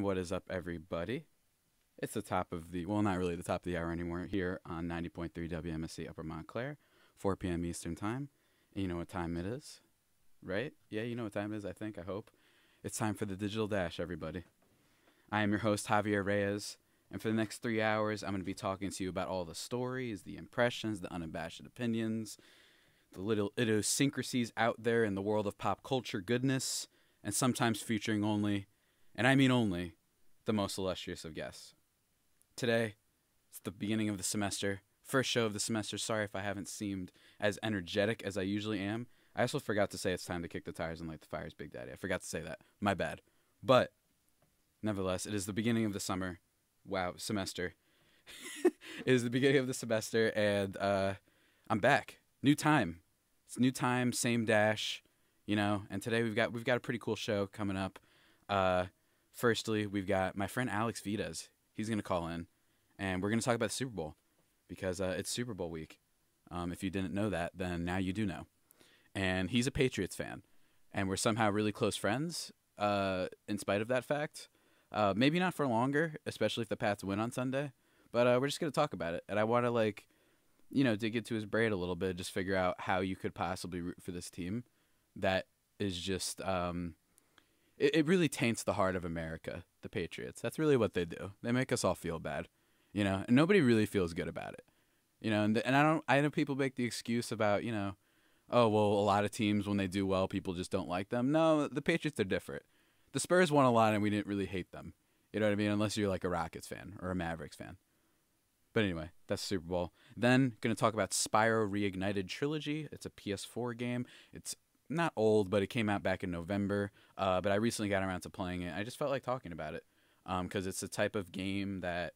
And what is up, everybody? It's the top of the, well, not really the top of the hour anymore, here on 90.3 WMSC Upper Montclair, 4 p.m. Eastern Time. And you know what time it is, right? Yeah, you know what time it is, I think, I hope. It's time for the Digital Dash, everybody. I am your host, Javier Reyes, and for the next 3 hours, I'm going to be talking to you about all the stories, the impressions, the unabashed opinions, the little idiosyncrasies out there in the world of pop culture goodness, and sometimes featuring only, and I mean only, the most illustrious of guests. Today, it's the beginning of the semester, first show of the semester. Sorry if I haven't seemed as energetic as I usually am. I also forgot to say it's time to kick the tires and light the fires, Big Daddy. I forgot to say that. My bad. But, nevertheless, it is the beginning of the summer. Wow, semester. It is the beginning of the semester, and I'm back. New time. It's new time, same dash, you know. And today we've got a pretty cool show coming up. Firstly, we've got my friend Alex Vides. He's going to call in, and we're going to talk about the Super Bowl because it's Super Bowl week. If you didn't know that, then now you do know. And he's a Patriots fan, and we're somehow really close friends in spite of that fact. Maybe not for longer, especially if the Pats win on Sunday, but we're just going to talk about it. And I want to, like, you know, dig into his brain a little bit, just figure out how you could possibly root for this team that is just it really taints the heart of America, the Patriots. That's really what they do. They make us all feel bad, you know, and nobody really feels good about it, you know. And I know people make the excuse about, you know, oh, well, a lot of teams, when they do well, people just don't like them. No, the Patriots are different. The Spurs won a lot, and we didn't really hate them. You know what I mean? Unless you're like a Rockets fan or a Mavericks fan. But anyway, that's Super Bowl. Then, going to talk about Spyro Reignited Trilogy. It's a PS4 game. It's not old, but it came out back in November. But I recently got around to playing it. I just felt like talking about it because it's a type of game that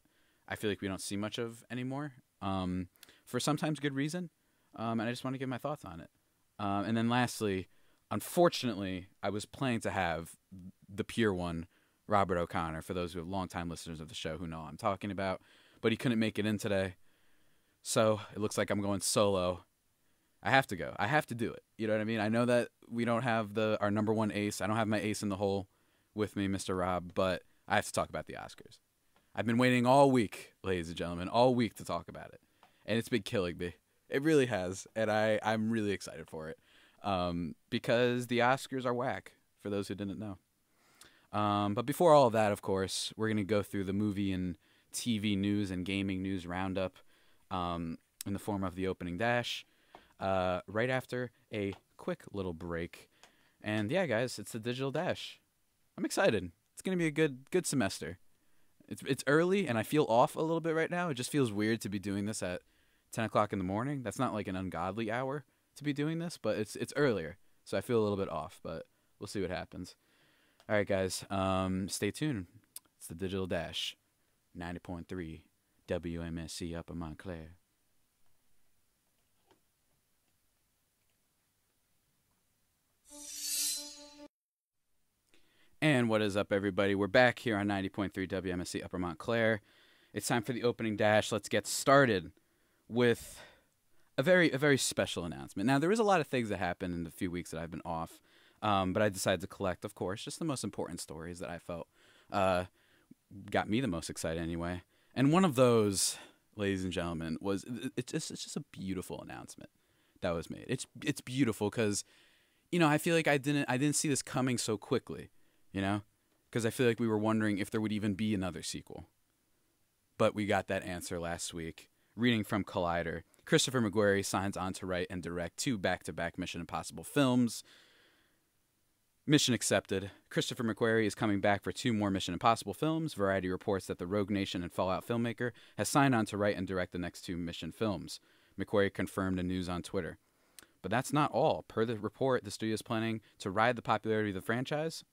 I feel like we don't see much of anymore for sometimes good reason. And I just want to give my thoughts on it. And then lastly, unfortunately, I was planning to have the pure one, Robert O'Connor, for those who are longtime listeners of the show who know what I'm talking about. But he couldn't make it in today, so it looks like I'm going solo. I have to go. I have to do it. You know what I mean? I know that we don't have our number one ace. I don't have my ace in the hole with me, Mr. Rob, but I have to talk about the Oscars. I've been waiting all week, ladies and gentlemen, all week to talk about it, and it's been killing me. It really has, and I'm really excited for it because the Oscars are whack, for those who didn't know. But before all of that, of course, we're going to go through the movie and TV news and gaming news roundup in the form of the opening dash right after a quick little break. And yeah, guys, it's the Digital Dash. I'm excited. It's going to be a good semester. It's early, and I feel off a little bit right now. It just feels weird to be doing this at 10 o'clock in the morning. That's not like an ungodly hour to be doing this, but it's earlier, so I feel a little bit off, but we'll see what happens. All right, guys, stay tuned. It's the Digital Dash. 90.3 WMSC Upper Montclair. And what is up, everybody? We're back here on 90.3 WMSC Upper Montclair. It's time for the opening dash. Let's get started with a very special announcement. Now, there is a lot of things that happened in the few weeks that I've been off, but I decided to collect, of course, just the most important stories that I felt got me the most excited anyway. And one of those, ladies and gentlemen, was it's just a beautiful announcement that was made. It's beautiful because, you know, I feel like I didn't see this coming so quickly, you know, because I feel like we were wondering if there would even be another sequel. But we got that answer last week. Reading from Collider, Christopher McQuarrie signs on to write and direct 2 back-to-back Mission Impossible films. Mission accepted. Christopher McQuarrie is coming back for 2 more Mission Impossible films. Variety reports that the Rogue Nation and Fallout filmmaker has signed on to write and direct the next 2 Mission films. McQuarrie confirmed the news on Twitter. But that's not all. Per the report, the studio is planning to ride the popularity of the franchise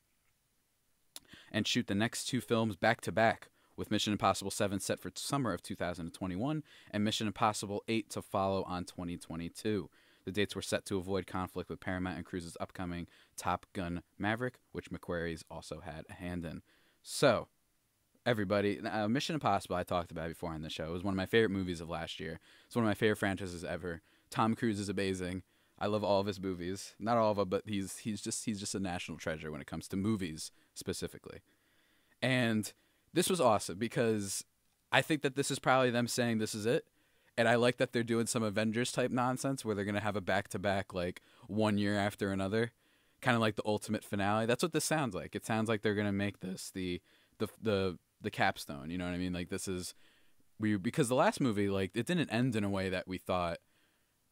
and shoot the next 2 films back-to-back, with Mission Impossible 7 set for summer of 2021 and Mission Impossible 8 to follow on 2022. The dates were set to avoid conflict with Paramount and Cruise's upcoming Top Gun Maverick, which McQuarrie's also had a hand in. So, everybody, Mission Impossible, I talked about before on the show. It was one of my favorite movies of last year. It's one of my favorite franchises ever. Tom Cruise is amazing. I love all of his movies. Not all of them, but he's just a national treasure when it comes to movies specifically. And this was awesome because I think that this is probably them saying this is it. And I like that they're doing some Avengers-type nonsense where they're going to have a back-to-back, like, one year after another, kind of like the ultimate finale. That's what this sounds like. It sounds like they're going to make this the capstone, you know what I mean? Like, this is... Because the last movie, like, it didn't end in a way that we thought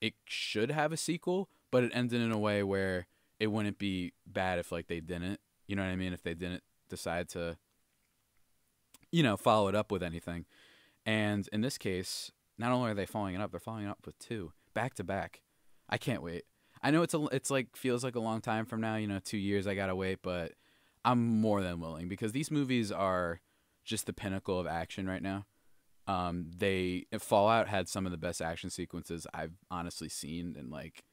it should have a sequel, but it ended in a way where it wouldn't be bad if, like, they didn't, you know what I mean? If they didn't decide to, you know, follow it up with anything. And in this case... Not only are they following it up, they're following it up with two back to back. I can't wait. I know it's like feels like a long time from now, you know, 2 years I gotta wait, but I'm more than willing because these movies are just the pinnacle of action right now. Fallout had some of the best action sequences I've honestly seen in like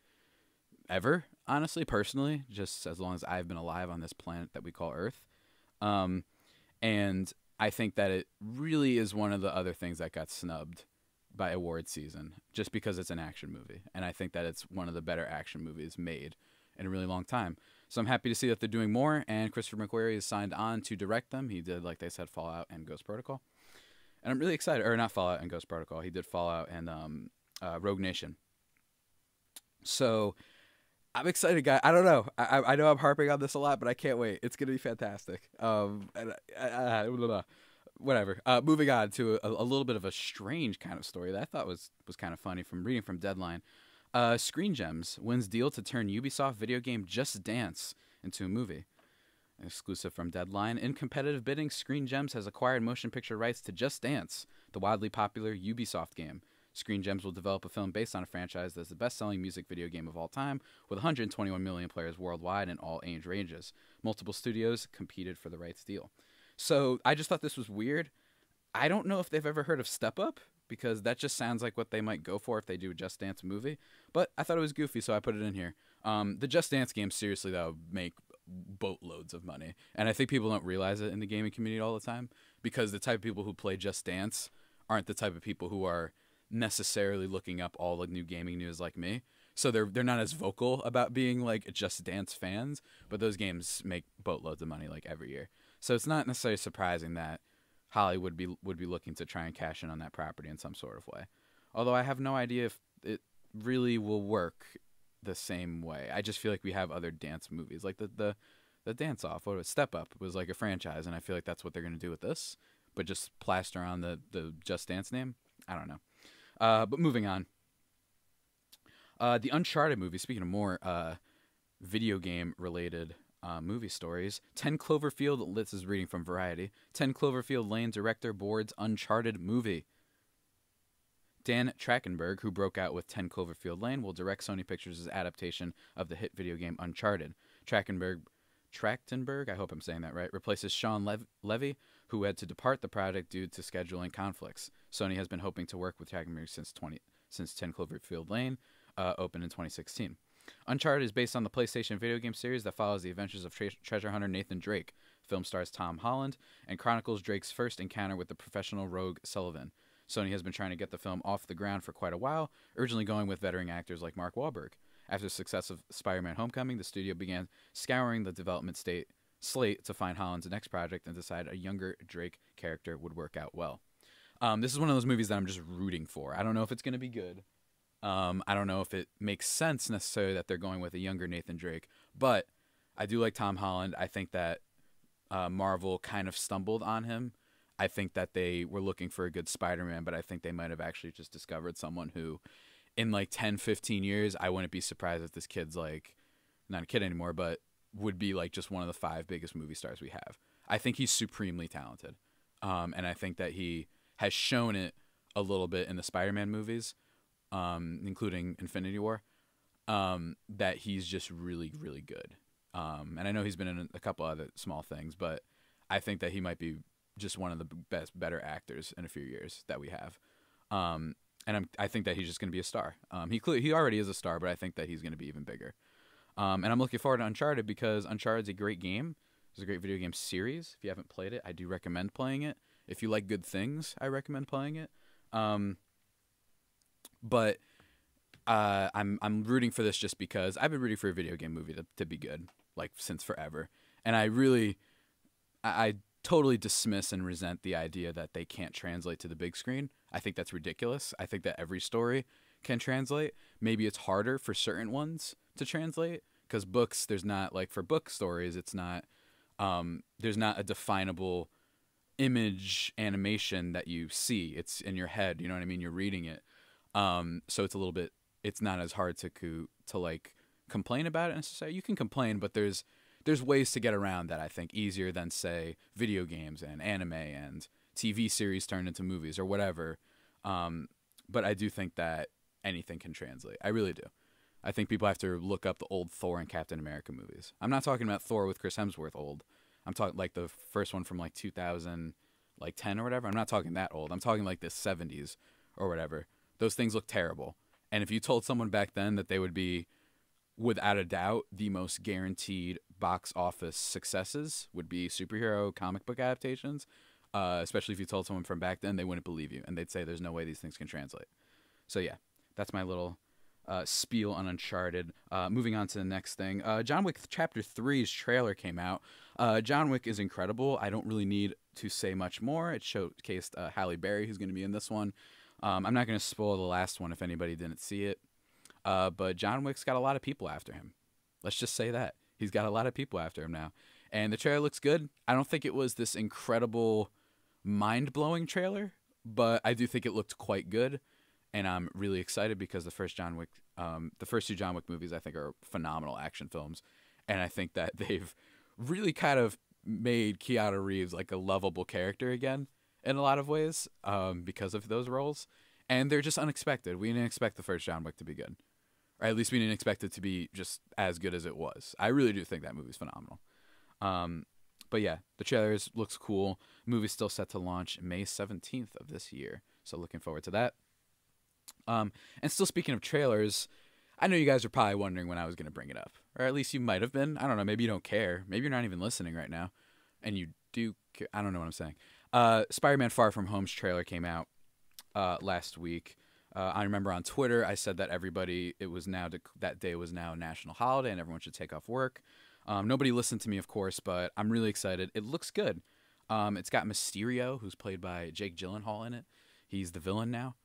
ever, honestly, personally, just as long as I've been alive on this planet that we call Earth. And I think that it really is one of the other things that got snubbed by award season just because it's an action movie, and I think that it's one of the better action movies made in a really long time. So I'm happy to see that they're doing more, and Christopher McQuarrie is signed on to direct them. He did, like they said, Fallout and Ghost Protocol, and I'm really excited. Or not Fallout and Ghost Protocol, he did Fallout and Rogue Nation. So I'm excited, guys. I don't know, I know I'm harping on this a lot, but I can't wait. It's gonna be fantastic. Whatever. Moving on to a little bit of a strange kind of story that I thought was kind of funny from reading from Deadline. Screen Gems wins deal to turn Ubisoft video game Just Dance into a movie. Exclusive from Deadline. In competitive bidding, Screen Gems has acquired motion picture rights to Just Dance, the wildly popular Ubisoft game. Screen Gems will develop a film based on a franchise that is the best-selling music video game of all time, with 121 million players worldwide in all age ranges. Multiple studios competed for the rights deal. So I just thought this was weird. I don't know if they've ever heard of Step Up, because that just sounds like what they might go for if they do a Just Dance movie. But I thought it was goofy, so I put it in here. The Just Dance game, seriously, that would make boatloads of money. And I think people don't realize it in the gaming community all the time, because the type of people who play Just Dance aren't the type of people who are necessarily looking up all the new gaming news like me. So they're not as vocal about being like Just Dance fans, but those games make boatloads of money like every year. So it's not necessarily surprising that Hollywood would be looking to try and cash in on that property in some sort of way. Although I have no idea if it really will work the same way. I just feel like we have other dance movies. Like the Dance Off, what was Step Up, was like a franchise, and I feel like that's what they're going to do with this, but just plaster on the Just Dance name. I don't know. But moving on. The Uncharted movie, speaking of more video game related movie stories. This is reading from Variety. 10 Cloverfield Lane director boards Uncharted movie. Dan Trachtenberg, who broke out with 10 Cloverfield Lane, will direct Sony Pictures' adaptation of the hit video game Uncharted. Trachtenberg, I hope I'm saying that right, replaces Sean Levy, who had to depart the project due to scheduling conflicts. Sony has been hoping to work with Trachtenberg since 10 Cloverfield Lane opened in 2016. Uncharted is based on the PlayStation video game series that follows the adventures of treasure hunter Nathan Drake. The film stars Tom Holland and chronicles Drake's first encounter with the professional rogue Sullivan. Sony has been trying to get the film off the ground for quite a while, originally going with veteran actors like Mark Wahlberg. After the success of Spider-Man Homecoming, the studio began scouring the development slate to find Holland's next project and decide a younger Drake character would work out well. This is one of those movies that I'm just rooting for. I don't know if it's going to be good. I don't know if it makes sense necessarily that they're going with a younger Nathan Drake, but I do like Tom Holland. I think that Marvel kind of stumbled on him. I think that they were looking for a good Spider-Man, but I think they might have actually just discovered someone who in like 10, 15 years, I wouldn't be surprised if this kid's like, not a kid anymore, but would be like just one of the 5 biggest movie stars we have. I think he's supremely talented. And I think that he has shown it a little bit in the Spider-Man movies, including Infinity War, that he's just really, really good. And I know he's been in a couple other small things, but I think that he might be just one of the better actors in a few years that we have. And I think that he's just going to be a star. He already is a star, but I think that he's going to be even bigger. And I'm looking forward to Uncharted because Uncharted's a great game. It's a great video game series. If you haven't played it, I do recommend playing it. If you like good things, I recommend playing it. But I'm rooting for this just because I've been rooting for a video game movie to be good, like, since forever. And I really – I totally dismiss and resent the idea that they can't translate to the big screen. I think that's ridiculous. I think that every story can translate. Maybe it's harder for certain ones to translate because books, there's not, like, for book stories, it's not, there's not a definable image animation that you see. It's in your head, you know what I mean? You're reading it. So it's a little bit, it's not as hard to like complain about it necessarily. You can complain, but there's ways to get around that, I think, easier than, say, video games and anime and TV series turned into movies or whatever. But I do think that anything can translate. I really do. I think people have to look up the old Thor and Captain America movies. I'm not talking about Thor with Chris Hemsworth old. I'm talking like the first one from like 2010 or whatever. I'm not talking that old. I'm talking like the 70s or whatever. Those things look terrible. And if you told someone back then that they would be, without a doubt, the most guaranteed box office successes would be superhero comic book adaptations, especially if you told someone from back then, they wouldn't believe you. And they'd say there's no way these things can translate. So, yeah, that's my little spiel on Uncharted. Moving on to the next thing. John Wick Chapter 3's trailer came out. John Wick is incredible. I don't really need to say much more. It showcased Halle Berry, who's going to be in this one. I'm not going to spoil the last one if anybody didn't see it. But John Wick's got a lot of people after him. Let's just say that. He's got a lot of people after him now. And the trailer looks good. I don't think it was this incredible, mind-blowing trailer, but I do think it looked quite good. And I'm really excited because the first John Wick, the first two John Wick movies, I think, are phenomenal action films. And I think that they've really kind of made Keanu Reeves like a lovable character again in a lot of ways because of those roles. And they're just unexpected. We didn't expect the first John Wick to be good. Or at least we didn't expect it to be just as good as it was. I really do think that movie's phenomenal. But yeah, the trailer looks cool. Movie's still set to launch May 17th of this year. So looking forward to that. And still speaking of trailers, I know you guys are probably wondering when I was going to bring it up. Or at least you might have been. I don't know. Maybe you don't care. Maybe you're not even listening right now. And you do care. I don't know what I'm saying. Spider-Man Far From Home's trailer came out last week. I remember on Twitter, I said that everybody, that day was now a national holiday and everyone should take off work. Nobody listened to me, of course, but I'm really excited. It looks good. It's got Mysterio, who's played by Jake Gyllenhaal in it. He's the villain now.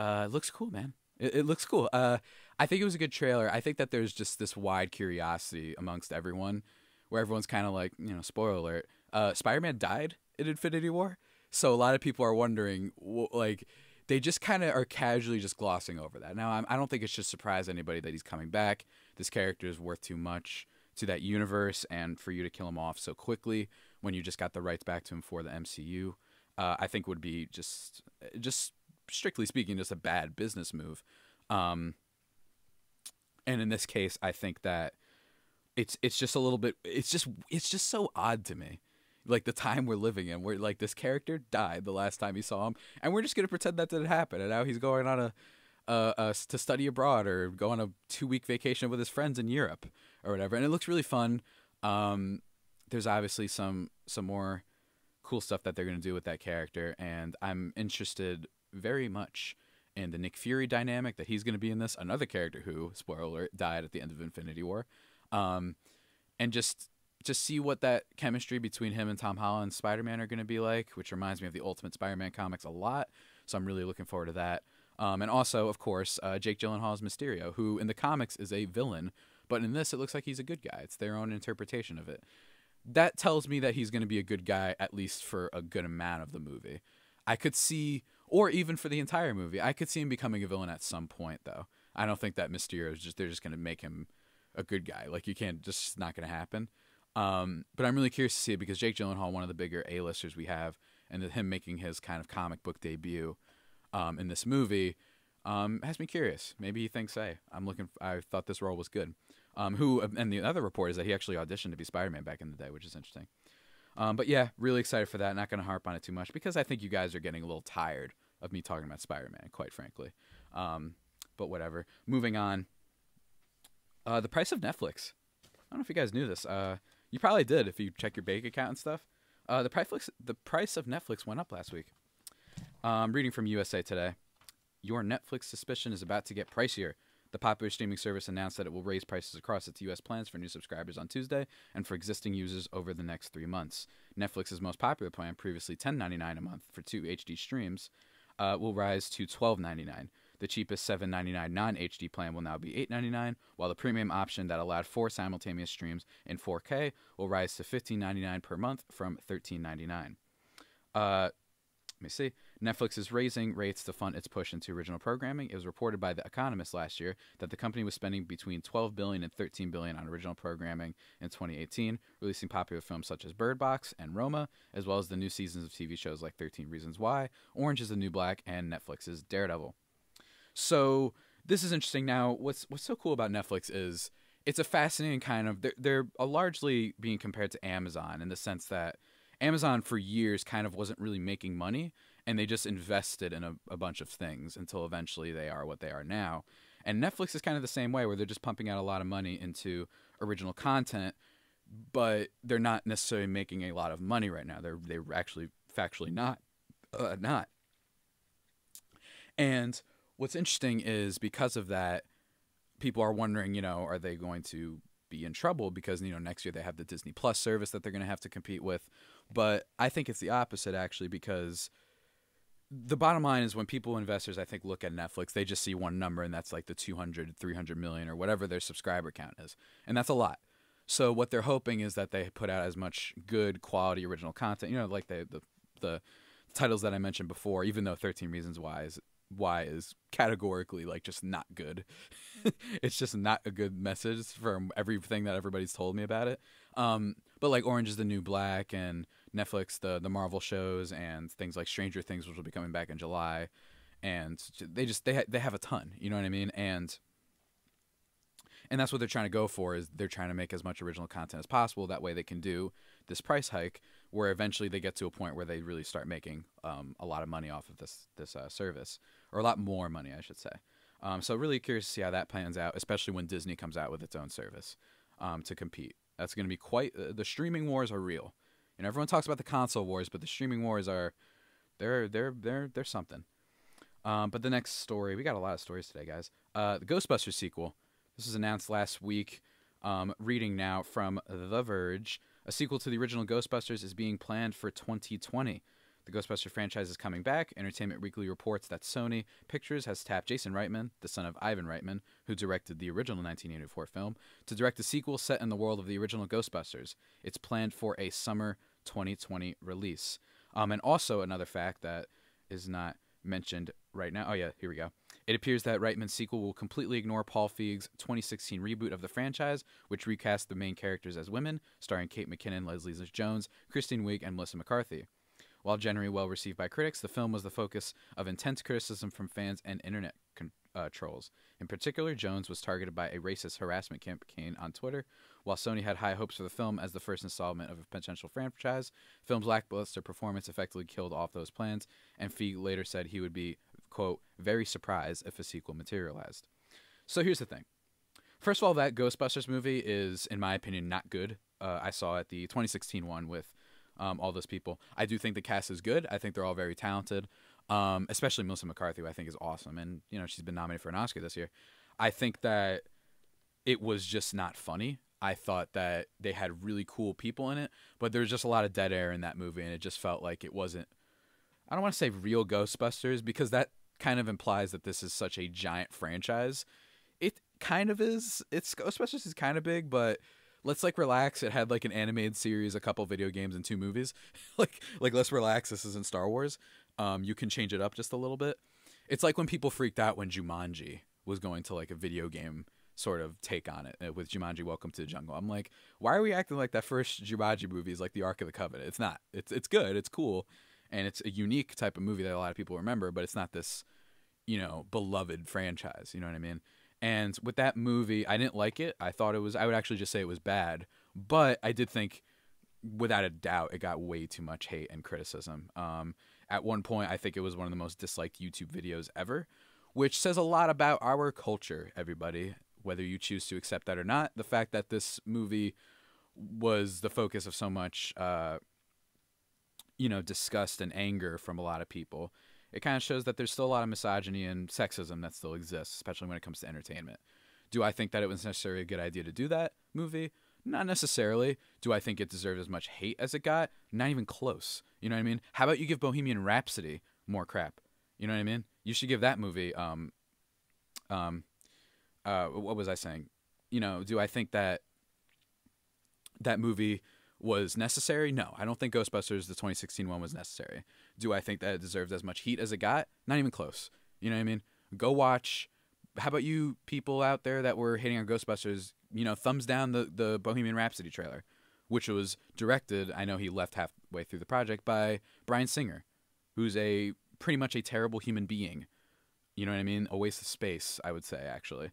It looks cool, man. It looks cool. I think it was a good trailer. I think that there's just this wide curiosity amongst everyone where everyone's kind of like, you know, spoiler alert, Spider-Man died in Infinity War. So a lot of people are wondering, like, they just kind of are casually just glossing over that. Now, I don't think it should surprise anybody that he's coming back. This character is worth too much to that universe, and for you to kill him off so quickly when you just got the rights back to him for the MCU, I think would be just strictly speaking, just a bad business move. And in this case, I think that it's just a little bit, it's just so odd to me. Like, the time we're living in, where, like, this character died the last time he saw him, and we're just going to pretend that didn't happen, and now he's going on to study abroad or go on a 2-week vacation with his friends in Europe or whatever, and it looks really fun. There's obviously some more cool stuff that they're going to do with that character, and I'm interested very much in the Nick Fury dynamic that he's going to be in this, another character who, spoiler alert, died at the end of Infinity War, and just see what that chemistry between him and Tom Holland and Spider-Man are going to be like, which reminds me of the Ultimate Spider-Man comics a lot. So I'm really looking forward to that. And also, of course, Jake Gyllenhaal's Mysterio, who in the comics is a villain, but in this, it looks like he's a good guy. It's their own interpretation of it. That tells me that he's going to be a good guy, at least for a good amount of the movie. I could see, or even for the entire movie, I could see him becoming a villain at some point, though. I don't think that Mysterio is just, they're just going to make him a good guy. Like, you can't, just it's not going to happen. But I'm really curious to see it because Jake Gyllenhaal, one of the bigger A-listers we have, and him making his kind of comic book debut in this movie has me curious. Maybe he thinks, hey, I thought this role was good. And the other report is that he actually auditioned to be Spider-Man back in the day, which is interesting. But yeah, really excited for that. Not going to harp on it too much because I think you guys are getting a little tired of me talking about Spider-Man, quite frankly. But whatever. Moving on. The price of Netflix. I don't know if you guys knew this. You probably did if you check your bank account and stuff. The price of Netflix went up last week. Reading from USA Today. Your Netflix subscription is about to get pricier. The popular streaming service announced that it will raise prices across its U.S. plans for new subscribers on Tuesday and for existing users over the next 3 months. Netflix's most popular plan, previously $10.99 a month for 2 HD streams, will rise to $12.99. The cheapest $7.99 non-HD plan will now be $8.99, while the premium option that allowed 4 simultaneous streams in 4K will rise to $15.99 per month from $13.99. Let me see. Netflix is raising rates to fund its push into original programming. It was reported by The Economist last year that the company was spending between $12 billion and $13 billion on original programming in 2018, releasing popular films such as Bird Box and Roma, as well as the new seasons of TV shows like 13 Reasons Why, Orange is the New Black, and Netflix's Daredevil. So this is interesting. Now, what's so cool about Netflix is it's a fascinating kind of... They're largely being compared to Amazon in the sense that Amazon for years kind of wasn't really making money, and they just invested in a bunch of things until eventually they are what they are now. And Netflix is kind of the same way, where they're just pumping out a lot of money into original content, but they're not necessarily making a lot of money right now. They're actually factually not. And what's interesting is because of that, people are wondering, you know, are they going to be in trouble because, you know, next year they have the Disney Plus service that they're going to have to compete with. But I think it's the opposite, actually, because the bottom line is when people, investors, I think, look at Netflix, they just see one number, and that's like the 200, 300 million or whatever their subscriber count is. And that's a lot. So what they're hoping is that they put out as much good quality original content, you know, like the titles that I mentioned before, even though 13 Reasons Why is categorically like just not good. It's just not a good message from everything that everybody's told me about it. But like Orange is the New Black and Netflix, the Marvel shows and things like Stranger Things, which will be coming back in July, and they have a ton, you know what I mean? And that's what they're trying to go for, is they're trying to make as much original content as possible. That way they can do this price hike where eventually they get to a point where they really start making a lot of money off of this service, or a lot more money, I should say. So really curious to see how that plans out, especially when Disney comes out with its own service to compete. That's going to be quite... the streaming wars are real. You know, everyone talks about the console wars, but the streaming wars are... They're something. But the next story... We got a lot of stories today, guys. The Ghostbusters sequel. This was announced last week. Reading now from The Verge. A sequel to the original Ghostbusters is being planned for 2020. The Ghostbuster franchise is coming back. Entertainment Weekly reports that Sony Pictures has tapped Jason Reitman, the son of Ivan Reitman, who directed the original 1984 film, to direct a sequel set in the world of the original Ghostbusters. It's planned for a summer 2020 release. And also another fact that is not mentioned right now. Oh yeah, here we go. It appears that Reitman's sequel will completely ignore Paul Feig's 2016 reboot of the franchise, which recast the main characters as women, starring Kate McKinnon, Leslie Jones, Kristen Wiig, and Melissa McCarthy. While generally well received by critics, the film was the focus of intense criticism from fans and internet trolls. In particular, Jones was targeted by a racist harassment campaign on Twitter. While Sony had high hopes for the film as the first installment of a potential franchise, film's lackluster performance effectively killed off those plans, and Feig later said he would be, quote, very surprised if a sequel materialized. So here's the thing. First of all, that Ghostbusters movie is, in my opinion, not good. I saw it, the 2016 one with all those people. I do think the cast is good. I think they're all very talented, especially Melissa McCarthy, who I think is awesome. And, you know, she's been nominated for an Oscar this year. I think that it was just not funny. I thought that they had really cool people in it, but there was just a lot of dead air in that movie, and it just felt like it wasn't, I don't want to say real Ghostbusters, because that kind of implies that this is such a giant franchise. It kind of is. It's Ghostbusters is kind of big, but let's like relax. It had like an animated series, a couple video games, and 2 movies. like let's relax. This isn't Star Wars. You can change it up just a little bit. It's like when people freaked out when Jumanji was going to like a video game sort of take on it with Jumanji Welcome to the Jungle. I'm like, why are we acting like that first Jumanji movie is like the Ark of the Covenant? It's not. It's good. It's cool. And it's a unique type of movie that a lot of people remember, but it's not this, you know, beloved franchise. You know what I mean? And with that movie, I didn't like it. I thought it was, I would actually just say it was bad. But I did think, without a doubt, it got way too much hate and criticism. At one point, I think it was one of the most disliked YouTube videos ever, which says a lot about our culture, everybody, whether you choose to accept that or not. The fact that this movie was the focus of so much, you know, disgust and anger from a lot of people, it kind of shows that there's still a lot of misogyny and sexism that still exists, especially when it comes to entertainment. Do I think that it was necessarily a good idea to do that movie? Not necessarily. Do I think it deserved as much hate as it got? Not even close. You know what I mean? How about you give Bohemian Rhapsody more crap? You know what I mean? You should give that movie, what was I saying? You know, do I think that that movie was necessary? No, I don't think Ghostbusters, the 2016 one, was necessary. Do I think that it deserves as much heat as it got? Not even close. You know what I mean? Go watch. How about you people out there that were hating on Ghostbusters, you know, thumbs down the Bohemian Rhapsody trailer, which was directed, I know he left halfway through the project, by Bryan Singer, who's a pretty much a terrible human being. You know what I mean? A waste of space, I would say, actually.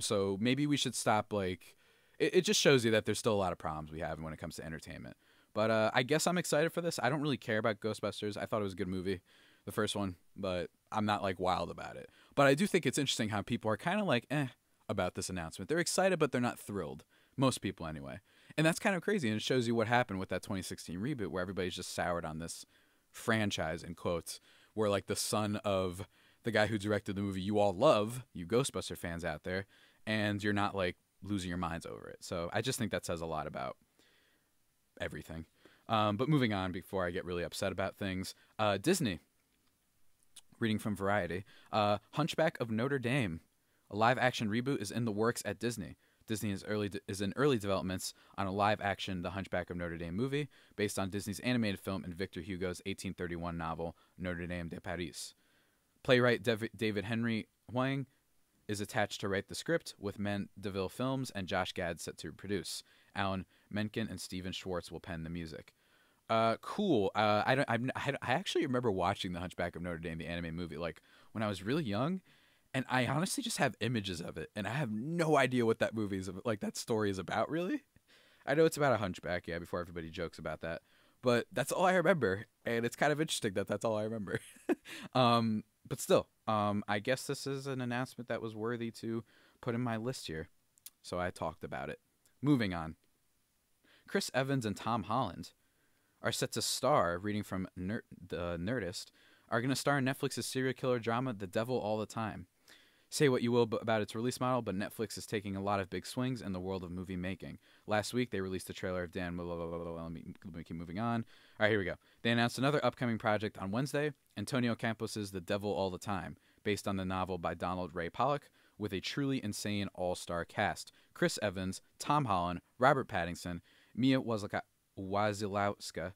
So maybe we should stop, like, it just shows you that there's still a lot of problems we have when it comes to entertainment. But I guess I'm excited for this. I don't really care about Ghostbusters. I thought it was a good movie, the first one, but I'm not, like, wild about it. But I do think it's interesting how people are kind of like, eh, about this announcement. They're excited, but they're not thrilled. Most people, anyway. And that's kind of crazy, and it shows you what happened with that 2016 reboot where everybody's just soured on this franchise, in quotes, where, like, the son of the guy who directed the movie you all love, you Ghostbuster fans out there, and you're not, like, losing your minds over it. So I just think that says a lot about everything. But moving on before I get really upset about things, Disney, reading from Variety, Hunchback of Notre Dame, a live-action reboot is in the works at Disney. Disney is in early developments on a live-action The Hunchback of Notre Dame movie based on Disney's animated film and Victor Hugo's 1831 novel Notre Dame de Paris. Playwright David Henry Huang is attached to write the script, with Mandeville Films and Josh Gad set to produce. Alan Menken and Steven Schwartz will pen the music. Cool. I actually remember watching The Hunchback of Notre Dame, the anime movie, like when I was really young, and I honestly just have images of it, and I have no idea what that movie is, like that story is about, really. I know it's about a hunchback, yeah, before everybody jokes about that, but that's all I remember, and it's kind of interesting that that's all I remember. But still, I guess this is an announcement that was worthy to put in my list here, so I talked about it. Moving on. Chris Evans and Tom Holland are set to star, reading from The Nerdist, are going to star in Netflix's serial killer drama The Devil All the Time. Say what you will about its release model, but Netflix is taking a lot of big swings in the world of movie making. Last week, they released a trailer of Dan... Let me keep moving on. All right, here we go. They announced another upcoming project on Wednesday, Antonio Campos's The Devil All the Time, based on the novel by Donald Ray Pollock, with a truly insane all-star cast. Chris Evans, Tom Holland, Robert Pattinson, Mia Wasilewska,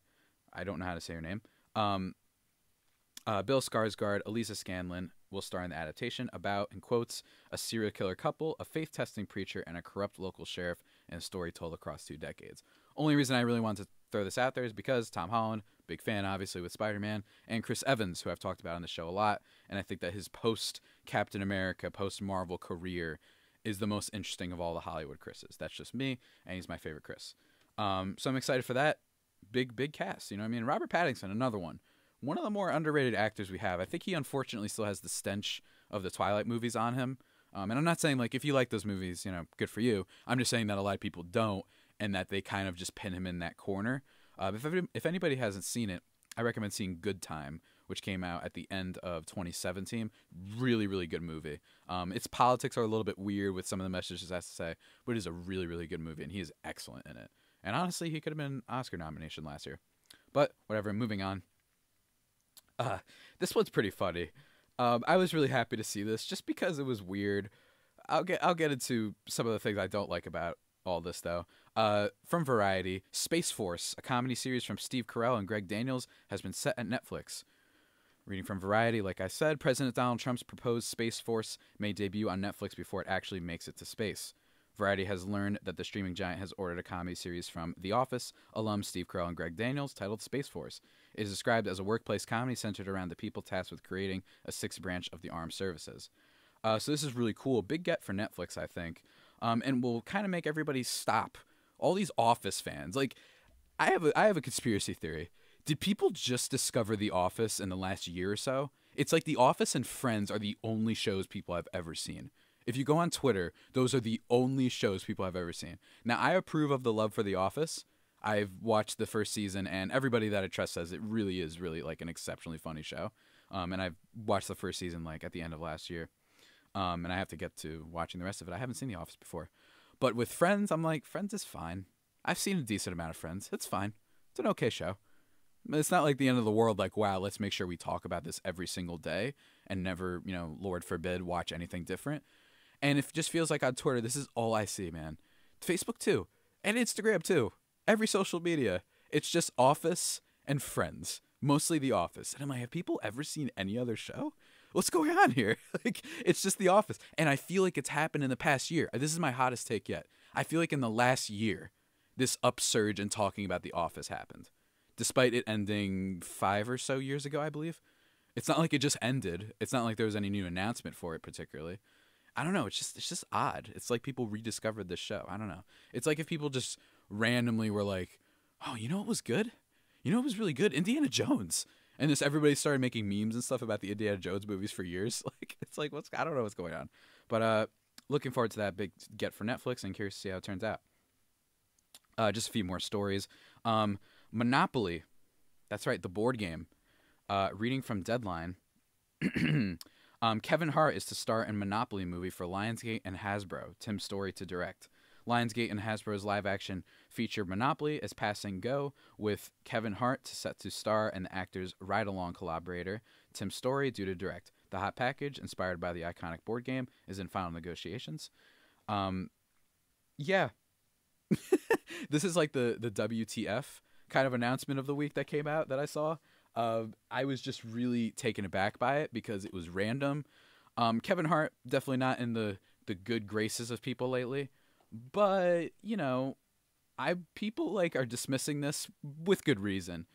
I don't know how to say her name, Bill Skarsgård, Eliza Scanlon will star in the adaptation about, in quotes, a serial killer couple, a faith-testing preacher, and a corrupt local sheriff, and a story told across 2 decades. Only reason I really wanted to throw this out there is because Tom Holland, big fan, obviously, with Spider-Man, and Chris Evans, who I've talked about on the show a lot, and I think that his post-Captain America, post-Marvel career is the most interesting of all the Hollywood Chris's. That's just me, and he's my favorite Chris. So I'm excited for that. Big cast, you know what I mean? Robert Pattinson, another one. One of the more underrated actors we have. I think he unfortunately still has the stench of the Twilight movies on him. And I'm not saying, like, if you like those movies, you know, good for you. I'm just saying that a lot of people don't, and that they kind of just pin him in that corner. If anybody hasn't seen it, I recommend seeing Good Time, which came out at the end of 2017. Really, really good movie. Its politics are a little bit weird with some of the messages it has to say, but it is a really, really good movie, and he is excellent in it. And honestly, he could have been an Oscar nomination last year. But whatever, moving on. This one's pretty funny. I was really happy to see this just because it was weird. I'll get into some of the things I don't like about all this, though. From Variety, Space Force, a comedy series from Steve Carell and Greg Daniels, has been set at Netflix. Reading from Variety, like I said, President Donald Trump's proposed Space Force may debut on Netflix before it actually makes it to space. Variety has learned that the streaming giant has ordered a comedy series from The Office alum Steve Carell and Greg Daniels titled Space Force. It is described as a workplace comedy centered around the people tasked with creating a sixth branch of the armed services. So this is really cool. Big get for Netflix, I think. And will kind of make everybody stop. All these Office fans. Like, I have a conspiracy theory. Did people just discover The Office in the last year or so? It's like The Office and Friends are the only shows people have ever seen. If you go on Twitter, those are the only shows people have ever seen. Now, I approve of the love for The Office. I've watched the first season, and everybody that I trust says it really is like an exceptionally funny show. And I've watched the first season like at the end of last year. And I have to get to watching the rest of it. I haven't seen The Office before. But with Friends, I'm like, Friends is fine. I've seen a decent amount of Friends. It's fine. It's an okay show. It's not like the end of the world, like, wow, let's make sure we talk about this every single day and never, you know, Lord forbid, watch anything different. And it just feels like on Twitter, this is all I see, man. Facebook, too. And Instagram, too. Every social media. It's just Office and Friends. Mostly The Office. And I'm like, have people ever seen any other show? What's going on here? Like, it's just The Office. And I feel like it's happened in the past year. This is my hottest take yet. I feel like in the last year, this upsurge in talking about The Office happened. Despite it ending 5 or so years ago, I believe. It's not like it just ended. It's not like there was any new announcement for it particularly. I don't know. It's just odd. It's like people rediscovered this show. I don't know. It's like if people just randomly were like, oh, you know what was good? You know what was really good? Indiana Jones. And just everybody started making memes and stuff about the Indiana Jones movies for years. Like, it's like, I don't know what's going on. But looking forward to that big get for Netflix, and curious to see how it turns out. Just a few more stories. Monopoly. That's right, the board game. Reading from Deadline. Kevin Hart is to star in Monopoly movie for Lionsgate and Hasbro. Tim Story to direct. Lionsgate and Hasbro's live-action feature Monopoly is passing go, with Kevin Hart set to star and the actor's ride-along collaborator Tim Story due to direct. The hot package, inspired by the iconic board game, is in final negotiations. Yeah. This is like the WTF kind of announcement of the week that came out that I saw. I was just really taken aback by it because it was random. Kevin Hart, definitely not in the good graces of people lately. But, you know, people like are dismissing this with good reason.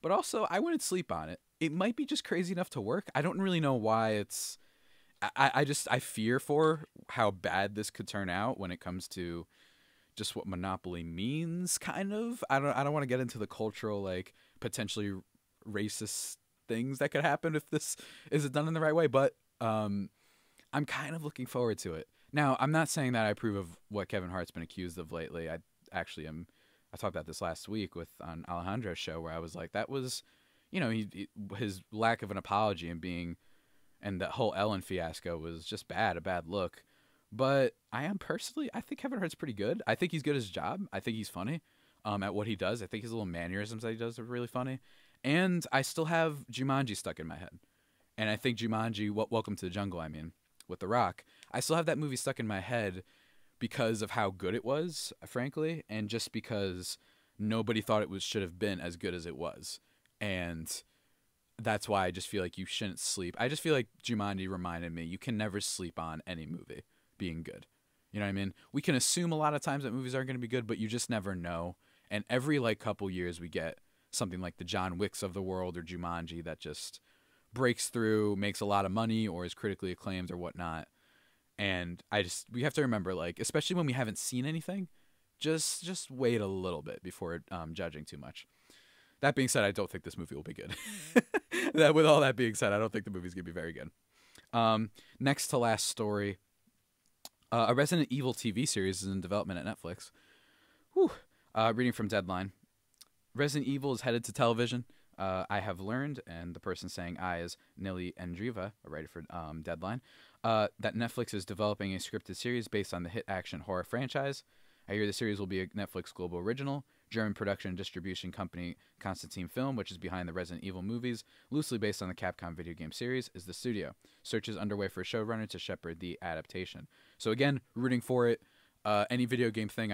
But also, I wouldn't sleep on it. It might be just crazy enough to work. I don't really know why it's... I fear for how bad this could turn out when it comes to just what Monopoly means, kind of. I don't want to get into the cultural, like, potentially racist things that could happen if this isn't done in the right way. But I'm kind of looking forward to it. Now, I'm not saying that I approve of what Kevin Hart's been accused of lately. I actually am. I talked about this last week on Alejandro's show, where I was like, that was, you know, his lack of an apology and that whole Ellen fiasco was just bad, a bad look. But I think Kevin Hart's pretty good. I think he's good at his job. I think he's funny at what he does. I think his little mannerisms that he does are really funny. And I still have Jumanji stuck in my head. And I think Jumanji, Welcome to the Jungle, I mean, with The Rock. I still have that movie stuck in my head because of how good it was, frankly, and just because nobody thought it should have been as good as it was. And that's why I just feel like you shouldn't sleep. I just feel like Jumanji reminded me you can never sleep on any movie being good. You know what I mean? We can assume a lot of times that movies aren't going to be good, but you just never know. And every like couple years we get something like the John Wicks of the world or Jumanji that just breaks through, makes a lot of money, or is critically acclaimed or whatnot. And we have to remember, like, especially when we haven't seen anything, just wait a little bit before judging too much. That being said, I don't think this movie will be good. With all that being said, I don't think the movie's going to be very good. Next to last story. A Resident Evil TV series is in development at Netflix. Whew. Reading from Deadline. Resident Evil is headed to television. I have learned, and the person saying I is Nili Andreeva, a writer for Deadline, that Netflix is developing a scripted series based on the hit action horror franchise. I hear the series will be a Netflix global original. German production and distribution company Constantin Film, which is behind the Resident Evil movies, loosely based on the Capcom video game series, is the studio. Search is underway for a showrunner to shepherd the adaptation. So again, rooting for it. Any video game thing,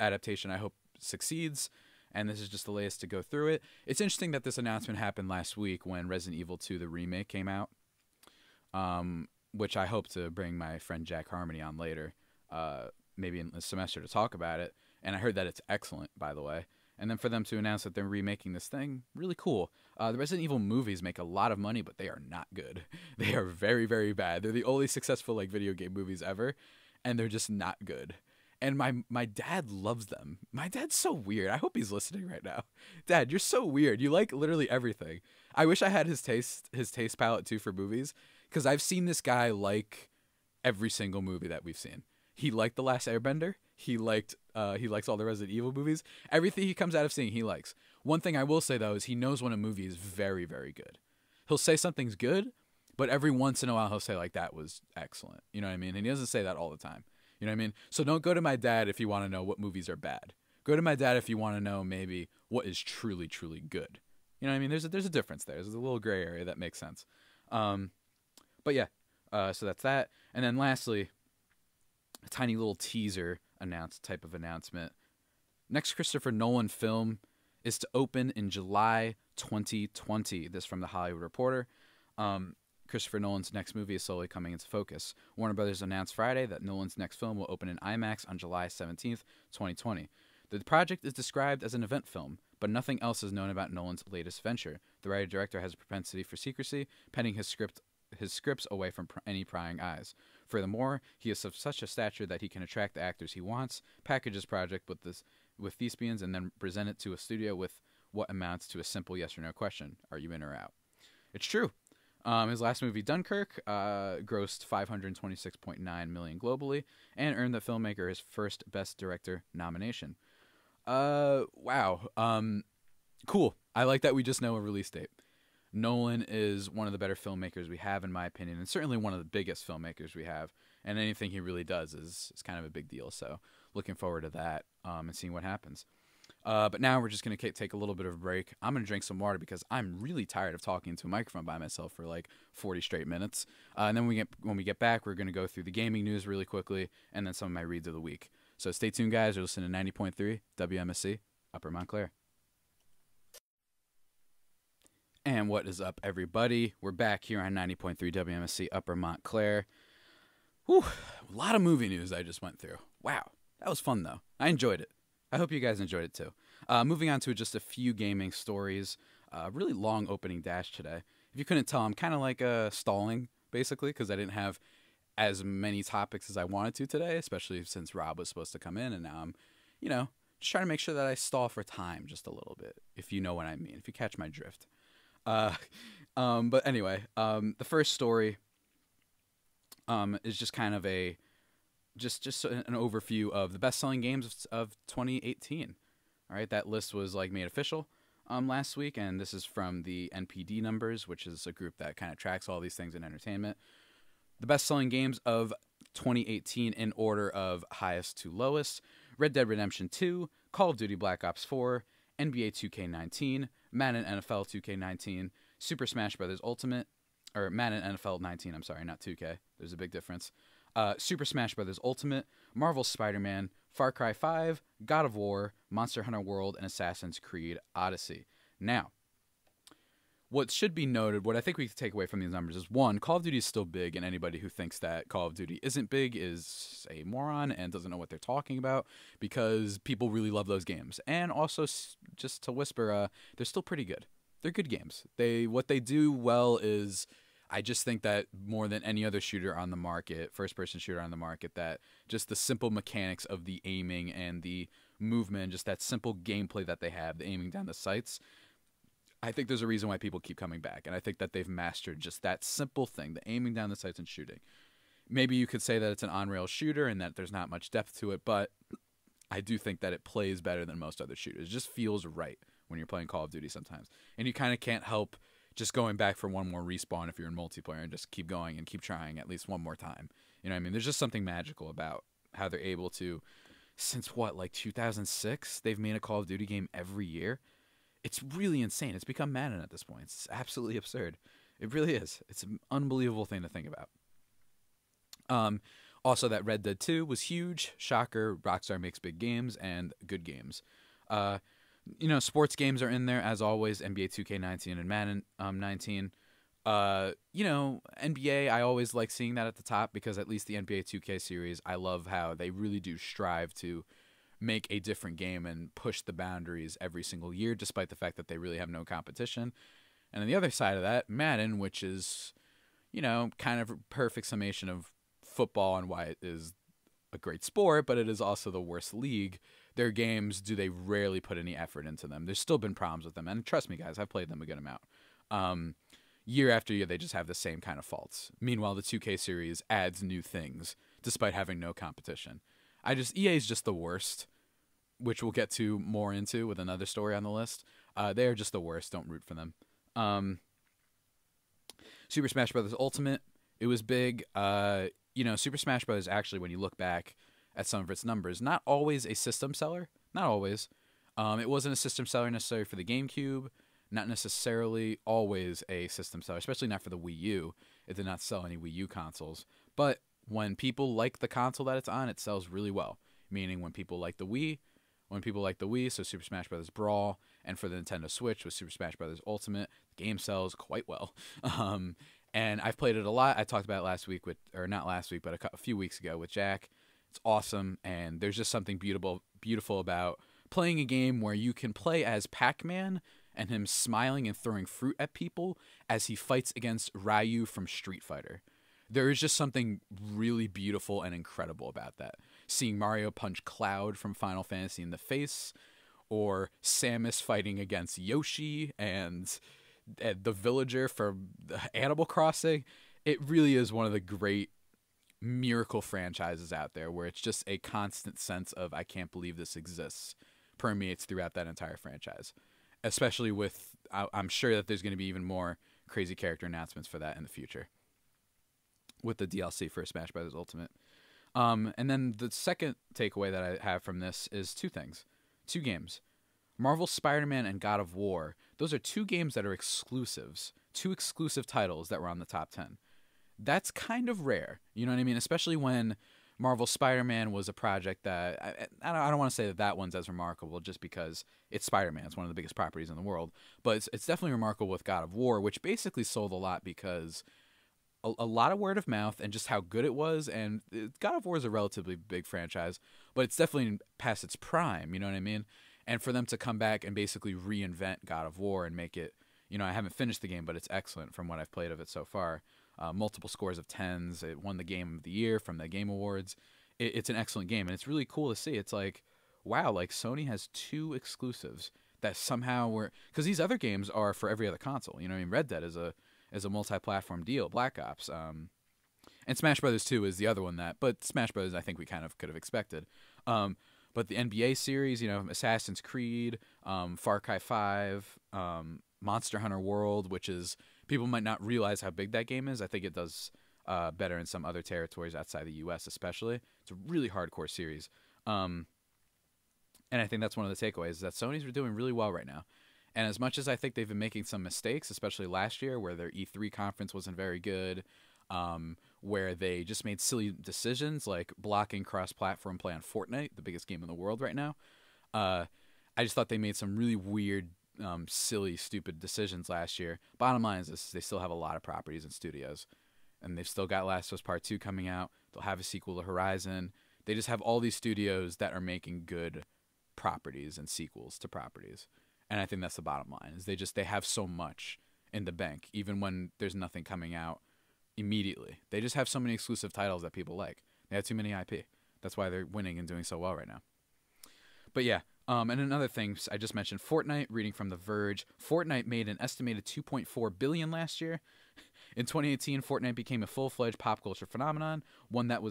adaptation, I hope succeeds. And this is just the latest to go through it. It's interesting that this announcement happened last week when Resident Evil 2, the remake, came out, which I hope to bring my friend Jack Harmony on later, maybe in the semester, to talk about it. And I heard that it's excellent, by the way. And then for them to announce that they're remaking this thing, really cool. The Resident Evil movies make a lot of money, but they are not good. They are very, very bad. They're the only successful like video game movies ever, and they're just not good. And my dad loves them. My dad's so weird. I hope he's listening right now. Dad, you're so weird. You like literally everything. I wish I had his taste palette too for movies, because I've seen this guy like every single movie that we've seen. He liked The Last Airbender. He liked he likes all the Resident Evil movies. Everything he comes out of seeing, he likes. One thing I will say, though, is he knows when a movie is very, very good. He'll say something's good, but every once in a while he'll say, like, that was excellent. You know what I mean? And he doesn't say that all the time. You know what I mean? So don't go to my dad if you want to know what movies are bad. Go to my dad if you want to know maybe what is truly, truly good. You know what I mean? There's a difference there. There's a little gray area that makes sense. But yeah, so that's that. And then lastly, a tiny little teaser type of announcement. Next Christopher Nolan film is to open in July 2020. This from The Hollywood Reporter. Christopher Nolan's next movie is slowly coming into focus. Warner Brothers announced Friday that Nolan's next film will open in IMAX on July 17th, 2020. The project is described as an event film, but nothing else is known about Nolan's latest venture. The writer-director has a propensity for secrecy, penning his scripts away from any prying eyes. Furthermore, he is of such a stature that he can attract the actors he wants, package his project with these beans, and then present it to a studio with what amounts to a simple yes or no question. Are you in or out? It's true. His last movie, Dunkirk, grossed $526.9 million globally and earned the filmmaker his first Best Director nomination. Wow. Cool. I like that we just know a release date. Nolan is one of the better filmmakers we have, in my opinion, and certainly one of the biggest filmmakers we have. And anything he really does is kind of a big deal. So looking forward to that and seeing what happens. But now we're just going to take a little bit of a break. I'm going to drink some water because I'm really tired of talking to a microphone by myself for like 40 straight minutes. And then when we get back, we're going to go through the gaming news really quickly and then some of my reads of the week. So stay tuned, guys. You're listening to 90.3 WMSC, Upper Montclair. And what is up, everybody? We're back here on 90.3 WMSC, Upper Montclair. Whew, a lot of movie news I just went through. Wow, that was fun, though. I enjoyed it. I hope you guys enjoyed it too. Moving on to just a few gaming stories. Really long opening dash today. If you couldn't tell, I'm kind of like stalling, basically, because I didn't have as many topics as I wanted to today, especially since Rob was supposed to come in, and now I'm, you know, just trying to make sure that I stall for time just a little bit, if you know what I mean, if you catch my drift. But anyway, the first story is just kind of a... Just an overview of the best-selling games of 2018. All right, that list was like made official last week, and this is from the NPD numbers, which is a group that kind of tracks all these things in entertainment. The best-selling games of 2018 in order of highest to lowest: Red Dead Redemption 2, Call of Duty Black Ops 4, NBA 2K19, Madden NFL 2K19, Super Smash Bros. Ultimate, or Madden NFL 19. I'm sorry, not 2K. There's a big difference. Super Smash Bros. Ultimate, Marvel's Spider-Man, Far Cry 5, God of War, Monster Hunter World, and Assassin's Creed Odyssey. Now, what should be noted, what I think we can take away from these numbers is, one, Call of Duty is still big, and anybody who thinks that Call of Duty isn't big is a moron and doesn't know what they're talking about, because people really love those games. And also, just to whisper, they're still pretty good. They're good games. What they do well is... I just think that more than any other shooter on the market, first-person shooter on the market, that just the simple mechanics of the aiming and the movement, just that simple gameplay that they have, the aiming down the sights, I think there's a reason why people keep coming back. And I think that they've mastered just that simple thing, the aiming down the sights and shooting. Maybe you could say that it's an on-rail shooter and that there's not much depth to it, but I do think that it plays better than most other shooters. It just feels right when you're playing Call of Duty sometimes. And you kind of can't help... just going back for one more respawn if you're in multiplayer and just keep going and keep trying at least one more time. You know what I mean? There's just something magical about how they're able to, since what, like 2006, they've made a Call of Duty game every year. It's really insane. It's become Madden at this point. It's absolutely absurd. It really is. It's an unbelievable thing to think about. Also, that Red Dead 2 was huge. Shocker, Rockstar makes big games and good games. You know, sports games are in there, as always, NBA 2K19 and Madden 19. You know, NBA, I always like seeing that at the top because at least the NBA 2K series, I love how they really do strive to make a different game and push the boundaries every single year, despite the fact that they really have no competition. And on the other side of that, Madden, which is, you know, kind of a perfect summation of football and why it is a great sport, but it is also the worst league. Their games, do they rarely put any effort into them? There's still been problems with them. And trust me, guys, I've played them a good amount. Year after year, they just have the same kind of faults. Meanwhile, the 2K series adds new things, despite having no competition. EA is just the worst. which we'll get to more into with another story on the list. They are just the worst. Don't root for them. Super Smash Bros. Ultimate. It was big. You know, Super Smash Bros. Actually, when you look back at some of its numbers, not always a system seller. Not always. It wasn't a system seller necessarily for the GameCube. Not necessarily always a system seller, especially not for the Wii U. It did not sell any Wii U consoles. But when people like the console that it's on, it sells really well. Meaning when people like the Wii, so Super Smash Bros. Brawl, and for the Nintendo Switch with Super Smash Bros. Ultimate, the game sells quite well. And I've played it a lot. I talked about it last week with, or not last week, but a few weeks ago with Jack. It's awesome, and there's just something beautiful about playing a game where you can play as Pac-Man and him smiling and throwing fruit at people as he fights against Ryu from Street Fighter. There is just something really beautiful and incredible about that. Seeing Mario punch Cloud from Final Fantasy in the face, or Samus fighting against Yoshi and the villager from Animal Crossing. It really is one of the great miracle franchises out there where it's just a constant sense of I can't believe this exists permeates throughout that entire franchise. Especially with, I'm sure that there's going to be even more crazy character announcements for that in the future with the DLC for Smash Bros. Ultimate. And then the second takeaway that I have from this is two things. Two games. Marvel's Spider-Man and God of War. Those are two games that are exclusives. Two exclusive titles that were on the top 10. That's kind of rare. You know what I mean? Especially when Marvel's Spider-Man was a project that I don't want to say that one's as remarkable just because it's Spider-Man. It's one of the biggest properties in the world. But it's definitely remarkable with God of War, which basically sold a lot because a lot of word of mouth and just how good it was. And God of War is a relatively big franchise, but it's definitely past its prime. You know what I mean? And for them to come back and basically reinvent God of War and make it, you know, I haven't finished the game, but it's excellent from what I've played of it so far. Multiple scores of 10s. It won the Game of the Year from the Game Awards. It's an excellent game, and it's really cool to see. It's like, wow, like Sony has two exclusives that somehow were... Because these other games are for every other console. You know what I mean? Red Dead is a multi-platform deal. Black Ops. And Smash Brothers 2 is the other one that... But Smash Brothers, I think we kind of could have expected. But the NBA series, you know, Assassin's Creed, Far Cry 5, Monster Hunter World, which is... People might not realize how big that game is. I think it does better in some other territories outside the U.S. especially. It's a really hardcore series. And I think that's one of the takeaways is that Sony's doing really well right now. And as much as I think they've been making some mistakes, especially last year where their E3 conference wasn't very good, where they just made silly decisions like blocking cross-platform play on Fortnite, the biggest game in the world right now. I just thought they made some really weird silly, stupid decisions last year. Bottom line is this, they still have a lot of properties and studios. And they've still got Last of Us Part 2 coming out. They'll have a sequel to Horizon. They just have all these studios that are making good properties and sequels to properties. And I think that's the bottom line, is they have so much in the bank, even when there's nothing coming out immediately. They just have so many exclusive titles that people like. They have too many IP. That's why they're winning and doing so well right now. But yeah, and another thing, I just mentioned Fortnite, reading from The Verge. Fortnite made an estimated $2.4 billion last year. In 2018, Fortnite became a full-fledged pop culture phenomenon, one that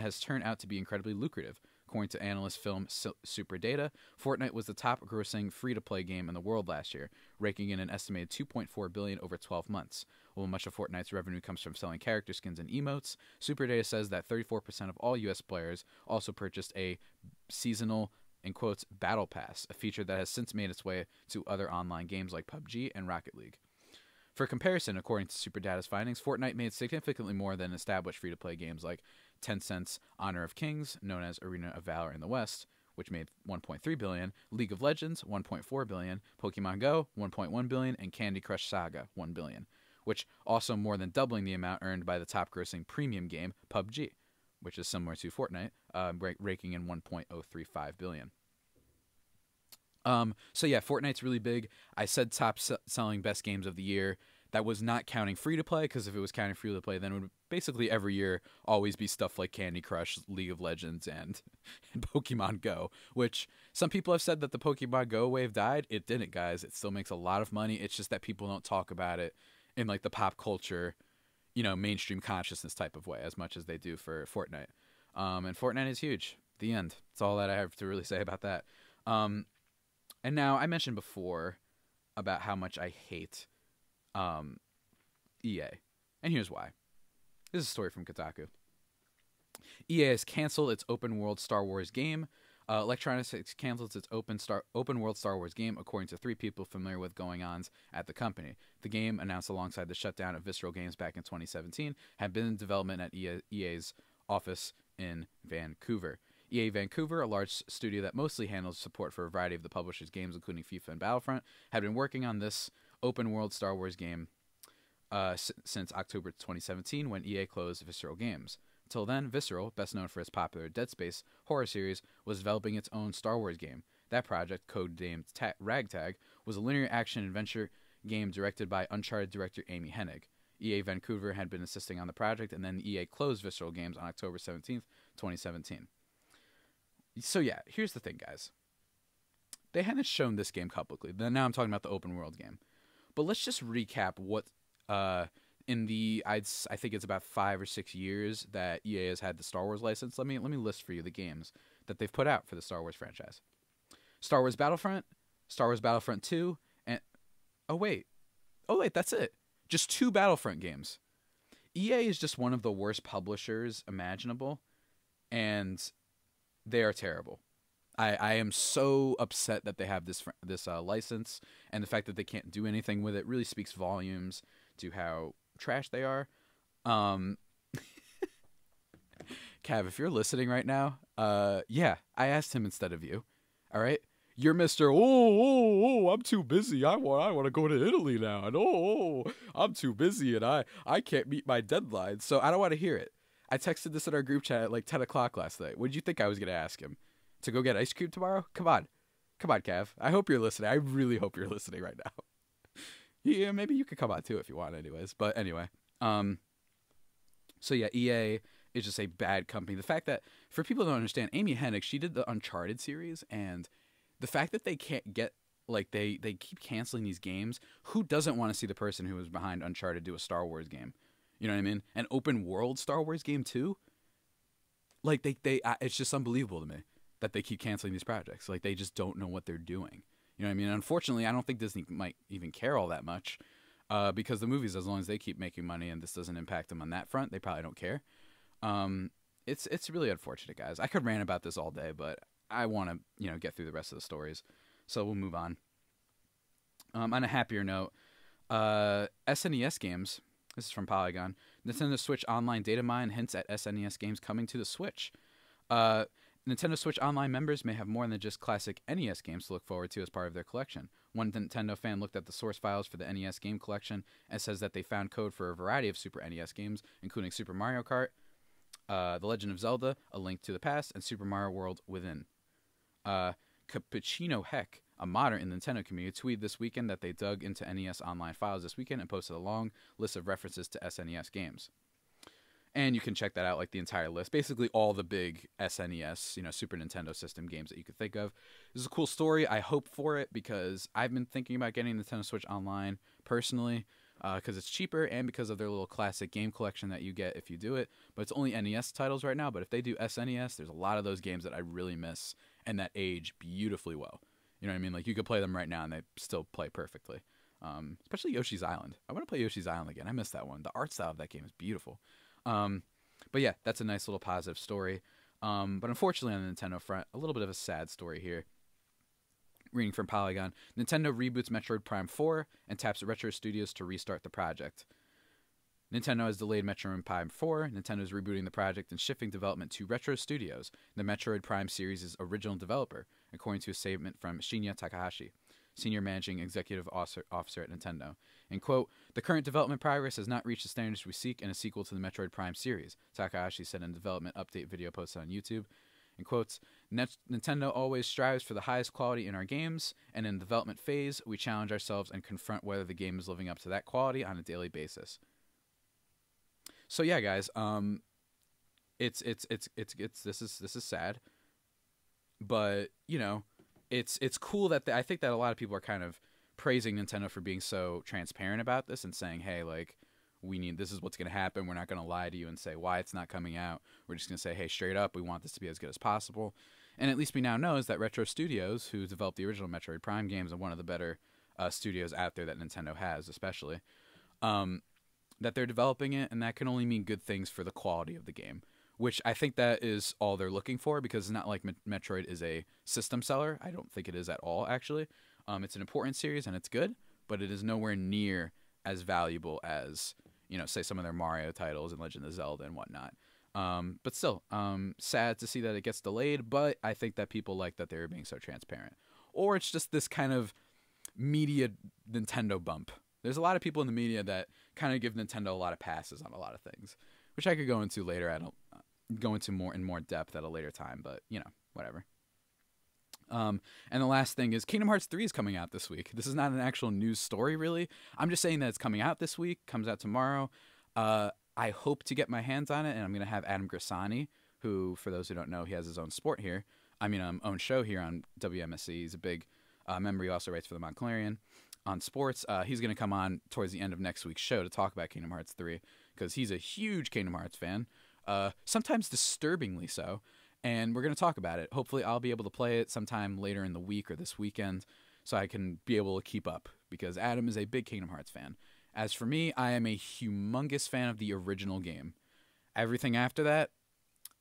has turned out to be incredibly lucrative. According to analyst Film Superdata, Fortnite was the top-grossing free-to-play game in the world last year, raking in an estimated $2.4 billion over 12 months. While much of Fortnite's revenue comes from selling character skins and emotes, Superdata says that 34% of all U.S. players also purchased a seasonal, in quotes, Battle Pass, a feature that has since made its way to other online games like PUBG and Rocket League. For comparison, according to Superdata's findings, Fortnite made significantly more than established free-to-play games like Tencent's Honor of Kings, known as Arena of Valor in the West, which made $1.3 billion, League of Legends, $1.4 billion, Pokemon Go, $1.1 billion, and Candy Crush Saga, $1 billion, which also more than doubling the amount earned by the top-grossing premium game, PUBG, which is similar to Fortnite, raking in $1.035 billion. So yeah, Fortnite's really big. I said top selling best games of the year. That was not counting free-to-play, because if it was counting free-to-play, then it would basically every year always be stuff like Candy Crush, League of Legends, and Pokemon Go, which some people have said that the Pokemon Go wave died. It didn't, guys. It still makes a lot of money. It's just that people don't talk about it in like the pop culture, you know, mainstream consciousness type of way as much as they do for Fortnite. And Fortnite is huge. The end. That's all that I have to really say about that. And now I mentioned before about how much I hate EA. And here's why. This is a story from Kotaku. EA has canceled its open-world Star Wars game. Electronic Arts cancels its open-world Star Wars game, according to three people familiar with going-ons at the company. The game, announced alongside the shutdown of Visceral Games back in 2017, had been in development at EA's office in Vancouver. EA Vancouver, a large studio that mostly handles support for a variety of the publisher's games, including FIFA and Battlefront, had been working on this open-world Star Wars game since October 2017, when EA closed Visceral Games. Until then, Visceral, best known for its popular Dead Space horror series, was developing its own Star Wars game. That project, codenamed Ragtag, was a linear action adventure game directed by Uncharted director Amy Hennig. EA Vancouver had been assisting on the project, and then EA closed Visceral Games on October 17th, 2017. So yeah, here's the thing, guys. They hadn't shown this game publicly. Now I'm talking about the open world game. But let's just recap what... in the, I think it's about 5 or 6 years that EA has had the Star Wars license. Let me list for you the games that they've put out for the Star Wars franchise. Star Wars Battlefront, Star Wars Battlefront 2, and... Oh, wait, that's it. Just 2 Battlefront games. EA is just one of the worst publishers imaginable, and they are terrible. I am so upset that they have this license, and the fact that they can't do anything with it really speaks volumes to how trash they are. Cav, if you're listening right now, yeah, I asked him instead of you. All right, you're Mr. Oh, I'm too busy. I want to go to Italy now, and oh, I'm too busy, and I can't meet my deadline, so I don't want to hear it. I texted this in our group chat at like 10 o'clock last night. What did you think I was gonna ask him? To go get ice cream tomorrow? Come on, Cav. I hope you're listening. I really hope you're listening right now. Yeah, maybe you could come on too if you want anyways. But anyway, so yeah, EA is just a bad company. The fact that, for people who don't understand, Amy Hennig, she did the Uncharted series, and the fact that they can't get, like, they keep canceling these games, who doesn't want to see the person who was behind Uncharted do a Star Wars game? You know what I mean? An open world Star Wars game too? Like, it's just unbelievable to me that they keep canceling these projects. Like, they just don't know what they're doing. You know what I mean? Unfortunately, I don't think Disney might even care all that much because the movies, as long as they keep making money and this doesn't impact them on that front, they probably don't care. It's really unfortunate, guys. I could rant about this all day, but I want to, you know, get through the rest of the stories. So we'll move on. On a happier note, SNES games, this is from Polygon, Nintendo Switch Online data mine hints at SNES games coming to the Switch. Nintendo Switch Online members may have more than just classic NES games to look forward to as part of their collection. One Nintendo fan looked at the source files for the NES game collection and says that they found code for a variety of Super NES games, including Super Mario Kart, The Legend of Zelda, A Link to the Past, and Super Mario World Within. Cappuccino Heck, a modder in the Nintendo community, tweeted this weekend that they dug into NES Online files this weekend and posted a long list of references to SNES games. And you can check that out, like the entire list. Basically all the big SNES, you know, Super Nintendo system games that you could think of. This is a cool story. I hope for it because I've been thinking about getting Nintendo Switch Online personally because it's cheaper and because of their little classic game collection that you get if you do it. But it's only NES titles right now. But if they do SNES, there's a lot of those games that I really miss and that age beautifully well. You know what I mean? Like, you could play them right now and they still play perfectly. Especially Yoshi's Island. I want to play Yoshi's Island again. I miss that one. The art style of that game is beautiful. But yeah, that's a nice little positive story. But unfortunately on the Nintendo front, a little bit of a sad story here. Reading from Polygon, Nintendo reboots Metroid Prime 4 and taps Retro Studios to restart the project. Nintendo has delayed Metroid Prime 4. Nintendo is rebooting the project and shifting development to Retro Studios, the Metroid Prime series' original developer, according to a statement from Shinya Takahashi, Senior Managing Executive Officer at Nintendo. And quote, the current development progress has not reached the standards we seek in a sequel to the Metroid Prime series, Takahashi said in a development update video posted on YouTube. In quotes, Nintendo always strives for the highest quality in our games, and in the development phase, we challenge ourselves and confront whether the game is living up to that quality on a daily basis. So yeah, guys, this is sad, but you know, it's cool that I think that a lot of people are kind of praising Nintendo for being so transparent about this and saying, hey, like, this is what's going to happen. We're not going to lie to you and say why it's not coming out. We're just going to say, hey, straight up, we want this to be as good as possible. And at least we now know is that Retro Studios, who developed the original Metroid Prime games and one of the better studios out there that Nintendo has, especially, that they're developing it, and that can only mean good things for the quality of the game, which I think that is all they're looking for, because it's not like Metroid is a system seller. I don't think it is at all, actually. It's an important series, and it's good, but it is nowhere near as valuable as, you know, say some of their Mario titles and Legend of Zelda and whatnot. But still, sad to see that it gets delayed, but I think that people like that they were being so transparent. Or it's just this kind of media Nintendo bump. There's a lot of people in the media that kind of give Nintendo a lot of passes on a lot of things, which I could go into later. I don't go into more in more depth at a later time, but, you know, whatever. And the last thing is Kingdom Hearts 3 is coming out this week. This is not an actual news story, really. I'm just saying that it's coming out this week, comes out tomorrow. I hope to get my hands on it, and I'm going to have Adam Grisani, who, for those who don't know, he has his own sport here. I mean, own show here on WMSC. He's a big member. He also writes for the Montclairian on sports. He's going to come on towards the end of next week's show to talk about Kingdom Hearts 3, because he's a huge Kingdom Hearts fan, sometimes disturbingly so. And we're going to talk about it. Hopefully I'll be able to play it sometime later in the week or this weekend so I can be able to keep up, because Adam is a big Kingdom Hearts fan. As for me, I am a humongous fan of the original game. Everything after that,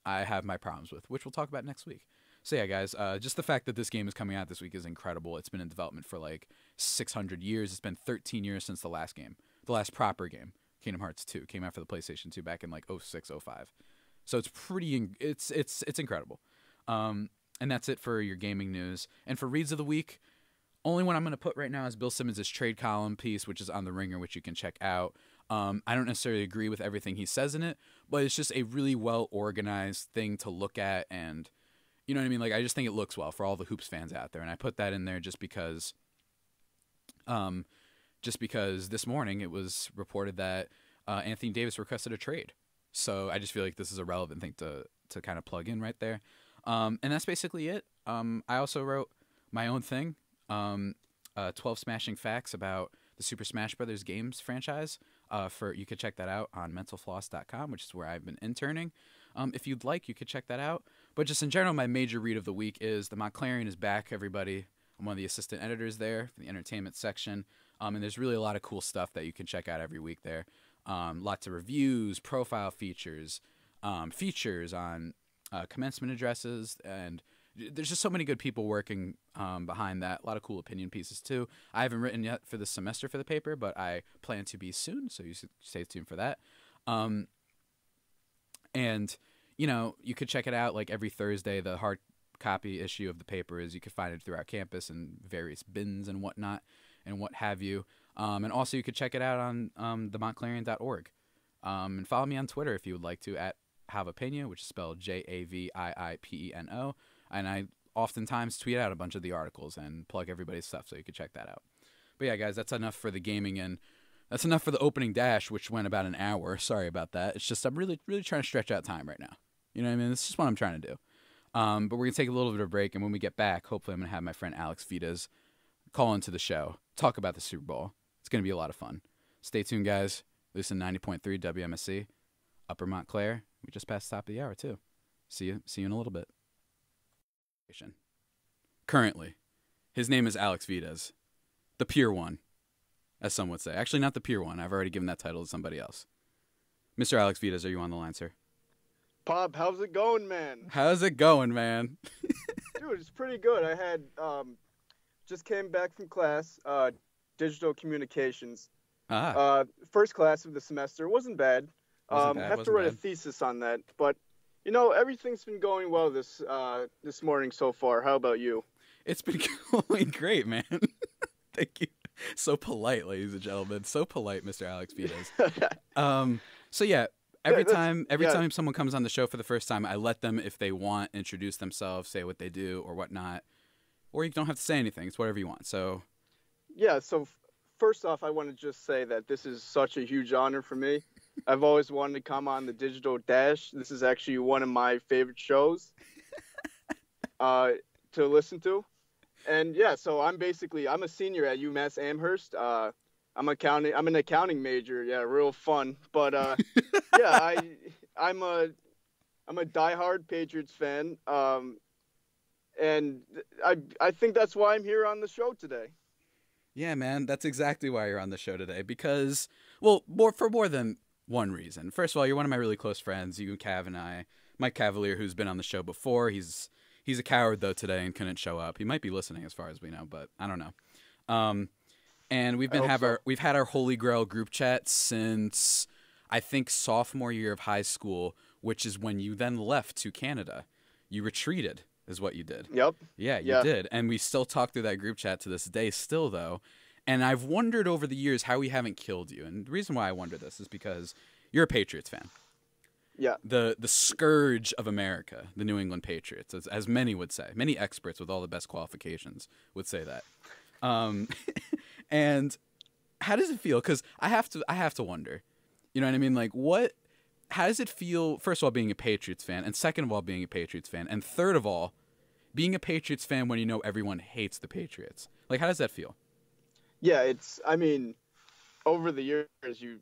I have my problems with, which we'll talk about next week. So yeah, guys, just the fact that this game is coming out this week is incredible. It's been in development for like 600 years. It's been 13 years since the last game, the last proper game, Kingdom Hearts 2. Came out for the PlayStation 2 back in like 06, 05. So it's pretty, it's incredible. And that's it for your gaming news. And for reads of the week, only one I'm going to put right now is Bill Simmons' trade column piece, which is on The Ringer, which you can check out. I don't necessarily agree with everything he says in it, but it's just a really well-organized thing to look at. And you know what I mean? Like, I just think it looks well for all the Hoops fans out there. And I put that in there just because this morning it was reported that Anthony Davis requested a trade. So I just feel like this is a relevant thing to kind of plug in right there. And that's basically it. I also wrote my own thing, 12 Smashing Facts about the Super Smash Bros. Games franchise. You could check that out on mentalfloss.com, which is where I've been interning. If you'd like, you could check that out. But just in general, my major read of the week is The Montclairian is back, everybody. I'm one of the assistant editors there for the entertainment section. And there's really a lot of cool stuff that you can check out every week there. Lots of reviews, profile features, features on commencement addresses, and there's just so many good people working behind that. A lot of cool opinion pieces, too. I haven't written yet for this semester for the paper, but I plan to be soon, so you should stay tuned for that. And, you know, you could check it out, like, every Thursday. The hard copy issue of the paper is you can find it throughout campus and various bins and whatnot and what have you. And also, you could check it out on themontclairian.org. And follow me on Twitter if you would like to, at Javipeno, which is spelled J-A-V-I-I-P-E-N-O. And I oftentimes tweet out a bunch of the articles and plug everybody's stuff, so you could check that out. But yeah, guys, that's enough for the gaming, and that's enough for the opening dash, which went about an hour. Sorry about that. It's just I'm really trying to stretch out time right now. You know what I mean? It's just what I'm trying to do. But we're going to take a little bit of a break, and when we get back, hopefully I'm going to have my friend Alex Vides call into the show, talk about the Super Bowl. It's going to be a lot of fun. Stay tuned, guys. Listen, 90.3 WMSC, Upper Montclair. We just passed the top of the hour, too. See you in a little bit. Currently, his name is Alex Vides, the pure one, as some would say. Actually, not the pure one. I've already given that title to somebody else. Mr. Alex Vides, are you on the line, sir? Pop, how's it going, man? How's it going, man? Dude, it's pretty good. I had just came back from class. Digital communications. First class of the semester. Wasn't bad. I have to write a thesis on that. But, you know, everything's been going well this morning so far. How about you? It's been going great, man. Thank you. So polite, ladies and gentlemen. So polite, Mr. Alex Vides. So, yeah, every time someone comes on the show for the first time, I let them, if they want, introduce themselves, say what they do or whatnot. Or you don't have to say anything. It's whatever you want. So... yeah, so first off, I want to just say that this is such a huge honor for me. I've always wanted to come on the Digital Dash. This is actually one of my favorite shows to listen to. And, yeah, so I'm a senior at UMass Amherst. I'm an accounting major. Yeah, real fun. But, yeah, I'm a diehard Patriots fan. And I think that's why I'm here on the show today. Yeah, man, that's exactly why you're on the show today, because, well, for more than one reason. First of all, you're one of my really close friends, you, Cav, and I. Mike Cavalier, who's been on the show before, he's a coward, though, today and couldn't show up. He might be listening as far as we know, but I don't know. And we've had our Holy Grail group chat since, I think, sophomore year of high school, which is when you then left to Canada. You retreated. Is what you did. Yep. Yeah, you did. And we still talk through that group chat to this day still, though. And I've wondered over the years how we haven't killed you. And the reason why I wonder this is because you're a Patriots fan. Yeah. The scourge of America, the New England Patriots, as many would say. Many experts with all the best qualifications would say that. And how does it feel? Because I have to wonder. You know what I mean? Like, what... How does it feel, first of all, being a Patriots fan, and second of all, being a Patriots fan, and third of all, being a Patriots fan when you know everyone hates the Patriots? Like, how does that feel? Yeah, it's, I mean, over the years, you've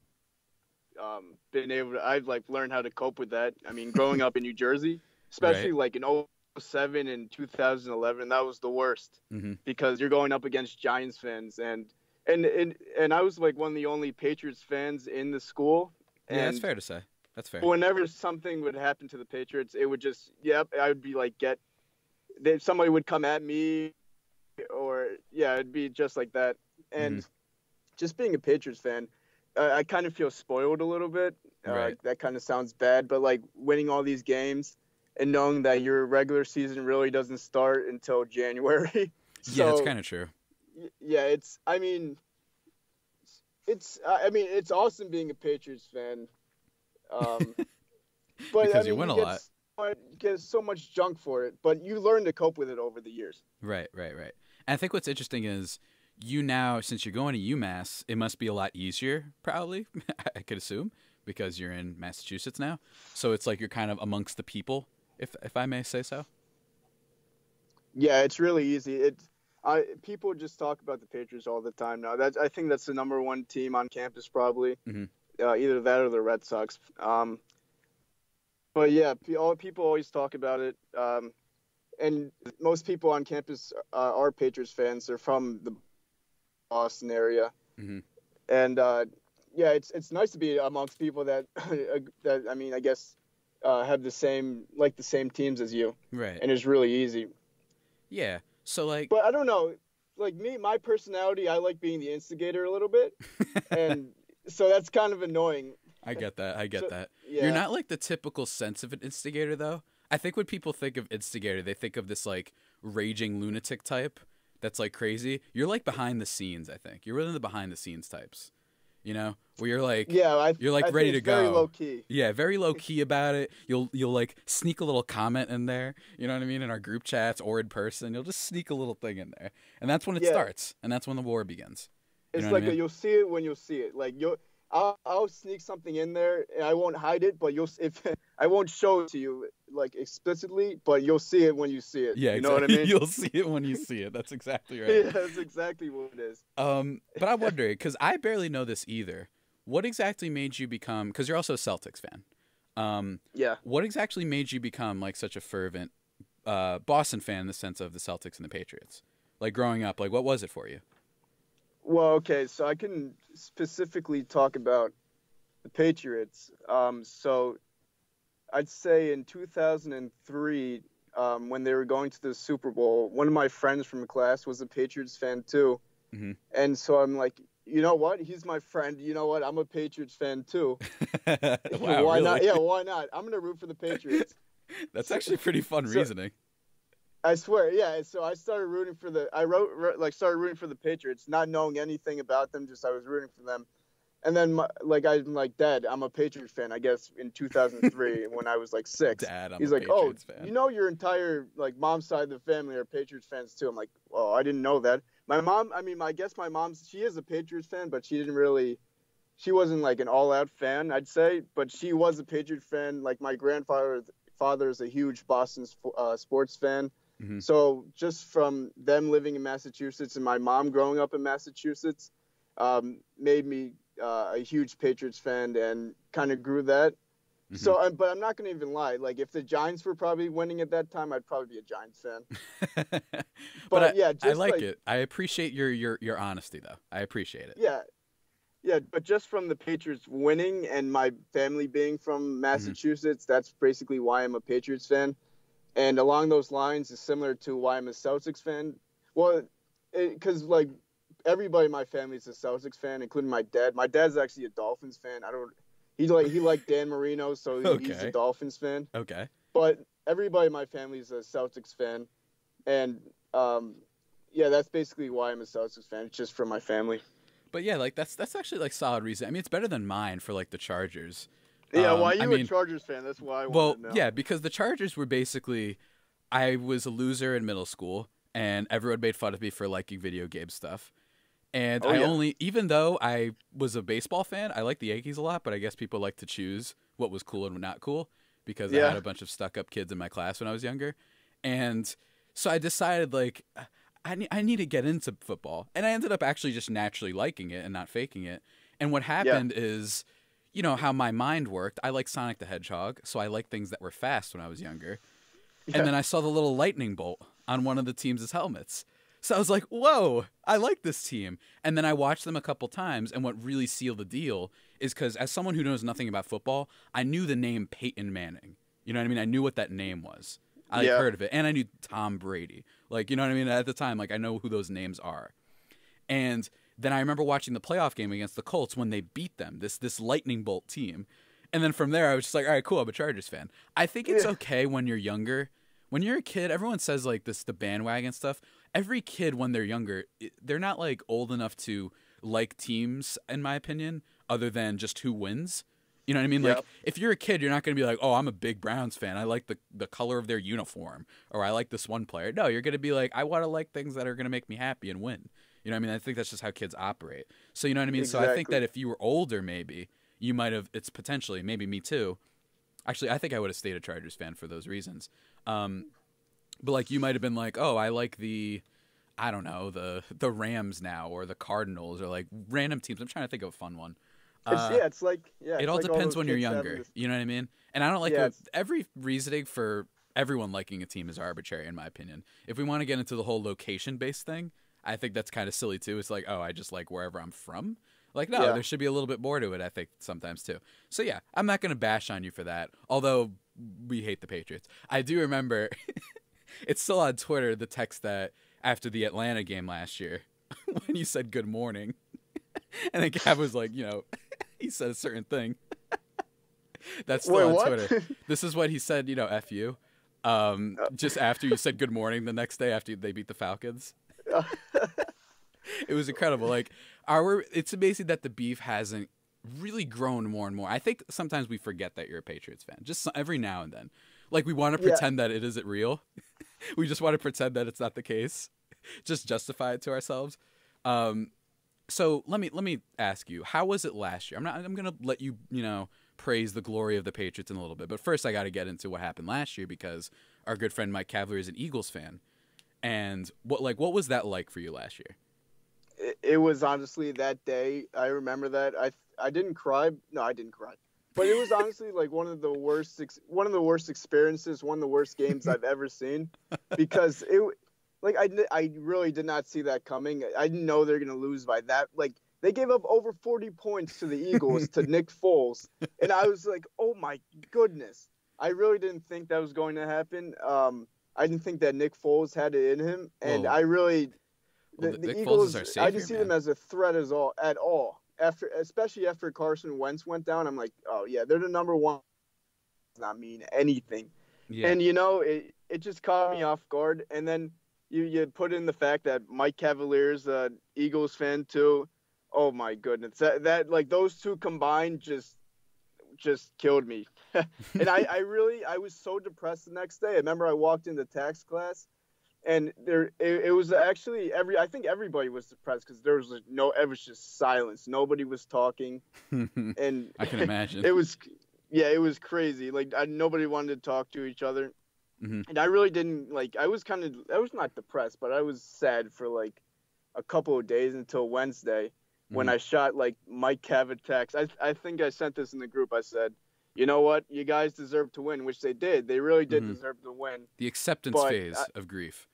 been able to, I've, like, learned how to cope with that. I mean, growing up in New Jersey, especially, right. like, in 2007 and 2011, that was the worst. Mm-hmm. Because you're going up against Giants fans, and I was, like, one of the only Patriots fans in the school. And yeah, that's fair to say. That's fair. Whenever something would happen to the Patriots, it would just, I would be like, somebody would come at me, or, it'd be just like that. And just being a Patriots fan, I kind of feel spoiled a little bit. Right. That kind of sounds bad, but, like, winning all these games and knowing that your regular season really doesn't start until January. Yeah, that's kind of true. Yeah, it's, I mean, it's awesome being a Patriots fan. But because you win a lot, get so much junk for it, but you learn to cope with it over the years. Right. And I think what's interesting is you now, since you're going to UMass, it must be a lot easier, probably. I could assume, because you're in Massachusetts now, so it's like you're kind of amongst the people, if I may say so. Yeah, it's really easy. People just talk about the Patriots all the time now. I think that's the number one team on campus, probably. Mm-hmm. Either that or the Red Sox. But yeah, people always talk about it. And most people on campus are Patriots fans. They're from the Boston area. Mm-hmm. And yeah, it's nice to be amongst people that I mean, I guess, have the same teams as you. Right. And it's really easy. Yeah. So like. But I don't know. Like me, my personality, I like being the instigator a little bit. And. So that's kind of annoying. I get that. Yeah. You're not like the typical sense of an instigator, though. I think when people think of instigator, they think of this like raging lunatic type that's like crazy. You're like behind the scenes, I think. You're really the behind the scenes types, you know, where you're like, you're like ready to go. Very low key. Yeah, very low key about it. You'll like sneak a little comment in there, you know what I mean, in our group chats or in person. You'll just sneak a little thing in there, and that's when it starts, and that's when the war begins. You know, it's like you'll see it when you'll see it. Like I'll sneak something in there, and I won't hide it. But I won't show it to you like explicitly, but you'll see it when you see it. Yeah, you know what I mean. You'll see it when you see it. That's exactly right. Yeah, that's exactly what it is. But I'm wondering, because I barely know this either. What exactly made you become? Because you're also a Celtics fan. Yeah. What exactly made you become like such a fervent Boston fan in the sense of the Celtics and the Patriots? Like growing up, like what was it for you? Well, okay, so I can specifically talk about the Patriots. So I'd say in 2003, when they were going to the Super Bowl, one of my friends from class was a Patriots fan too. Mm-hmm. And so I'm like, you know what? He's my friend. You know what? I'm a Patriots fan too. Wow, why not? Yeah, why not? I'm going to root for the Patriots. That's actually pretty fun reasoning. I swear, yeah. So I started rooting for the Patriots, not knowing anything about them. Just I was rooting for them, and then I'm like, Dad, I'm a Patriots fan. I guess in 2003 when I was like 6, Dad, he's like, Patriots fan. You know, your entire like mom's side of the family are Patriots fans too. I'm like, oh, I didn't know that. My mom, I mean, I guess my mom, she is a Patriots fan, but she wasn't like an all-out fan, I'd say, but she was a Patriots fan. Like my grandfather is a huge Boston sports fan. Mm-hmm. So just from them living in Massachusetts and my mom growing up in Massachusetts made me a huge Patriots fan and kind of grew that. Mm-hmm. So, but I'm not going to even lie. Like, if the Giants were probably winning at that time, I'd probably be a Giants fan. but yeah, I like it. I appreciate your honesty, though. I appreciate it. Yeah. Yeah, but just from the Patriots winning and my family being from Massachusetts, mm-hmm. that's basically why I'm a Patriots fan. And along those lines is similar to why I'm a Celtics fan. Well, because, like, everybody in my family is a Celtics fan, including my dad. My dad's actually a Dolphins fan. I don't – he liked Dan Marino, so okay. He's a Dolphins fan. Okay. But everybody in my family is a Celtics fan. And, yeah, that's basically why I'm a Celtics fan. It's just from my family. But yeah, like that's actually like solid reason. I mean, it's better than mine for like the Chargers. Yeah, why are you a Chargers fan? That's why I wanted to know. Well, yeah, because the Chargers were basically, I was a loser in middle school, and everyone made fun of me for liking video game stuff. And even though I was a baseball fan, I liked the Yankees a lot, but I guess people like to choose what was cool and not cool because I had a bunch of stuck-up kids in my class when I was younger. And so I decided like, I need to get into football. And I ended up actually just naturally liking it and not faking it. And what happened is, you know, how my mind worked. I like Sonic the Hedgehog, so I liked things that were fast when I was younger. Yeah. And then I saw the little lightning bolt on one of the teams' helmets. So I was like, whoa, I like this team. And then I watched them a couple times. And what really sealed the deal is because as someone who knows nothing about football, I knew the name Peyton Manning. You know what I mean? I knew what that name was. I heard of it. And I knew Tom Brady. Like, you know what I mean? At the time, like, I know who those names are. And then I remember watching the playoff game against the Colts when they beat them, this lightning bolt team. And then from there, I was just like, all right, cool, I'm a Chargers fan. I think it's okay when you're younger. When you're a kid, everyone says, like, this, the bandwagon stuff. Every kid, when they're younger, they're not, like, old enough to like teams, in my opinion, other than just who wins. You know what I mean? Yep. Like, if you're a kid, you're not going to be like, oh, I'm a big Browns fan. I like the color of their uniform, or I like this one player. No, you're going to be like, I want to like things that are going to make me happy and win. You know what I mean? I think that's just how kids operate. So, you know what I mean? Exactly. So I think that if you were older, maybe, you might have, it's potentially, maybe me too. Actually, I think I would have stayed a Chargers fan for those reasons. But, like, you might have been like, oh, I like the, I don't know, the Rams now, or the Cardinals, or, like, random teams. I'm trying to think of a fun one. It all depends when you're younger. You know what I mean? And I don't like every reasoning for everyone liking a team is arbitrary, in my opinion. If we want to get into the whole location-based thing, I think that's kind of silly, too. It's like, oh, I just like wherever I'm from. Like, no, there should be a little bit more to it, I think, sometimes, too. So, yeah, I'm not going to bash on you for that, although we hate the Patriots. I do remember, it's still on Twitter, the text that after the Atlanta game last year, when you said good morning, and then Gav was like, you know, he said a certain thing. That's still on Twitter. This is what he said, you know, F you. Just after you said good morning the next day after they beat the Falcons. It was incredible. Like, it's amazing that the beef hasn't really grown more and more. I think sometimes we forget that you're a Patriots fan, just every now and then. Like, we want to pretend that it isn't real. We just want to pretend that it's not the case. Just justify it to ourselves. So let me ask you, how was it last year? I'm gonna let you, you know, praise the glory of the Patriots in a little bit, but first I got to get into what happened last year because our good friend Mike Cavalier is an Eagles fan, and what was that like for you last year? It was honestly that day. I remember that I didn't cry. No, I didn't cry, but it was honestly like one of the worst experiences, one of the worst games I've ever seen because it. Like, I really did not see that coming. I didn't know they were going to lose by that. Like, they gave up over 40 points to the Eagles, to Nick Foles. And I was like, oh, my goodness. I really didn't think that was going to happen. I didn't think that Nick Foles had it in him. And the Eagles, savior, I didn't see them as a threat at all. Especially after Carson Wentz went down, I'm like, oh, yeah, they're the number one. It does not mean anything. Yeah. And, you know, it just caught me off guard. And then you put in the fact that Mike Cavalier's an Eagles fan too. Oh my goodness, that like those two combined just killed me. And I was so depressed the next day. I remember I walked into tax class, and it was actually I think everybody was depressed because there was it was just silence. Nobody was talking, and I can imagine it was crazy. Like nobody wanted to talk to each other. Mm-hmm. And I really didn't I was not depressed, but I was sad for like a couple of days until Wednesday when I shot like Mike Cavett text. I think I sent this in the group. I said, you know what, you guys deserve to win, which they did. They really did deserve to win. The acceptance phase of grief.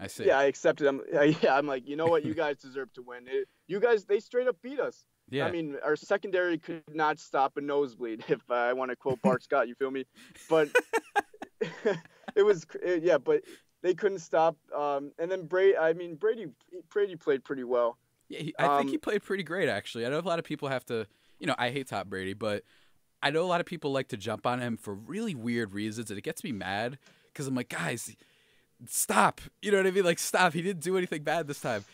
I see. Yeah, I accepted them. Yeah, I'm like, you know what, you guys deserve to win. You guys, they straight up beat us. Yeah. I mean, our secondary could not stop a nosebleed, if I want to quote Bart Scott, you feel me? But it was, yeah, but they couldn't stop. And then Brady played pretty well. Yeah, I think he played pretty great, actually. I know a lot of people have to, you know, I hate Top Brady, but I know a lot of people like to jump on him for really weird reasons, and it gets me mad because I'm like, guys, stop. You know what I mean? Like, stop. He didn't do anything bad this time.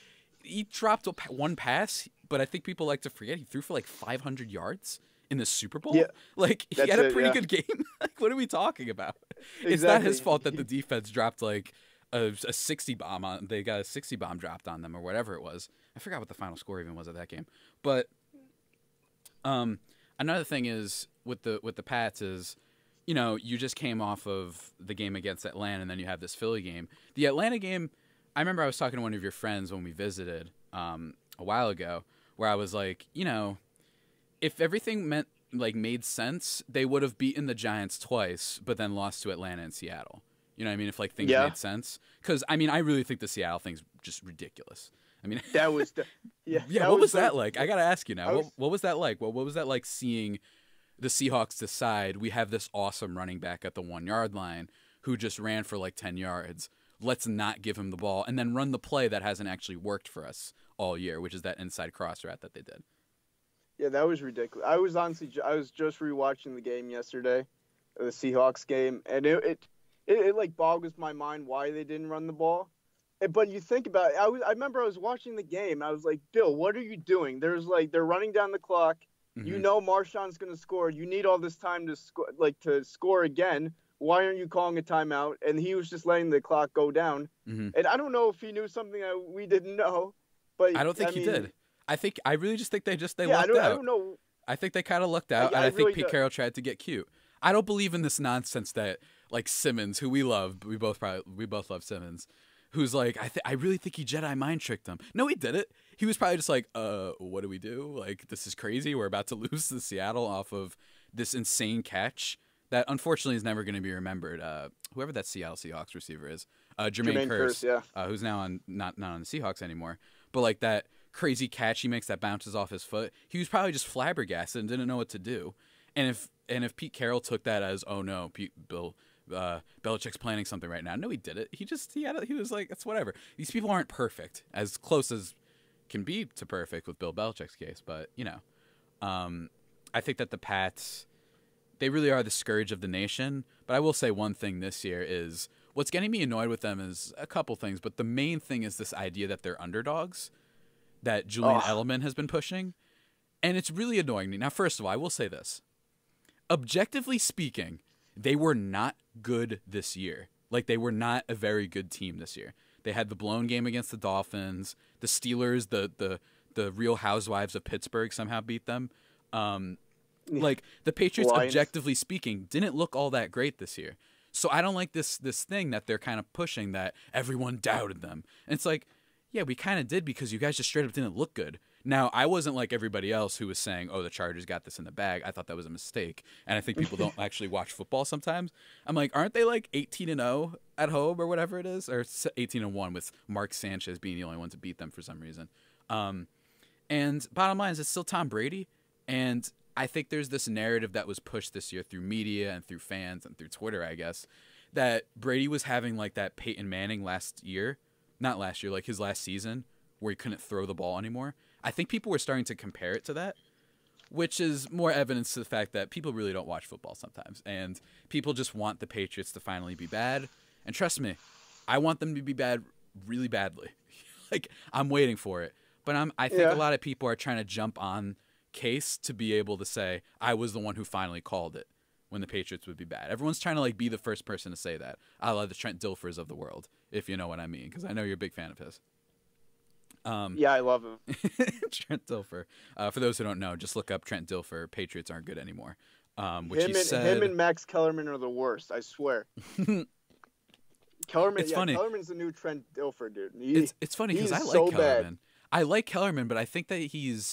He dropped one pass, but I think people like to forget he threw for like 500 yards in the Super Bowl. Yeah, like, he had a pretty good game. Like, what are we talking about? Exactly. It's not his fault that the defense dropped like a 60 bomb on. They got a 60 bomb dropped on them or whatever it was. I forgot what the final score even was of that game. But another thing is with the Pats is, you know, you just came off of the game against Atlanta, and then you have this Philly game. The Atlanta game, I remember I was talking to one of your friends when we visited a while ago, where I was like, you know, if everything made sense, they would have beaten the Giants twice, but then lost to Atlanta and Seattle. You know what I mean? If like things made sense, because I mean, I really think the Seattle thing's just ridiculous. I mean, that was what was that like? I gotta ask you now. What was that like? What was that like seeing the Seahawks decide we have this awesome running back at the 1 yard line who just ran for like 10 yards. Let's not give him the ball and then run the play that hasn't actually worked for us all year, which is that inside cross route that they did. Yeah, that was ridiculous. I was honestly, I was just rewatching the game yesterday, the Seahawks game, and it like boggles my mind why they didn't run the ball. But you think about it, I remember I was watching the game. I was like, Bill, what are you doing? There's like, they're running down the clock. Mm-hmm. You know, Marshawn's going to score. You need all this time to score, like to score again. Why aren't you calling a timeout? And he was just letting the clock go down. Mm-hmm. And I don't know if he knew something that we didn't know, but I don't think he did. I really just think they lucked out. I don't know. I think they kind of lucked out, and I think Pete Carroll tried to get cute. I don't believe in this nonsense that like Simmons, who we love, we both love Simmons. Who's like, I really think he Jedi mind tricked them. No, he didn't. He was probably just like, what do we do? Like, this is crazy. We're about to lose to Seattle off of this insane catch that unfortunately is never going to be remembered. Whoever that Seattle Seahawks receiver is, Jermaine Kearse, yeah. Who's now not on the Seahawks anymore. But like that crazy catch he makes that bounces off his foot. He was probably just flabbergasted and didn't know what to do. And if Pete Carroll took that as, oh no, Belichick's planning something right now. No, he did it. He was like, it's whatever. These people aren't perfect, as close as can be to perfect with Bill Belichick's case. But, you know, I think that the Pats, they really are the scourge of the nation. But I will say one thing this year is what's getting me annoyed with them is a couple things. But the main thing is this idea that they're underdogs that Julian Edelman has been pushing. And it's really annoying me. Now, first of all, I will say this. Objectively speaking, they were not good this year. Like, they were not a very good team this year. They had the blown game against the Dolphins, the Steelers, the Real Housewives of Pittsburgh somehow beat them. Like, the Patriots, objectively speaking, didn't look all that great this year. So I don't like this thing that they're kind of pushing that everyone doubted them. And it's like, yeah, we kind of did because you guys just straight up didn't look good. Now, I wasn't like everybody else who was saying, oh, the Chargers got this in the bag. I thought that was a mistake. And I think people don't actually watch football sometimes. I'm like, aren't they like 18-0 at home or whatever it is? Or 18-1 with Mark Sanchez being the only one to beat them for some reason. And bottom line is it's still Tom Brady. And I think there's this narrative that was pushed this year through media and through fans and through Twitter, I guess, that Brady was having like that Peyton Manning last year. Not last year, like his last season where he couldn't throw the ball anymore. I think people were starting to compare it to that, which is more evidence to the fact that people really don't watch football sometimes. And people just want the Patriots to finally be bad. And trust me, I want them to be bad really badly. Like, I'm waiting for it. But I think a lot of people are trying to jump on case to be able to say, I was the one who finally called it when the Patriots would be bad. Everyone's trying to, like, be the first person to say that. I love the Trent Dilfers of the world, if you know what I mean, because I know you're a big fan of his. Yeah, I love him. Trent Dilfer. For those who don't know, just look up Trent Dilfer. Patriots aren't good anymore. Which him and Max Kellerman are the worst. I swear. Kellerman's the new Trent Dilfer, dude. It's funny because I like so Kellerman. Bad. I like Kellerman, but I think that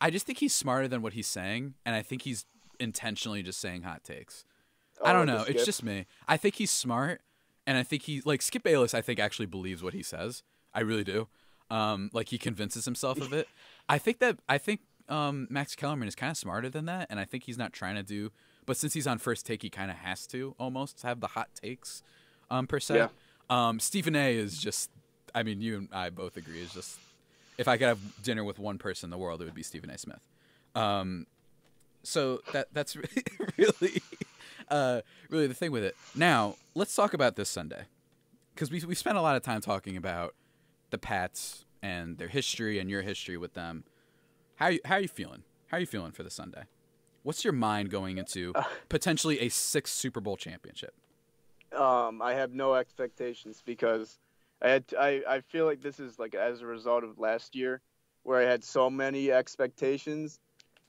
I just think he's smarter than what he's saying, and I think he's intentionally just saying hot takes. Oh, I don't know. It's just me. I think he's smart, and I think he, like, Skip Bayless, I think actually believes what he says. I really do. Like, he convinces himself of it. I think Max Kellerman is kind of smarter than that, and I think he's not trying to do, but since he's on First Take, he kind of has to almost have the hot takes, per se. Yeah. Stephen A is just, I mean, you and I both agree, is just, if I could have dinner with one person in the world, it would be Stephen A. Smith. So that's really the thing with it. Now, let's talk about this Sunday, because we spent a lot of time talking about the Pats and their history and your history with them. How are you feeling? How are you feeling for the Sunday? What's your mind going into potentially a 6th Super Bowl championship? I have no expectations, because I feel like this is like as a result of last year, where I had so many expectations,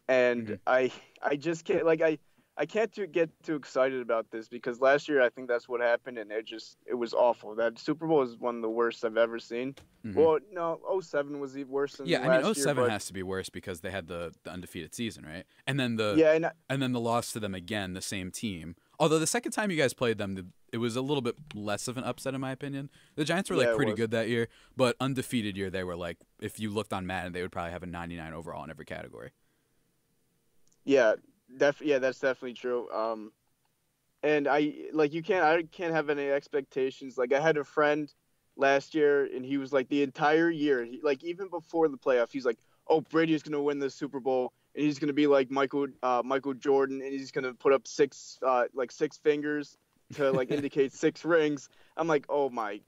and mm-hmm. I just can't, like, I can't get too excited about this, because last year I think that's what happened, and it was awful. That Super Bowl is one of the worst I've ever seen. Mm-hmm. Well, no, 07 was even worse than last year. Yeah, I mean, 07 has to be worse because they had the undefeated season, right? And then then the loss to them again, the same team. Although the second time you guys played them, it was a little bit less of an upset in my opinion. The Giants were pretty good that year, but undefeated year they were like, if you looked on Madden, they would probably have a 99 overall in every category. Yeah. Yeah, that's definitely true. And I can't have any expectations. Like, I had a friend last year, and he was like, the entire year, even before the playoff, he's like, oh, Brady's gonna win the Super Bowl, and he's gonna be like Michael Jordan, and he's gonna put up six fingers to indicate 6 rings. I'm like, oh my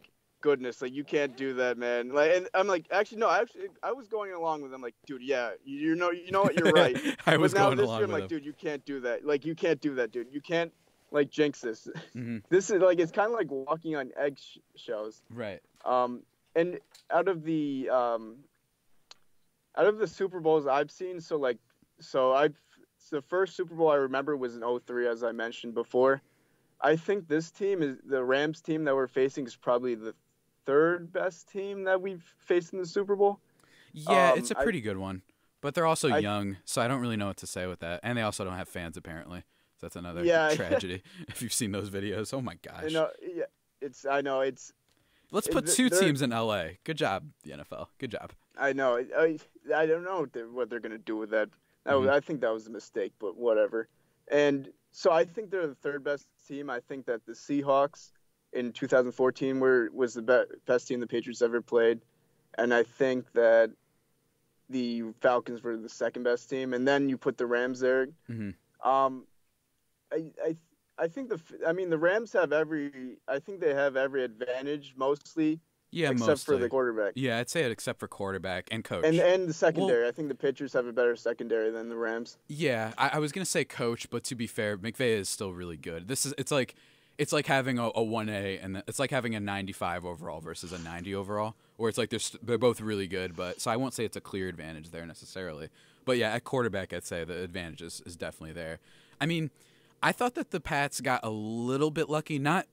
goodness, you can't do that, man. And I'm like, actually, no, I was going along with him. Like, dude, yeah, you know what, you're right. Dude, you can't do that. You can't do that, dude. You can't jinx this. Mm-hmm. This is it's kind of like walking on eggshells. Right. And out of the Super Bowls I've seen, the first Super Bowl I remember was in 2003, as I mentioned before. I think this team is the Rams team that we're facing is probably the third best team that we've faced in the Super Bowl. Yeah, it's a pretty good one. But they're also young, so I don't really know what to say with that. And they also don't have fans, apparently. So that's another tragedy. If you've seen those videos, oh my gosh. I know. Let's put two teams in L.A. Good job, the NFL. Good job. I know. I don't know what they're going to do with that. Mm-hmm. I think that was a mistake, but whatever. And so I think they're the third best team. I think that the Seahawks in 2014 was the best team the Patriots ever played, and I think that the Falcons were the second best team. And then you put the Rams there. Mm-hmm. I think the Rams have every advantage mostly. Yeah, except for the quarterback. Yeah, I'd say it except for quarterback and coach. And the secondary. Well, I think the pitchers have a better secondary than the Rams. Yeah, I was going to say coach, but to be fair, McVay is still really good. It's like having a 1A, and it's like having a 95 overall versus a 90 overall, where it's like they're both really good, but so I won't say it's a clear advantage there necessarily. But yeah, at quarterback, I'd say the advantage is definitely there. I mean, I thought that the Pats got a little bit lucky, not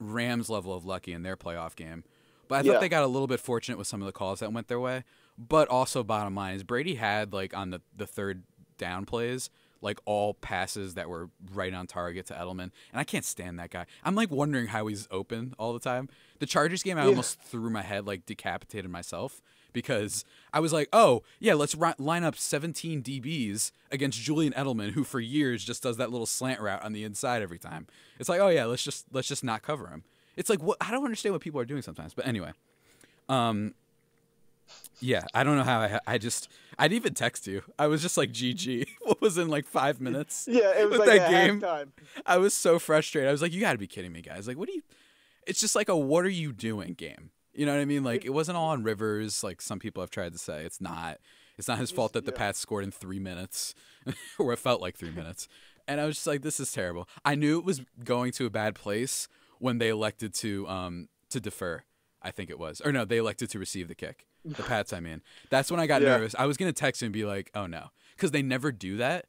Rams level of lucky in their playoff game. But I thought they got a little bit fortunate with some of the calls that went their way. But also, bottom line is Brady had, on the third down plays, all passes that were right on target to Edelman. And I can't stand that guy. I'm, wondering how he's open all the time. The Chargers game, I almost threw my head, decapitated myself. Because I was like, oh, yeah, let's line up 17 DBs against Julian Edelman, who for years just does that little slant route on the inside every time. It's like, oh, yeah, let's just not cover him. It's like, I don't understand what people are doing sometimes. But anyway, yeah, I don't know how I'd even text you. I was just like, GG. What was in 5 minutes? Yeah, it was that game. Halftime. I was so frustrated. I was like, you got to be kidding me, guys. It's just like a what are you doing game. You know what I mean? It wasn't all on Rivers. Some people have tried to say it's not. It's not his fault that the Pats scored in 3 minutes or it felt like 3 minutes. And I was just like, this is terrible. I knew it was going to a bad place when they elected to defer, I think it was. Or no, they elected to receive the kick. The Pats, I mean. That's when I got nervous. I was going to text him and be like, oh, no. Because they never do that.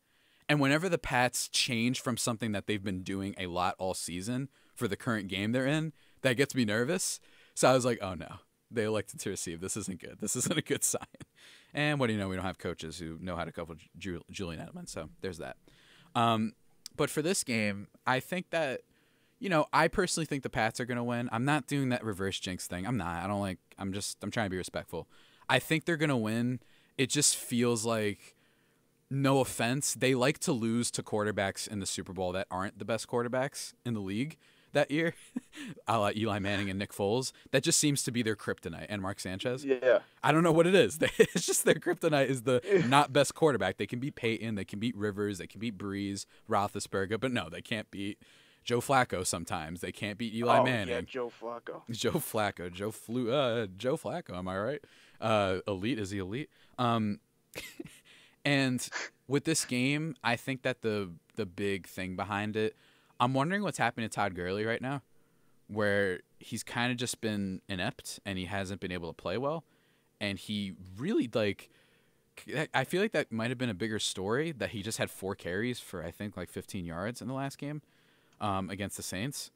And whenever the Pats change from something that they've been doing a lot all season for the current game they're in, that gets me nervous. So I was like, oh, no. They elected to receive. This isn't good. This isn't a good sign. And what do you know? We don't have coaches who know how to cover Julian Edelman. So there's that. But for this game, I think that, you know, I personally think the Pats are going to win. I'm not doing that reverse jinx thing. I'm not. I don't like, I'm trying to be respectful. I think they're going to win. It just feels like, no offense, they like to lose to quarterbacks in the Super Bowl that aren't the best quarterbacks in the league that year, a la Eli Manning and Nick Foles. That just seems to be their kryptonite. And Mark Sanchez. Yeah. I don't know what it is. It's just their kryptonite is the not best quarterback. They can beat Peyton. They can beat Rivers. They can beat Breeze, Roethlisberger. But no, they can't beat Joe Flacco sometimes. They can't beat Eli Manning. Yeah, Joe Flacco. Joe Flacco, am I right? Elite. Is he elite? And with this game, I think that the big thing behind it, I'm wondering what's happening to Todd Gurley right now, where he's kind of just been inept and he hasn't been able to play well. And he really, like, I feel like that might have been a bigger story, that he just had 4 carries for, I think, like 15 yards in the last game against the Saints.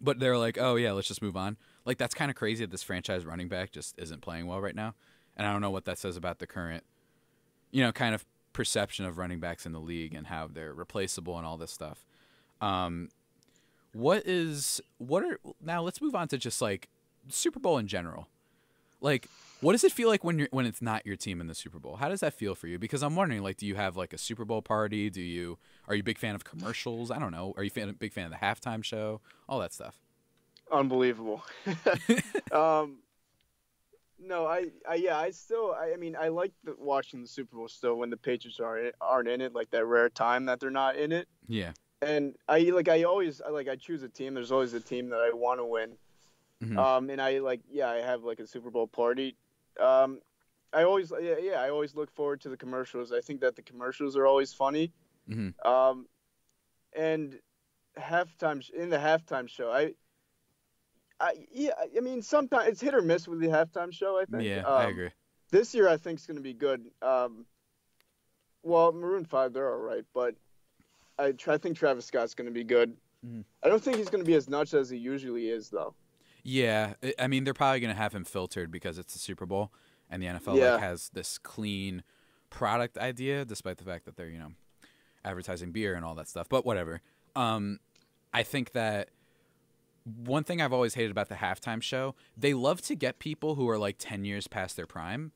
But they're like, oh, yeah, let's just move on. Like, that's kind of crazy that this franchise running back just isn't playing well right now. And I don't know what that says about the current, you know, kind of perception of running backs in the league and how they're replaceable and all this stuff. Now let's move on to just like Super Bowl in general. Like, what does it feel like when it's not your team in the Super Bowl? How does that feel for you? Because I'm wondering, like, do you have like a Super Bowl party? Are you a big fan of commercials? I don't know. Are you a big fan of the halftime show? All that stuff. Unbelievable. No, I like watching the Super Bowl still when the Patriots aren't in it, like that rare time that they're not in it. Yeah. And I choose a team. There's always a team that I want to win. Mm-hmm. I have like a Super Bowl party. I always look forward to the commercials. I think that the commercials are always funny. Mm-hmm. And halftime show, sometimes it's hit or miss with the halftime show, I think. Yeah, I agree. This year, I think, is going to be good. Maroon 5, they're all right, but I think Travis Scott's going to be good. Mm-hmm. I don't think he's going to be as nuts as he usually is, though. Yeah, I mean, they're probably going to have him filtered because it's the Super Bowl, and the NFL has this clean product idea, despite the fact that they're, you know, advertising beer and all that stuff, but whatever. I think that one thing I've always hated about the halftime show, they love to get people who are like 10 years past their prime,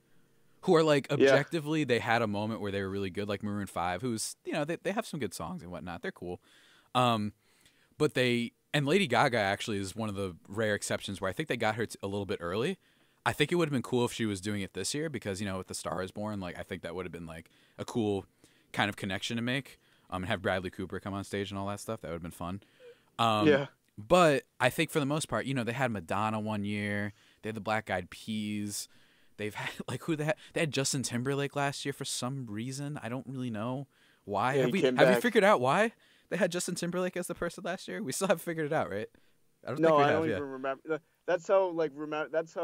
who are like objectively, they had a moment where they were really good, like Maroon 5, who's, you know, they have some good songs and whatnot. They're cool. But Lady Gaga actually is one of the rare exceptions where I think they got her a little bit early. I think it would have been cool if she was doing it this year because, you know, with The Star is Born, like I think that would have been like a cool kind of connection to make, and have Bradley Cooper come on stage and all that stuff. That would have been fun. But I think for the most part, you know, they had Madonna one year. They had the Black Eyed Peas. They've had, like, they had Justin Timberlake last year for some reason. I don't really know why. Yeah, have we figured out why they had Justin Timberlake as the person last year? We still haven't figured it out, right? I don't even remember. That's how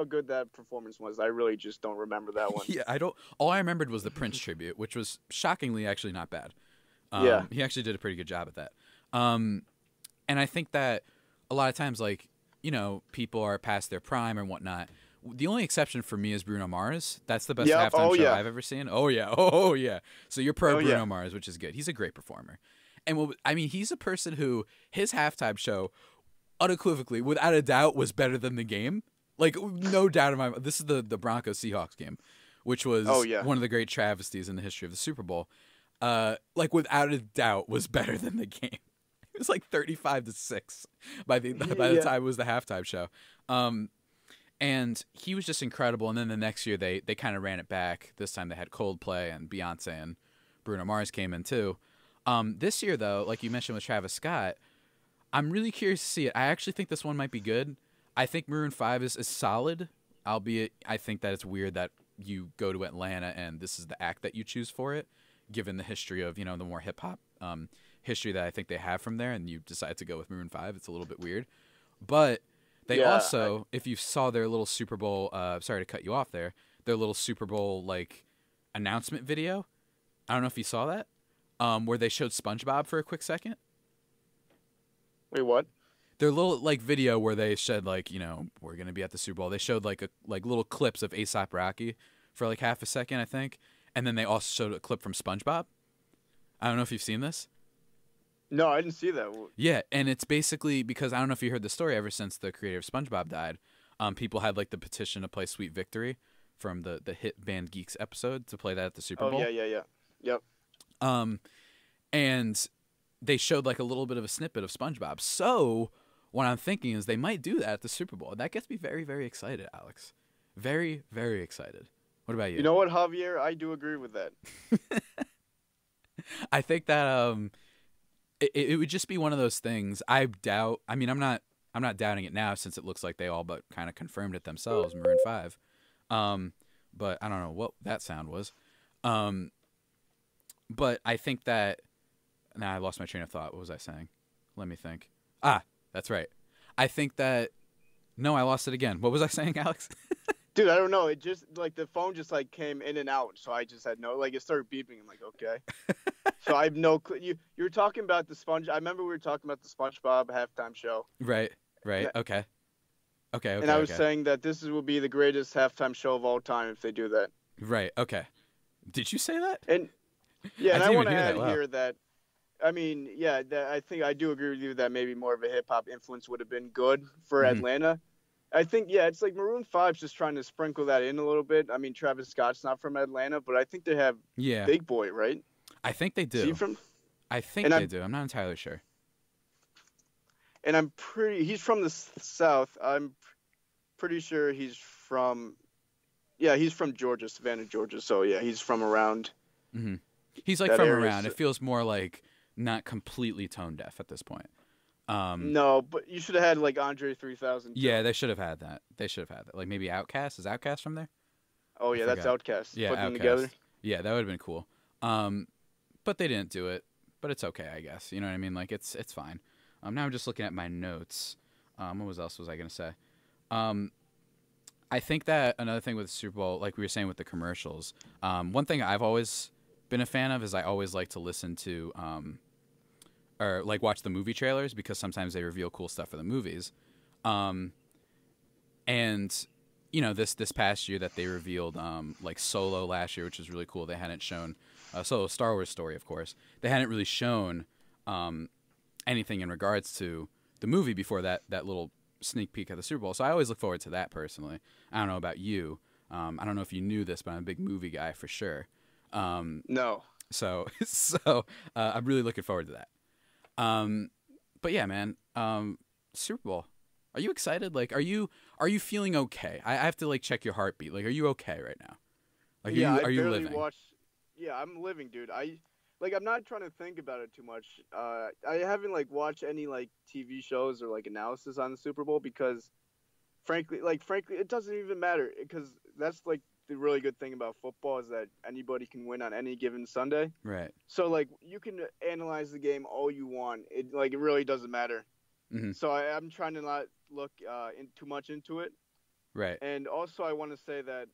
good that performance was. I really just don't remember that one. Yeah, I don't. All I remembered was the Prince tribute, which was shockingly actually not bad. He actually did a pretty good job at that. And I think that a lot of times, like, you know, people are past their prime and whatnot. The only exception for me is Bruno Mars. That's the best halftime show I've ever seen. Oh, yeah. Oh, yeah. So you're pro Bruno Mars, which is good. He's a great performer. And, he's a person who his halftime show, unequivocally, without a doubt, was better than the game. Like, no doubt in my mind. This is the Broncos-Seahawks game, which was one of the great travesties in the history of the Super Bowl. Without a doubt, was better than the game. It was like 35-6 by the time it was the halftime show. And he was just incredible. And then the next year they kind of ran it back. This time they had Coldplay and Beyonce and Bruno Mars came in too. This year, though, like you mentioned with Travis Scott, I'm really curious to see it. I actually think this one might be good. I think Maroon 5 is solid, albeit I think that it's weird that you go to Atlanta and this is the act that you choose for it, given the history of, you know, the more hip-hop history that I think they have from there, and you decide to go with Maroon 5. It's a little bit weird, but they also, if you saw their little Super Bowl, sorry to cut you off there, their little Super Bowl like announcement video. I don't know if you saw that, where they showed SpongeBob for a quick second. Wait, what? Their little like video where they said like, you know, we're gonna be at the Super Bowl. They showed like little clips of A$AP Rocky for like half a second, I think, and then they also showed a clip from SpongeBob. I don't know if you've seen this. No, I didn't see that. Yeah, and it's basically because I don't know if you heard the story. Ever since the creator of SpongeBob died, people had like the petition to play "Sweet Victory" from the hit Band Geeks episode to play that at the Super Bowl. Oh yeah, yeah, yeah, yep. And they showed like a little bit of a snippet of SpongeBob. So what I'm thinking is they might do that at the Super Bowl. That gets me very, very excited, Alex. Very, very excited. What about you? You know what, Javier? I do agree with that. I think that it would just be one of those things. I doubt. I mean, I'm not doubting it now since it looks like they all but kind of confirmed it themselves, Maroon 5. But I don't know what that sound was. But I think that. Nah, I lost my train of thought. What was I saying? Let me think. Ah, that's right. I think that. No, I lost it again. What was I saying, Alex? Dude, I don't know. It just, like, the phone just, like, came in and out. So I just had no, like, it started beeping. I'm like, okay. So I have no clue. You were talking about the Sponge. I remember we were talking about the SpongeBob halftime show. Right, right. And okay. Okay, okay. And I was saying that this will be the greatest halftime show of all time if they do that. Right, okay. Did you say that? And yeah, and I want to add here that, I mean, yeah, I think I do agree with you that maybe more of a hip-hop influence would have been good for Atlanta. I think, yeah, it's like Maroon 5's just trying to sprinkle that in a little bit. I mean, Travis Scott's not from Atlanta, but I think they have Big Boy, right? I think they do. Is he from? I think they do. I'm not entirely sure. And I'm pretty – he's from the South. I'm pretty sure he's from – yeah, he's from Georgia, Savannah, Georgia. So, yeah, he's from around He's like from area. Around. It feels more like – not completely tone deaf at this point. No, but you should have had like Andre 3000. Yeah, they should have had that. They should have had that. Like maybe Outkast. Is Outkast from there? Oh yeah, that's Outkast. Yeah, put them together. Yeah, that would have been cool. But they didn't do it. But it's okay, I guess. You know what I mean? Like it's fine. Now I'm just looking at my notes. What else was I gonna say? I think that another thing with the Super Bowl, like we were saying with the commercials, one thing I've always been a fan of is I always like to listen to or like watch the movie trailers because sometimes they reveal cool stuff for the movies. And you know, this past year that they revealed like Solo last year, which is really cool. They hadn't shown Solo, Star Wars story, of course. They hadn't really shown anything in regards to the movie before that little sneak peek at the Super Bowl. So I always look forward to that personally. I don't know about you. I don't know if you knew this, but I'm a big movie guy for sure. No. So I'm really looking forward to that. But yeah, man, Super Bowl, are you excited? Like, are you feeling okay? I have to like check your heartbeat. Like, are you okay right now? Like, yeah, are you living? Yeah, I'm living, dude. I'm not trying to think about it too much. I haven't like watched any like TV shows or like analysis on the Super Bowl because frankly, it doesn't even matter because that's like the really good thing about football is that anybody can win on any given Sunday. Right. So, like, you can analyze the game all you want. It really doesn't matter. Mm-hmm. So I'm trying to not look too much into it. Right. And also I want to say that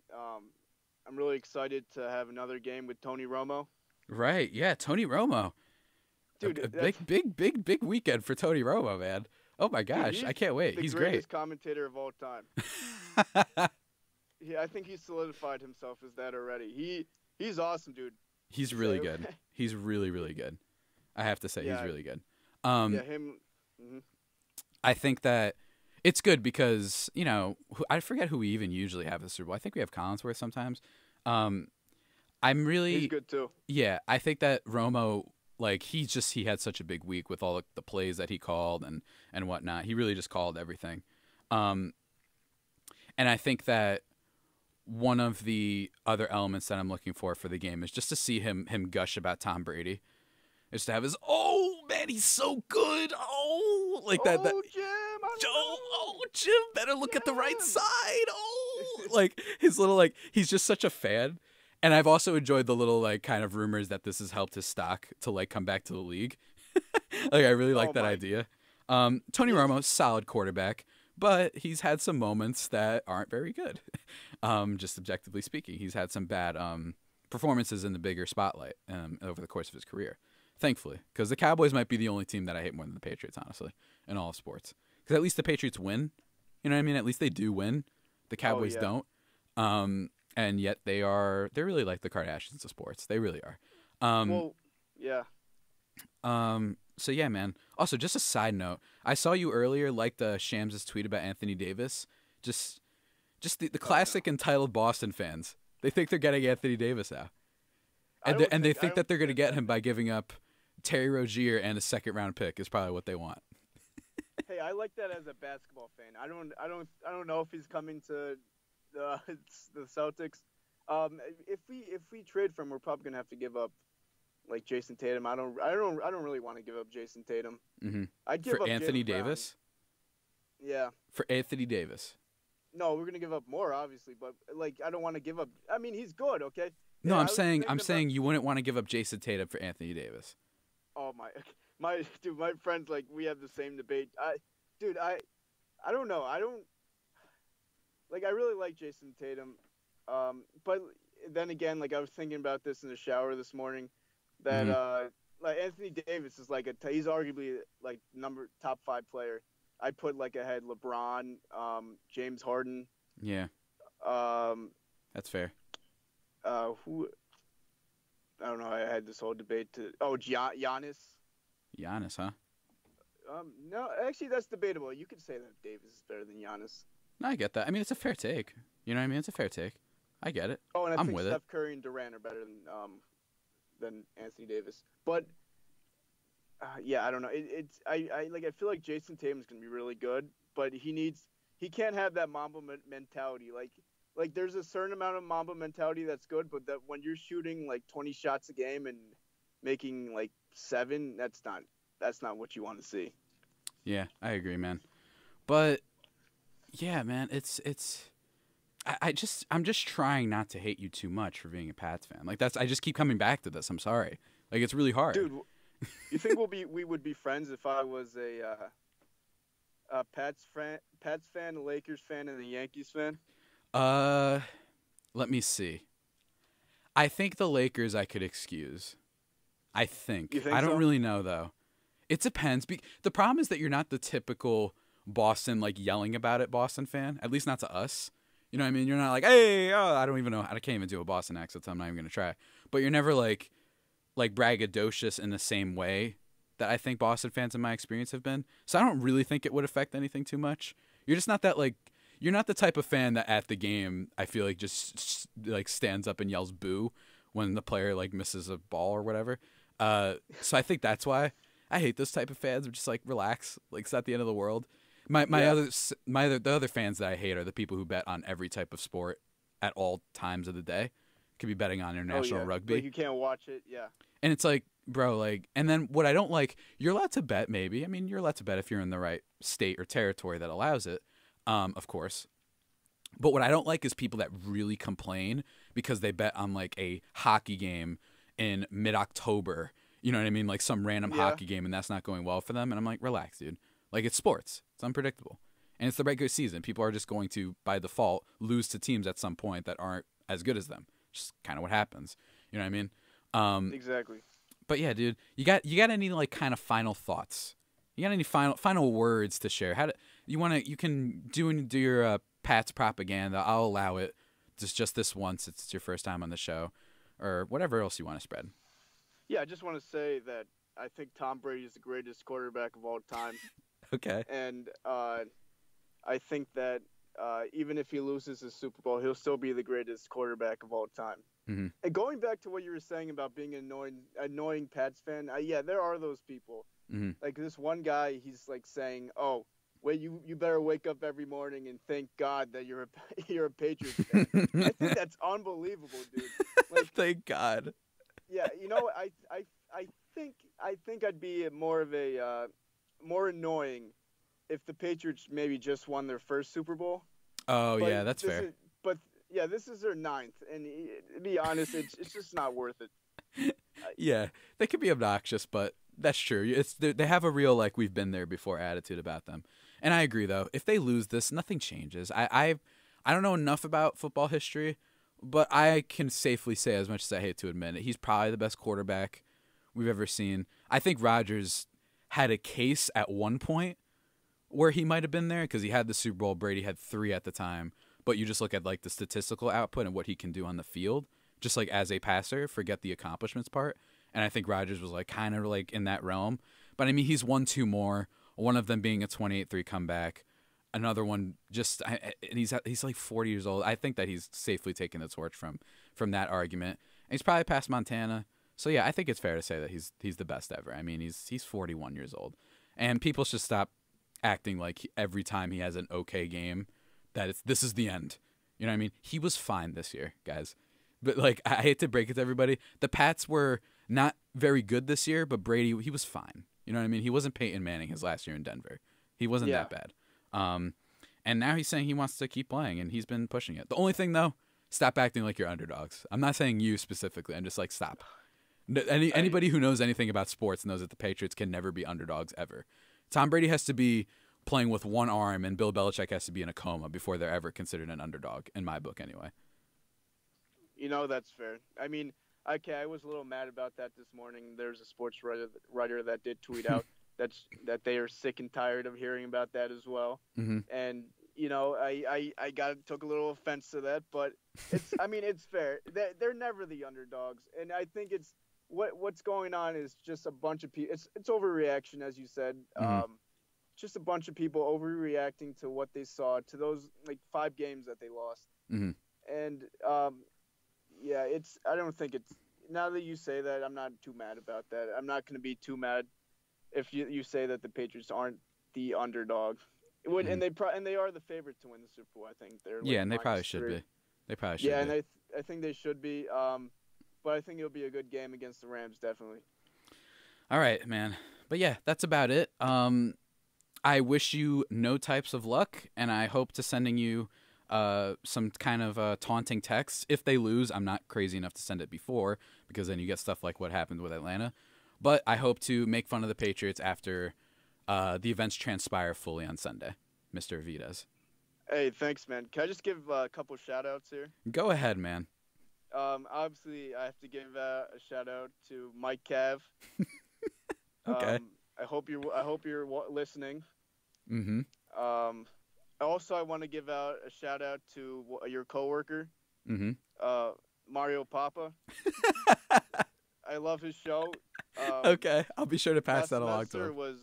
I'm really excited to have another game with Tony Romo. Right. Yeah, Tony Romo. Dude, a big weekend for Tony Romo, man. Oh, my gosh. Dude, I can't wait. He's great. He's the greatest commentator of all time. Yeah, I think he solidified himself as that already. He's awesome, dude. He's really good. He's really, really good. I have to say, yeah, he's really good. Yeah, him. Mm-hmm. I think that it's good because, you know, I forget who we even usually have at the Super Bowl. I think we have Collinsworth sometimes. He's good too. Yeah, I think that Romo, like, he had such a big week with all the plays that he called and whatnot. He really just called everything. And I think that one of the other elements that I'm looking for the game is just to see him gush about Tom Brady. Is to have his, oh, man, he's so good. Oh, like that. Jim. Jim, better look at the right side. Oh, like his little, like, he's just such a fan. And I've also enjoyed the little, like, kind of rumors that this has helped his stock to, like, come back to the league. Like, I really like that idea. Tony Romo, solid quarterback. But he's had some moments that aren't very good, just objectively speaking. He's had some bad performances in the bigger spotlight over the course of his career, thankfully. Because the Cowboys might be the only team that I hate more than the Patriots, honestly, in all of sports. Because at least the Patriots win. You know what I mean? At least they do win. The Cowboys don't. And yet they're really like the Kardashians of sports. They really are. Yeah. So yeah, man. Also, just a side note, I saw you earlier like the Shams' tweet about Anthony Davis. Just the classic entitled Boston fans. They think they're getting Anthony Davis now, and they think that they're going to get him by giving up Terry Rozier and a second round pick is probably what they want. Hey, I like that as a basketball fan. I don't know if he's coming to the Celtics. If we trade for him, we're probably going to have to give up like Jason Tatum. I don't really want to give up Jason Tatum. Mm-hmm. I'd give up Anthony Davis. Yeah. For Anthony Davis. No, we're going to give up more obviously, but like I don't want to give up. I mean, he's good, okay? No, yeah, I'm saying you wouldn't want to give up Jason Tatum for Anthony Davis. Oh my dude, my friends, like we have the same debate. I don't know. I don't like, I really like Jason Tatum. But then again, like I was thinking about this in the shower this morning that like Anthony Davis is like he's arguably like top 5 player. I put like ahead LeBron, James Harden. Yeah. That's fair. I don't know. I had this whole debate Giannis. Giannis, huh? No, actually, that's debatable. You could say that Davis is better than Giannis. No, I get that. I mean, it's a fair take. You know what I mean? It's a fair take. I get it. Oh, and I think Steph Curry and Durant are better than Anthony Davis, but. Yeah, I don't know. I feel like Jason Tatum's gonna be really good, but he can't have that Mamba mentality. Like there's a certain amount of Mamba mentality that's good, but that when you're shooting like 20 shots a game and making like 7, that's not what you want to see. Yeah, I agree, man. But yeah, man, I'm just trying not to hate you too much for being a Pats fan. Like I just keep coming back to this. I'm sorry. Like it's really hard, dude. You think we would be friends if I was a Pats fan, a Lakers fan, and a Yankees fan? Let me see. I think the Lakers I could excuse. I think. I don't really know though. It depends. The problem is that you're not the typical Boston like yelling about it Boston fan. At least not to us. You know what I mean? You're not like, hey, oh, I don't even know. I can't even do a Boston accent, so I'm not even gonna try. But you're never like braggadocious in the same way that I think Boston fans in my experience have been. So I don't really think it would affect anything too much. You're just not that like, you're not the type of fan that at the game, I feel like just like stands up and yells boo when the player like misses a ball or whatever. So I think that's why I hate those type of fans. I'm just like, relax. Like it's not the end of the world. The other fans that I hate are the people who bet on every type of sport at all times of the day. Could be betting on international rugby. Like you can't watch it, yeah. And it's like, bro, like, and then what I don't like, you're allowed to bet maybe. I mean, you're allowed to bet if you're in the right state or territory that allows it, of course. But what I don't like is people that really complain because they bet on like a hockey game in mid-October. You know what I mean? Like some random hockey game and that's not going well for them. And I'm like, relax, dude. Like it's sports. It's unpredictable. And it's the regular season. People are just going to, by default, lose to teams at some point that aren't as good as them. Just kind of what happens, you know what I mean? Exactly. But yeah, dude, you got any like kind of final thoughts? You got any final words to share? How do you want to? You can do your Pats propaganda. I'll allow it. Just this once. It's your first time on the show, or whatever else you want to spread. Yeah, I just want to say that I think Tom Brady is the greatest quarterback of all time. Okay. And I think that. Even if he loses his Super Bowl, he'll still be the greatest quarterback of all time. Mm-hmm. And going back to what you were saying about being an annoying Pats fan, yeah, there are those people. Mm-hmm. Like this one guy, he's like saying, "Oh, well, you better wake up every morning and thank God that you're a Patriots fan." I think that's unbelievable, dude. Like, thank God. Yeah, you know, I think I'd be more of a more annoying. If the Patriots maybe just won their first Super Bowl. Oh, but yeah, that's fair. This is their 9th. And to be honest, it's just not worth it. Yeah, they could be obnoxious, but that's true. They have a real, like, we've been there before attitude about them. And I agree, though. If they lose this, nothing changes. I don't know enough about football history, but I can safely say, as much as I hate to admit it, he's probably the best quarterback we've ever seen. I think Rodgers had a case at one point where he might have been there because he had the Super Bowl. Brady had 3 at the time. But you just look at like the statistical output and what he can do on the field, just like as a passer, forget the accomplishments part. And I think Rodgers was like kind of like in that realm. But I mean, he's won two more, one of them being a 28-3 comeback. Another one just, and he's like 40 years old. I think that he's safely taking the torch from that argument. And he's probably past Montana. So yeah, I think it's fair to say that he's the best ever. I mean, he's 41 years old. And people should stop acting like every time he has an okay game that this is the end. You know what I mean? He was fine this year, guys. But like, I hate to break it to everybody, the Pats were not very good this year, but Brady, he was fine. You know what I mean? He wasn't Peyton Manning his last year in Denver. He wasn't that bad. And now he's saying he wants to keep playing, and he's been pushing it. The only thing, though, stop acting like you're underdogs. I'm not saying you specifically. I'm just like, stop. Anybody who knows anything about sports knows that the Patriots can never be underdogs ever. Tom Brady has to be playing with one arm, and Bill Belichick has to be in a coma before they're ever considered an underdog, in my book anyway. You know, that's fair. I mean, okay, I was a little mad about that this morning. There's a sports writer that did tweet out that they are sick and tired of hearing about that as well. Mm-hmm. And, you know, I took a little offense to that, but it's I mean, it's fair. They're never the underdogs. And I think it's what's going on is just a bunch of people. It's overreaction, as you said. Mm-hmm. Just a bunch of people overreacting to what they saw, to those like 5 games that they lost. Mm-hmm. And yeah, I don't think it's, now that you say that, I'm not too mad about that. I'm not going to be too mad if you say that the Patriots aren't the underdog. It would, mm-hmm. and they are the favorite to win the Super Bowl, I think. They're like and they probably should be. They probably should be. Yeah, and I think they should be. But I think it'll be a good game against the Rams, definitely. All right, man. But yeah, that's about it. I wish you no types of luck, and I hope to sending you some kind of taunting texts. If they lose, I'm not crazy enough to send it before, because then you get stuff like what happened with Atlanta. But I hope to make fun of the Patriots after the events transpire fully on Sunday, Mr. Vides. Hey, thanks, man. Can I just give a couple shout-outs here? Go ahead, man. Obviously, I have to give a shout-out to Mike Cav. Okay. I hope you're listening. Mm-hmm. Also, I want to give out a shout-out to your coworker, mm-hmm. Mario Papa. I love his show. Okay, I'll be sure to pass that along to him. Last semester was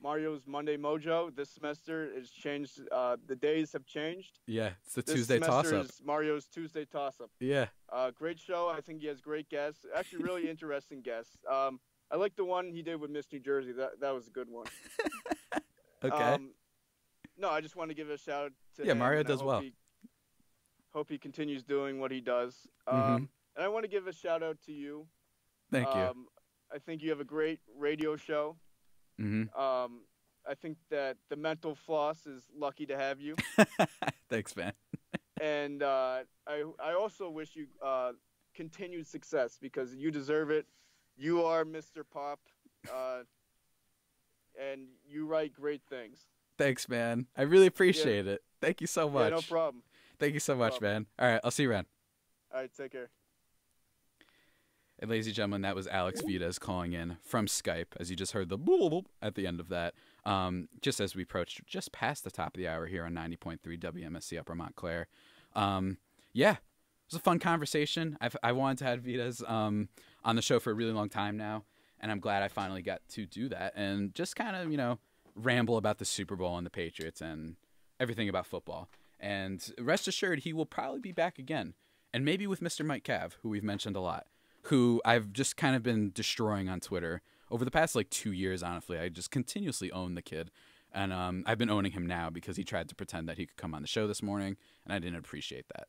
Mario's Monday Mojo. This semester is changed. The days have changed. Yeah, it's the Tuesday toss-up. This semester is Mario's Tuesday toss-up. Yeah. Great show. I think he has great guests. Actually, really interesting guests. I like the one he did with Miss New Jersey. That was a good one. Okay. No, I just want to give a shout-out to him. Yeah, Mario does well. Hope he continues doing what he does. Mm-hmm. And I want to give a shout-out to you. Thank you. I think you have a great radio show. Mm-hmm. I think that the mental floss is lucky to have you. Thanks, man. And I also wish you continued success, because you deserve it. You are Mr. Pop, and you write great things. Thanks, man. I really appreciate it. Thank you so much. Yeah, no problem. Thank you so much, man. All right, I'll see you around. All right, take care. And ladies and gentlemen, that was Alex Vides calling in from Skype, as you just heard the boop at the end of that, just as we approached just past the top of the hour here on 90.3 WMSC Upper Montclair. Yeah, it was a fun conversation. I wanted to have Vides on the show for a really long time now, and I'm glad I finally got to do that and just kind of, you know, ramble about the Super Bowl and the Patriots and everything about football. And rest assured, he will probably be back again, and maybe with Mr. Mike Cav, who we've mentioned a lot, who I've just kind of been destroying on Twitter over the past like 2 years, honestly. I just continuously own the kid, and I've been owning him now because he tried to pretend that he could come on the show this morning, and I didn't appreciate that.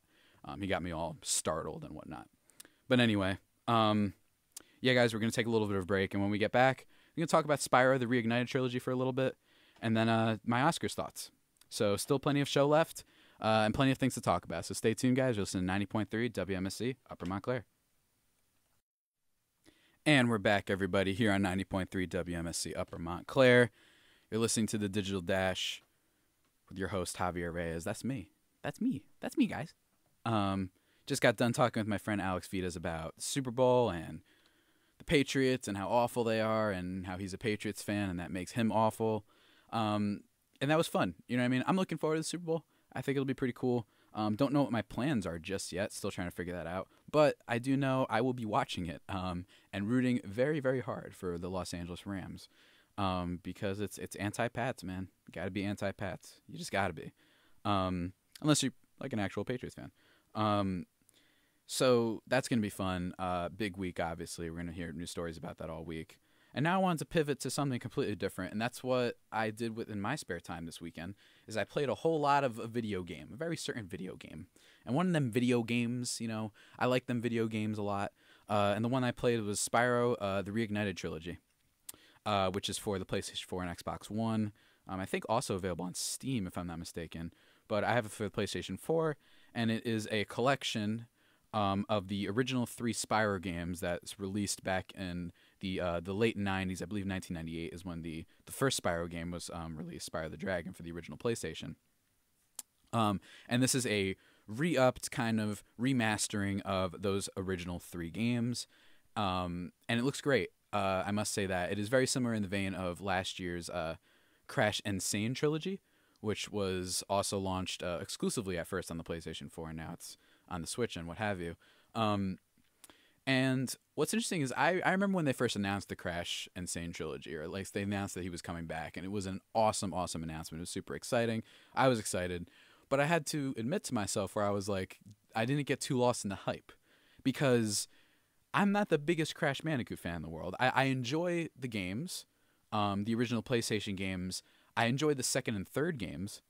He got me all startled and whatnot. But anyway, yeah, guys, we're going to take a little bit of a break, and when we get back, we're going to talk about Spyro, the Reignited Trilogy for a little bit, and then my Oscars thoughts. So still plenty of show left and plenty of things to talk about. So stay tuned, guys. You're listening to 90.3 WMSC, Upper Montclair. And we're back, everybody, here on 90.3 WMSC Upper Montclair. You're listening to The Digital Dash with your host, Javier Reyes. That's me. That's me. That's me, guys. Just got done talking with my friend Alex Vides about the Super Bowl and the Patriots and how awful they are and how he's a Patriots fan and that makes him awful. And that was fun. You know what I mean? I'm looking forward to the Super Bowl. I think it'll be pretty cool. Don't know what my plans are just yet. Still trying to figure that out. But I do know I will be watching it and rooting very, very hard for the Los Angeles Rams because it's anti-Pats, man. You got to be anti-Pats. You just got to be. Unless you're like an actual Patriots fan. So that's going to be fun. Big week, obviously. We're going to hear new stories about that all week. And now I wanted to pivot to something completely different, and that's what I did within my spare time this weekend, is I played a whole lot of a video game, a very certain video game. And one of them video games, you know, I like them video games a lot. And the one I played was Spyro, the Reignited Trilogy, which is for the PlayStation 4 and Xbox One. I think also available on Steam, if I'm not mistaken. But I have it for the PlayStation 4, and it is a collection of the original 3 Spyro games that's released back in the late 90s. I believe 1998 is when the first Spyro game was released, Spyro the Dragon, for the original PlayStation. And this is a re-upped kind of remastering of those original 3 games. And it looks great. I must say that. It is very similar in the vein of last year's Crash and Sane trilogy, which was also launched exclusively at first on the PlayStation 4, and now it's on the Switch and what have you. And what's interesting is I remember when they first announced the Crash and Sane trilogy, or like they announced that he was coming back, and it was an awesome, awesome announcement. It was super exciting. I was excited. But I had to admit to myself where I was like, I didn't get too lost in the hype, because I'm not the biggest Crash Bandicoot fan in the world. I enjoy the games, the original PlayStation games. I enjoy the second and third games,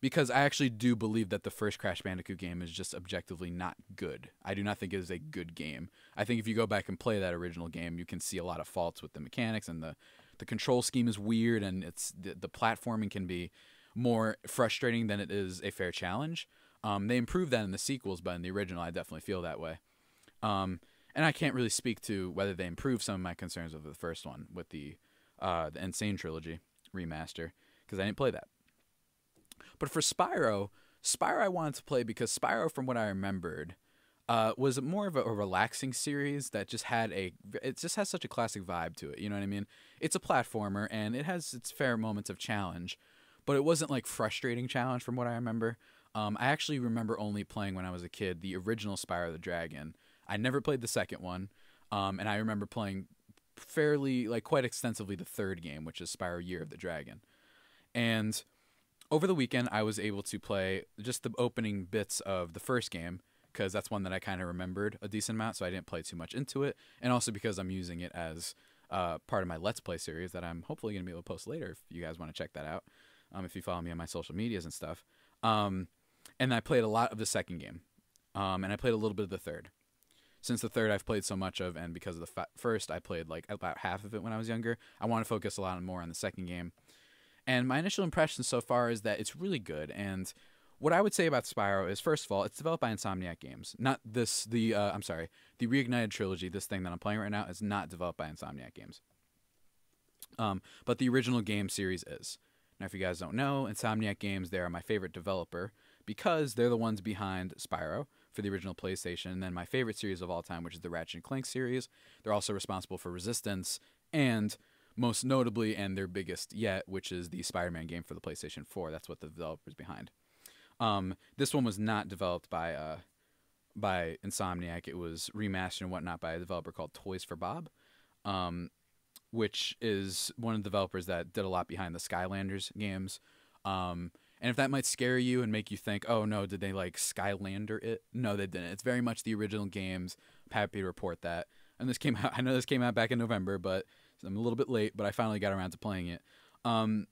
because I actually do believe that the first Crash Bandicoot game is just objectively not good. I do not think it is a good game. I think if you go back and play that original game, you can see a lot of faults with the mechanics, and the control scheme is weird, and it's the platforming can be more frustrating than it is a fair challenge. They improved that in the sequels, but in the original, I definitely feel that way. And I can't really speak to whether they improved some of my concerns over the first one with the Insane Trilogy remaster, because I didn't play that. But for Spyro I wanted to play because Spyro, from what I remembered, was more of a relaxing series that just had it just has such a classic vibe to it. You know what I mean? It's a platformer, and it has its fair moments of challenge, but it wasn't like frustrating challenge from what I remember. I actually remember only playing when I was a kid the original Spyro the Dragon. I never played the second one, and I remember playing fairly, like, quite extensively the third game, which is Spyro Year of the Dragon. And over the weekend, I was able to play just the opening bits of the first game, because that's one that I kind of remembered a decent amount, so I didn't play too much into it, and also because I'm using it as part of my Let's Play series that I'm hopefully going to be able to post later if you guys want to check that out. If you follow me on my social medias and stuff. And I played a lot of the second game. And I played a little bit of the third. Since the third I've played so much of, and because of the first I played like about half of it when I was younger, I want to focus a lot more on the second game. And my initial impression so far is that it's really good. And what I would say about Spyro is, first of all, it's developed by Insomniac Games. Not this, I'm sorry, the Reignited Trilogy, this thing that I'm playing right now, is not developed by Insomniac Games. But the original game series is. Now, if you guys don't know, Insomniac Games, they are my favorite developer because they're the ones behind Spyro for the original PlayStation, and then my favorite series of all time, which is the Ratchet & Clank series. They're also responsible for Resistance and, most notably, and their biggest yet, which is the Spider-Man game for the PlayStation 4. That's what the developer's behind. This one was not developed by Insomniac. It was remastered and whatnot by a developer called Toys for Bob, which is one of the developers that did a lot behind the Skylanders games. And if that might scare you and make you think, oh no, did they like Skylander it? No, they didn't. It's very much the original games. I'm happy to report that. And this came out, I know this came out back in November, but I'm a little bit late, but I finally got around to playing it. And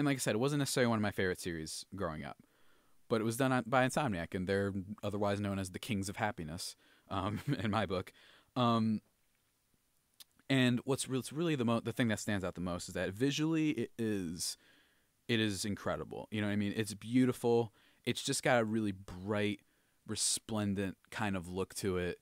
like I said, it wasn't necessarily one of my favorite series growing up, but it was done by Insomniac, and they're otherwise known as the Kings of Happiness, in my book. And what's really the thing that stands out the most is that visually it is incredible. You know what I mean? It's beautiful. It's just got a really bright, resplendent kind of look to it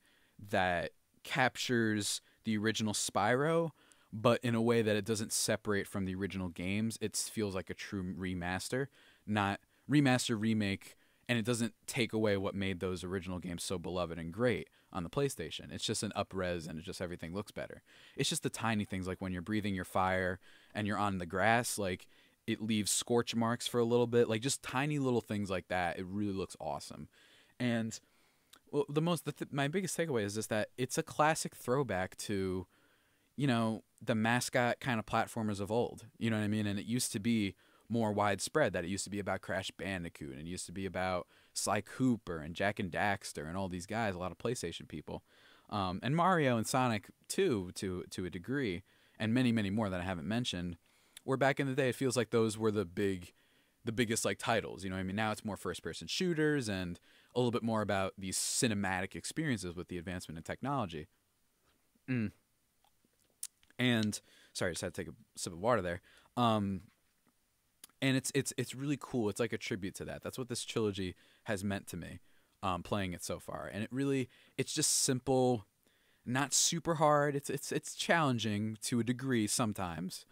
that captures the original Spyro, but in a way that it doesn't separate from the original games. It feels like a true remaster, not remaster, remake, and it doesn't take away what made those original games so beloved and great on the PlayStation. It's just an up-res, and it just everything looks better. It's just the tiny things, like when you're breathing your fire and you're on the grass, like it leaves scorch marks for a little bit, like just tiny little things like that. It really looks awesome. And Well, my biggest takeaway is just that it's a classic throwback to, you know, the mascot kind of platformers of old. You know what I mean? And it used to be more widespread. That it used to be about Crash Bandicoot, and it used to be about Sly Cooper and Jack and Daxter and all these guys, a lot of PlayStation people, and Mario and Sonic 2 to a degree, and many, many more that I haven't mentioned. Where back in the day, it feels like those were the biggest like titles. You know what I mean? Now it's more first-person shooters and a little bit more about these cinematic experiences with the advancement in technology. And sorry, I just had to take a sip of water there. And it's really cool. It's like a tribute to that. That's what this trilogy has meant to me, playing it so far. And it's just simple, not super hard. It's challenging to a degree sometimes,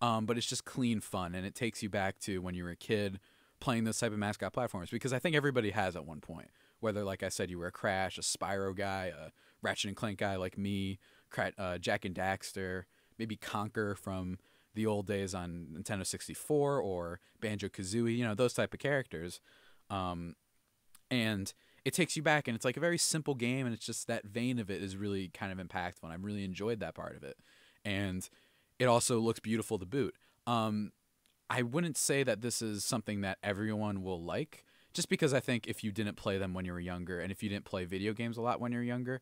but it's just clean fun, and it takes you back to when you were a kid playing those type of mascot platformers, because I think everybody has at one point, whether, like I said, you were a Crash, a Spyro guy, a Ratchet and Clank guy like me, Jack and Daxter, maybe Conker from the old days on Nintendo 64, or Banjo-Kazooie, you know, those type of characters. And it takes you back, and it's like a very simple game, and it's just that vein of it is really kind of impactful, and I really enjoyed that part of it. And it also looks beautiful to boot. I wouldn't say that this is something that everyone will like, just because I think if you didn't play them when you were younger, and if you didn't play video games a lot when you were younger,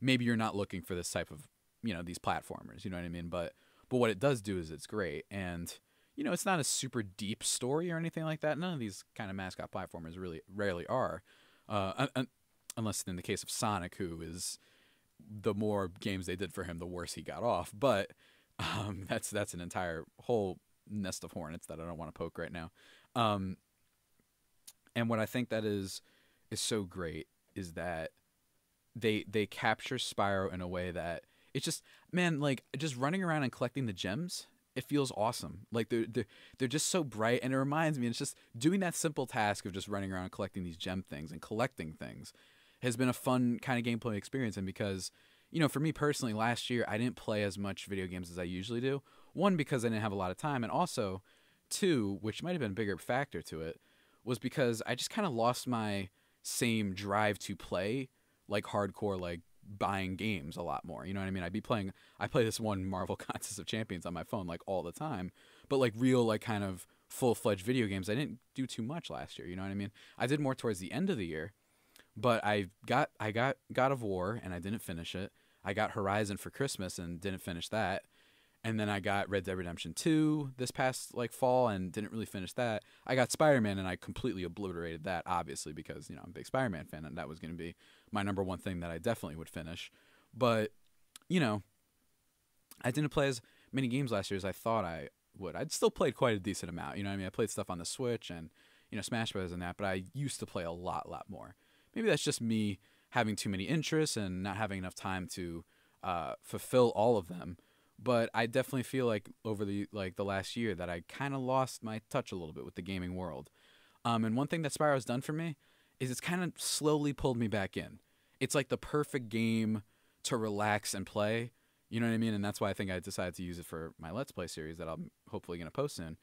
maybe you're not looking for this type of, you know, these platformers, you know what I mean? But what it does do is it's great. And, you know, it's not a super deep story or anything like that. None of these kind of mascot platformers really rarely are, unless in the case of Sonic, who is the more games they did for him, the worse he got off. But that's an entire whole nest of hornets that I don't want to poke right now. And what I think that is so great is that they capture Spyro in a way that it's just, man, like, just running around and collecting the gems, it feels awesome. Like, they're just so bright, and it reminds me, it's just doing that simple task of just running around and collecting these gem things and collecting things has been a fun kind of gameplay experience. And because, you know, for me personally, last year, I didn't play as much video games as I usually do. One, because I didn't have a lot of time, and also, two, which might have been a bigger factor to it, was because I just kind of lost my same drive to play, like, hardcore, like, buying games a lot more. You know what I mean? I play this one Marvel Contest of Champions on my phone like all the time, but like real, like kind of full-fledged video games, I didn't do too much last year. You know what I mean? I did more towards the end of the year, but I got God of War and I didn't finish it. I got Horizon for Christmas and didn't finish that. And then I got Red Dead Redemption 2 this past like fall and didn't really finish that. I got Spider-Man and I completely obliterated that, obviously, because, you know, I'm a big Spider-Man fan and that was going to be my number one thing that I definitely would finish. But, you know, I didn't play as many games last year as I thought I would. I'd still played quite a decent amount. You know what I mean? I played stuff on the Switch and, you know, Smash Bros. And that, but I used to play a lot more. Maybe that's just me having too many interests and not having enough time to fulfill all of them. But I definitely feel like over the last year that I kind of lost my touch a little bit with the gaming world. And one thing that Spyro's done for me is it's kind of slowly pulled me back in. It's like the perfect game to relax and play. You know what I mean? And that's why I think I decided to use it for my Let's Play series that I'm hopefully going to post soon.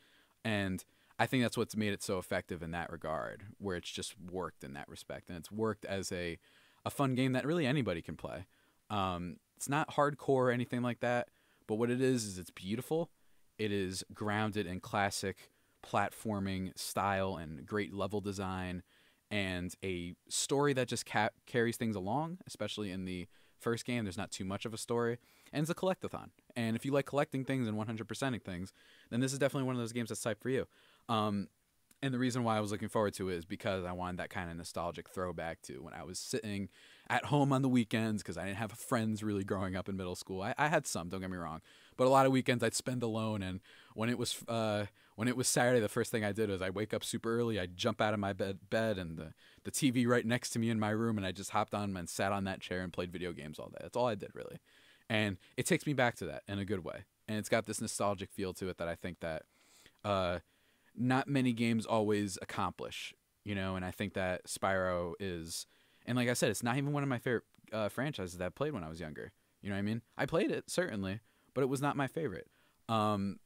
And I think that's what's made it so effective in that regard, where it's just worked in that respect. And it's worked as a fun game that really anybody can play. It's not hardcore or anything like that. But what it is it's beautiful. It is grounded in classic platforming style and great level design and a story that just carries things along, especially in the first game. There's not too much of a story. And it's a collectathon. And if you like collecting things and 100%ing things, then this is definitely one of those games that's type for you. And the reason why I was looking forward to it is because I wanted that kind of nostalgic throwback to when I was sitting at home on the weekends, because I didn't have friends really growing up in middle school. I had some, don't get me wrong, but a lot of weekends I'd spend alone. And when it was Saturday, the first thing I did was I'd wake up super early. I'd jump out of my bed and the TV right next to me in my room, and I just hopped on and sat on that chair and played video games all day. That's all I did, really. And it takes me back to that in a good way. And it's got this nostalgic feel to it that I think that not many games always accomplish, you know, and I think that Spyro is, and like I said, it's not even one of my favorite franchises that I played when I was younger. You know what I mean? I played it, certainly, but it was not my favorite. And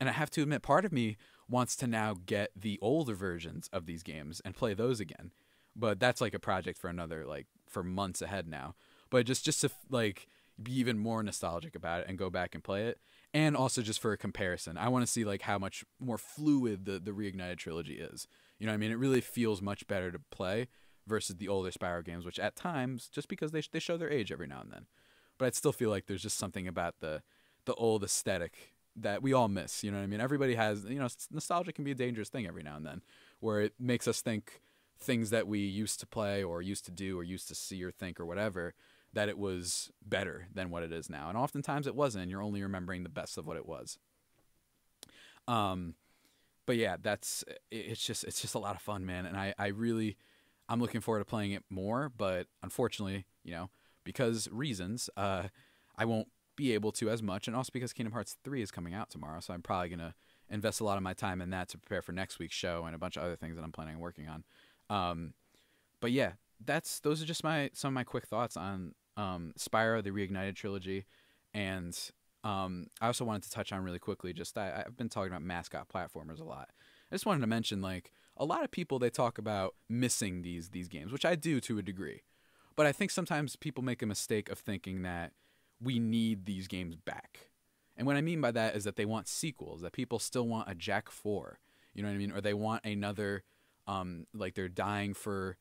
I have to admit, part of me wants to now get the older versions of these games and play those again. But that's like a project for another, like for months ahead now. But just to like be even more nostalgic about it and go back and play it. And also just for a comparison, I want to see like how much more fluid the Reignited trilogy is. You know what I mean? It really feels much better to play versus the older Spyro games, which at times, just because they show their age every now and then. But I still feel like there's just something about the old aesthetic that we all miss. You know what I mean? Everybody has, you know, nostalgia can be a dangerous thing every now and then, where it makes us think things that we used to play or used to do or used to see or think or whatever, that it was better than what it is now. And oftentimes it wasn't, and you're only remembering the best of what it was. But yeah, it's just a lot of fun, man. And I'm looking forward to playing it more, but unfortunately, you know, because reasons, I won't be able to as much. And also because Kingdom Hearts 3 is coming out tomorrow. So I'm probably going to invest a lot of my time in that to prepare for next week's show and a bunch of other things that I'm planning on working on. But yeah, those are just some of my quick thoughts on Spyro, the Reignited trilogy. And I also wanted to touch on really quickly, just I've been talking about mascot platformers a lot. I just wanted to mention, like, a lot of people, they talk about missing these games, which I do to a degree. But I think sometimes people make a mistake of thinking that we need these games back. And what I mean by that is that they want sequels, that people still want a Jack 4. You know what I mean? Or they want another, like, they're dying for...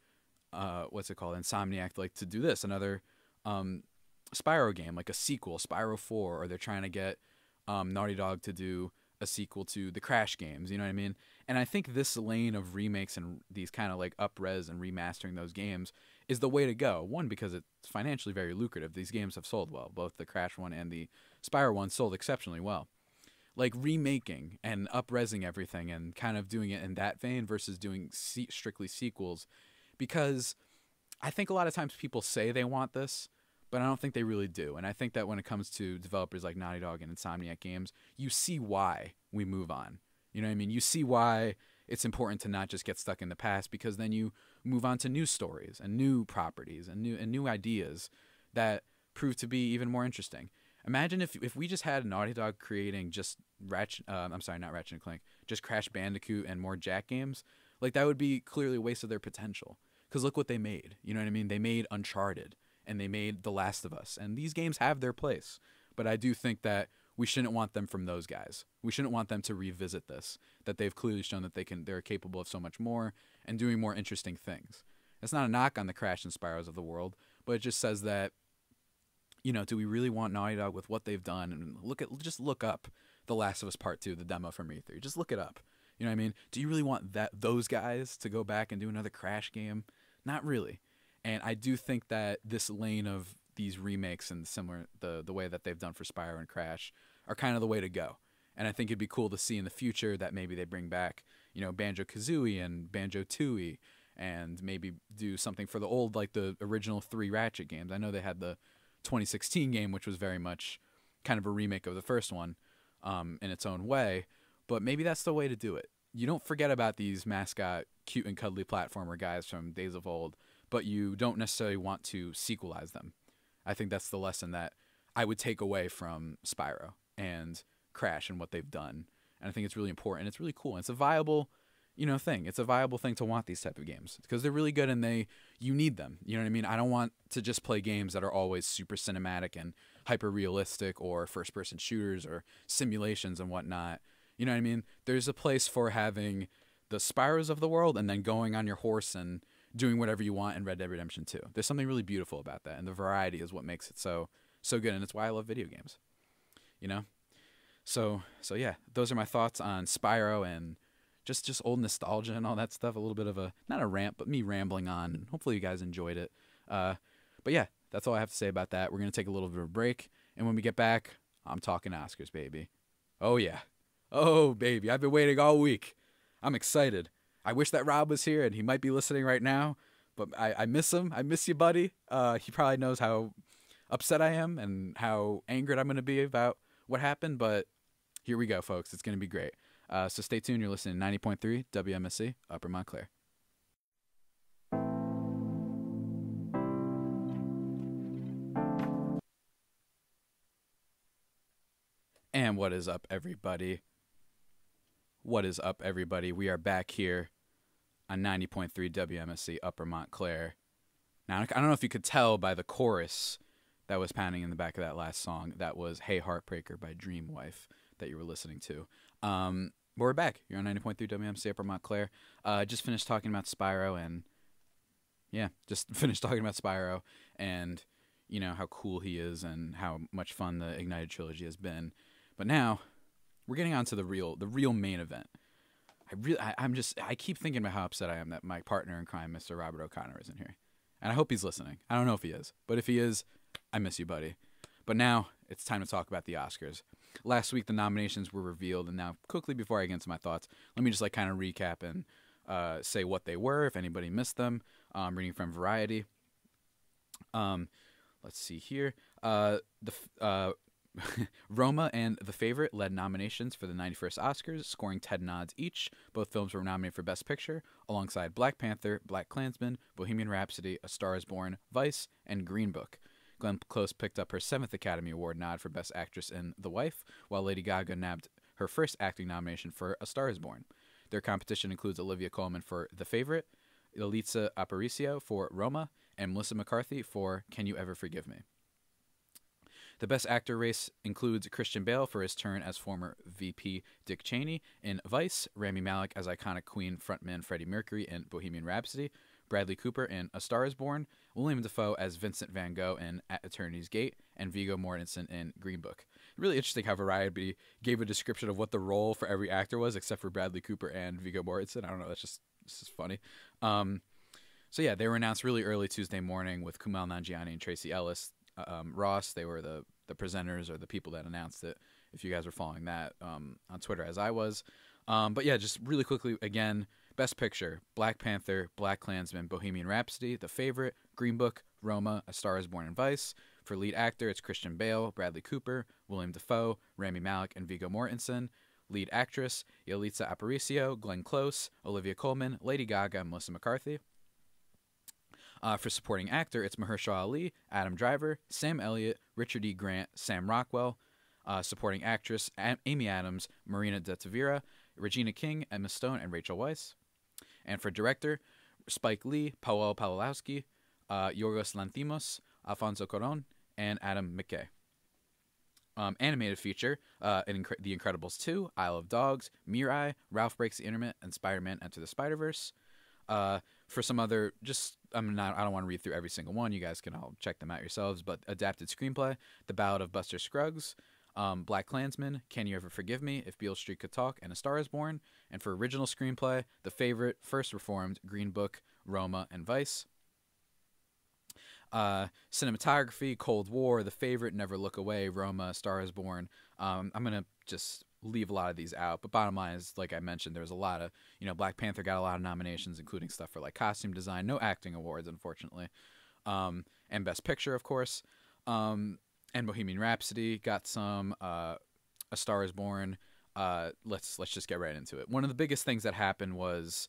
what's it called? Insomniac, like, to do this, another Spyro game, like a sequel, Spyro 4, or they're trying to get Naughty Dog to do a sequel to the Crash games, you know what I mean? And I think this lane of remakes and these kind of like up-res and remastering those games is the way to go. One, because it's financially very lucrative. These games have sold well. Both the Crash one and the Spyro one sold exceptionally well. Like, remaking and up-resing everything and kind of doing it in that vein versus doing strictly sequels. Because I think a lot of times people say they want this, but I don't think they really do. And I think that when it comes to developers like Naughty Dog and Insomniac Games, you see why we move on. You know what I mean? You see why it's important to not just get stuck in the past, because then you move on to new stories and new properties and new ideas that prove to be even more interesting. Imagine if we just had Naughty Dog creating just just Crash Bandicoot and more Jack games. Like, that would be clearly a waste of their potential. Because look what they made. You know what I mean? They made Uncharted, and they made The Last of Us. And these games have their place. But I do think that we shouldn't want them from those guys. We shouldn't want them to revisit this, that they've clearly shown that they're capable of so much more and doing more interesting things. That's not a knock on the Crash and Spyros of the world, but it just says that, you know, do we really want Naughty Dog with what they've done? And look up The Last of Us Part 2, the demo from E3. Just look it up. You know what I mean? Do you really want those guys to go back and do another Crash game? Not really. And I do think that this lane of these remakes and similar, the way that they've done for Spyro and Crash, are kind of the way to go. And I think it'd be cool to see in the future that maybe they bring back, you know, Banjo-Kazooie and Banjo-Tooie, and maybe do something for the old, like the original 3 Ratchet games. I know they had the 2016 game, which was very much kind of a remake of the first one in its own way. But maybe that's the way to do it. You don't forget about these mascot, cute and cuddly platformer guys from days of old, but you don't necessarily want to sequelize them. I think that's the lesson that I would take away from Spyro and Crash and what they've done. And I think it's really important. It's really cool. And it's a viable, you know, thing. It's a viable thing to want these type of games because they're really good and you need them. You know what I mean? I don't want to just play games that are always super cinematic and hyper realistic or first person shooters or simulations and whatnot. You know what I mean? There's a place for having the Spyros of the world and then going on your horse and doing whatever you want in Red Dead Redemption 2. There's something really beautiful about that, and the variety is what makes it so good, and it's why I love video games. You know? So yeah, those are my thoughts on Spyro and just old nostalgia and all that stuff. A little bit of a, not a rant, but me rambling on, and hopefully you guys enjoyed it. But yeah, that's all I have to say about that. We're going to take a little bit of a break, and when we get back, I'm talking Oscars, baby. Oh yeah. Oh, baby, I've been waiting all week. I'm excited. I wish that Rob was here, and he might be listening right now, but I miss him. I miss you, buddy. He probably knows how upset I am and how angered I'm going to be about what happened, but here we go, folks. It's going to be great. So stay tuned. You're listening to 90.3 WMSC, Upper Montclair. And what is up, everybody? What is up, everybody? We are back here on 90.3 WMSC Upper Montclair. Now, I don't know if you could tell by the chorus that was pounding in the back of that last song. That was Hey Heartbreaker by Dreamwife that you were listening to. We're back. You're on 90.3 WMSC Upper Montclair. Just finished talking about Spyro and... Yeah, just finished talking about Spyro and, you know, how cool he is and how much fun the Ignited Trilogy has been. But now, we're getting on to the real main event. I keep thinking about how upset I am that my partner in crime, Mr. Robert O'Connor, isn't here. And I hope he's listening. I don't know if he is. But if he is, I miss you, buddy. But now, it's time to talk about the Oscars. Last week, the nominations were revealed, and now, quickly before I get into my thoughts, let me just, like, kind of recap and say what they were, if anybody missed them. Reading from Variety. Let's see here. Roma and The Favorite led nominations for the 91st Oscars, scoring 10 nods each. Both films were nominated for Best Picture, alongside Black Panther, BlacKkKlansman, Bohemian Rhapsody, A Star Is Born, Vice, and Green Book. Glenn Close picked up her 7th Academy Award nod for Best Actress in The Wife, while Lady Gaga nabbed her first acting nomination for A Star Is Born. Their competition includes Olivia Colman for The Favorite, Yalitza Aparicio for Roma, and Melissa McCarthy for Can You Ever Forgive Me? The Best Actor race includes Christian Bale for his turn as former VP Dick Cheney in Vice, Rami Malek as iconic Queen frontman Freddie Mercury in Bohemian Rhapsody, Bradley Cooper in A Star Is Born, William Dafoe as Vincent Van Gogh in At Eternity's Gate, and Viggo Mortensen in Green Book. Really interesting how Variety gave a description of what the role for every actor was, except for Bradley Cooper and Viggo Mortensen. I don't know, that's just... This is funny. So yeah, they were announced really early Tuesday morning with Kumail Nanjiani and Tracee Ellis Ross. They were the presenters or the people that announced it. If you guys were following that on Twitter, as I was. But yeah, just really quickly again, Best Picture: Black Panther, BlacKkKlansman, Bohemian Rhapsody, The Favorite, Green Book, Roma, A Star Is Born, and Vice. For lead actor, it's Christian Bale, Bradley Cooper, William Dafoe, Rami Malek, and Viggo Mortensen. Lead actress, Yalitza Aparicio, Glenn Close, Olivia Colman, Lady Gaga, and Melissa McCarthy. For supporting actor, it's Mahershala Ali, Adam Driver, Sam Elliott, Richard E. Grant, Sam Rockwell. Supporting actress, Amy Adams, Marina de Tavira, Regina King, Emma Stone, and Rachel Weisz. And for director, Spike Lee, Paweł Pawlowski, Yorgos Lanthimos, Alfonso Cuarón, and Adam McKay. Animated feature, The Incredibles 2, Isle of Dogs, Mirai, Ralph Breaks the Internet, and Spider-Man Enter the Spider-Verse. For some other, I don't want to read through every single one. You guys can all check them out yourselves. But adapted screenplay, The Ballad of Buster Scruggs, BlacKkKlansman, Can You Ever Forgive Me, If Beale Street Could Talk, and A Star Is Born. And for original screenplay, The Favorite, First Reformed, Green Book, Roma, and Vice. Cinematography, Cold War, The Favorite, Never Look Away, Roma, Star Is Born. I'm going to just leave a lot of these out, but bottom line is, like I mentioned, there was a lot of, you know, Black Panther got a lot of nominations, including stuff for, like, costume design, no acting awards, unfortunately, and Best Picture, of course, and Bohemian Rhapsody got some, A Star Is Born. Let's just get right into it. One of the biggest things that happened was,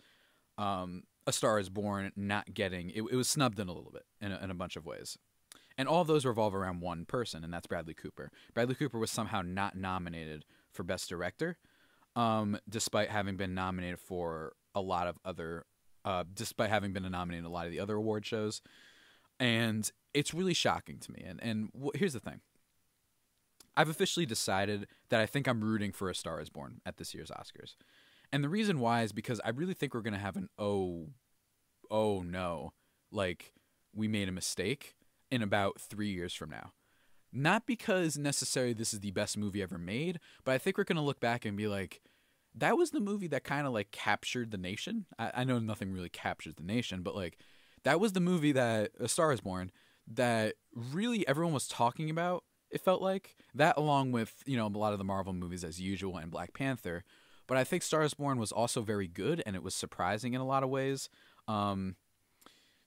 A Star Is Born not getting it was snubbed in a little bit in a bunch of ways, and all of those revolve around one person, and that's Bradley Cooper. Bradley Cooper was somehow not nominated for Best Director, despite having been nominated for a lot of other, despite having been nominated in a lot of the other award shows, and it's really shocking to me. And here's the thing: I've officially decided that I think I'm rooting for A Star Is Born at this year's Oscars. And the reason why is because I really think we're going to have an oh no, like we made a mistake in about 3 years from now. Not because necessarily this is the best movie ever made, but I think we're going to look back and be like, that was the movie that kind of like captured the nation. I know nothing really captures the nation, but like that was the movie that A Star Is Born that really everyone was talking about. It felt like that along with, you know, a lot of the Marvel movies as usual and Black Panther. But I think Star Is Born was also very good, and it was surprising in a lot of ways.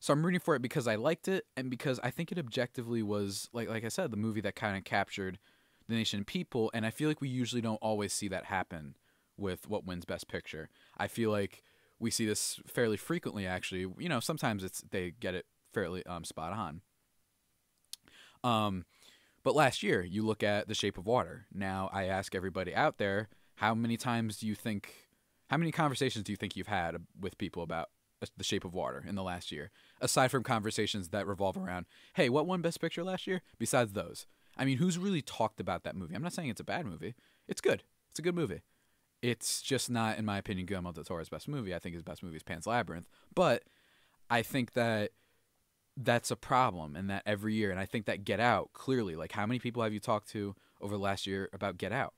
So I'm rooting for it because I liked it, and because I think it objectively was, like I said, the movie that kind of captured the nation and people. And I feel like we usually don't always see that happen with what wins Best Picture. I feel like we see this fairly frequently, actually. You know, sometimes they get it fairly spot on. But last year, you look at The Shape of Water. Now, I ask everybody out there, how many conversations do you think you've had with people about The Shape of Water in the last year, aside from conversations that revolve around, hey, what won Best Picture last year? Besides those. I mean, who's really talked about that movie? I'm not saying it's a bad movie. It's good. It's a good movie. It's just not, in my opinion, Guillermo del Toro's best movie. I think his best movie is Pan's Labyrinth. But I think that that's a problem, and that every year. And I think that Get Out, clearly, like, how many people have you talked to over the last year about Get Out?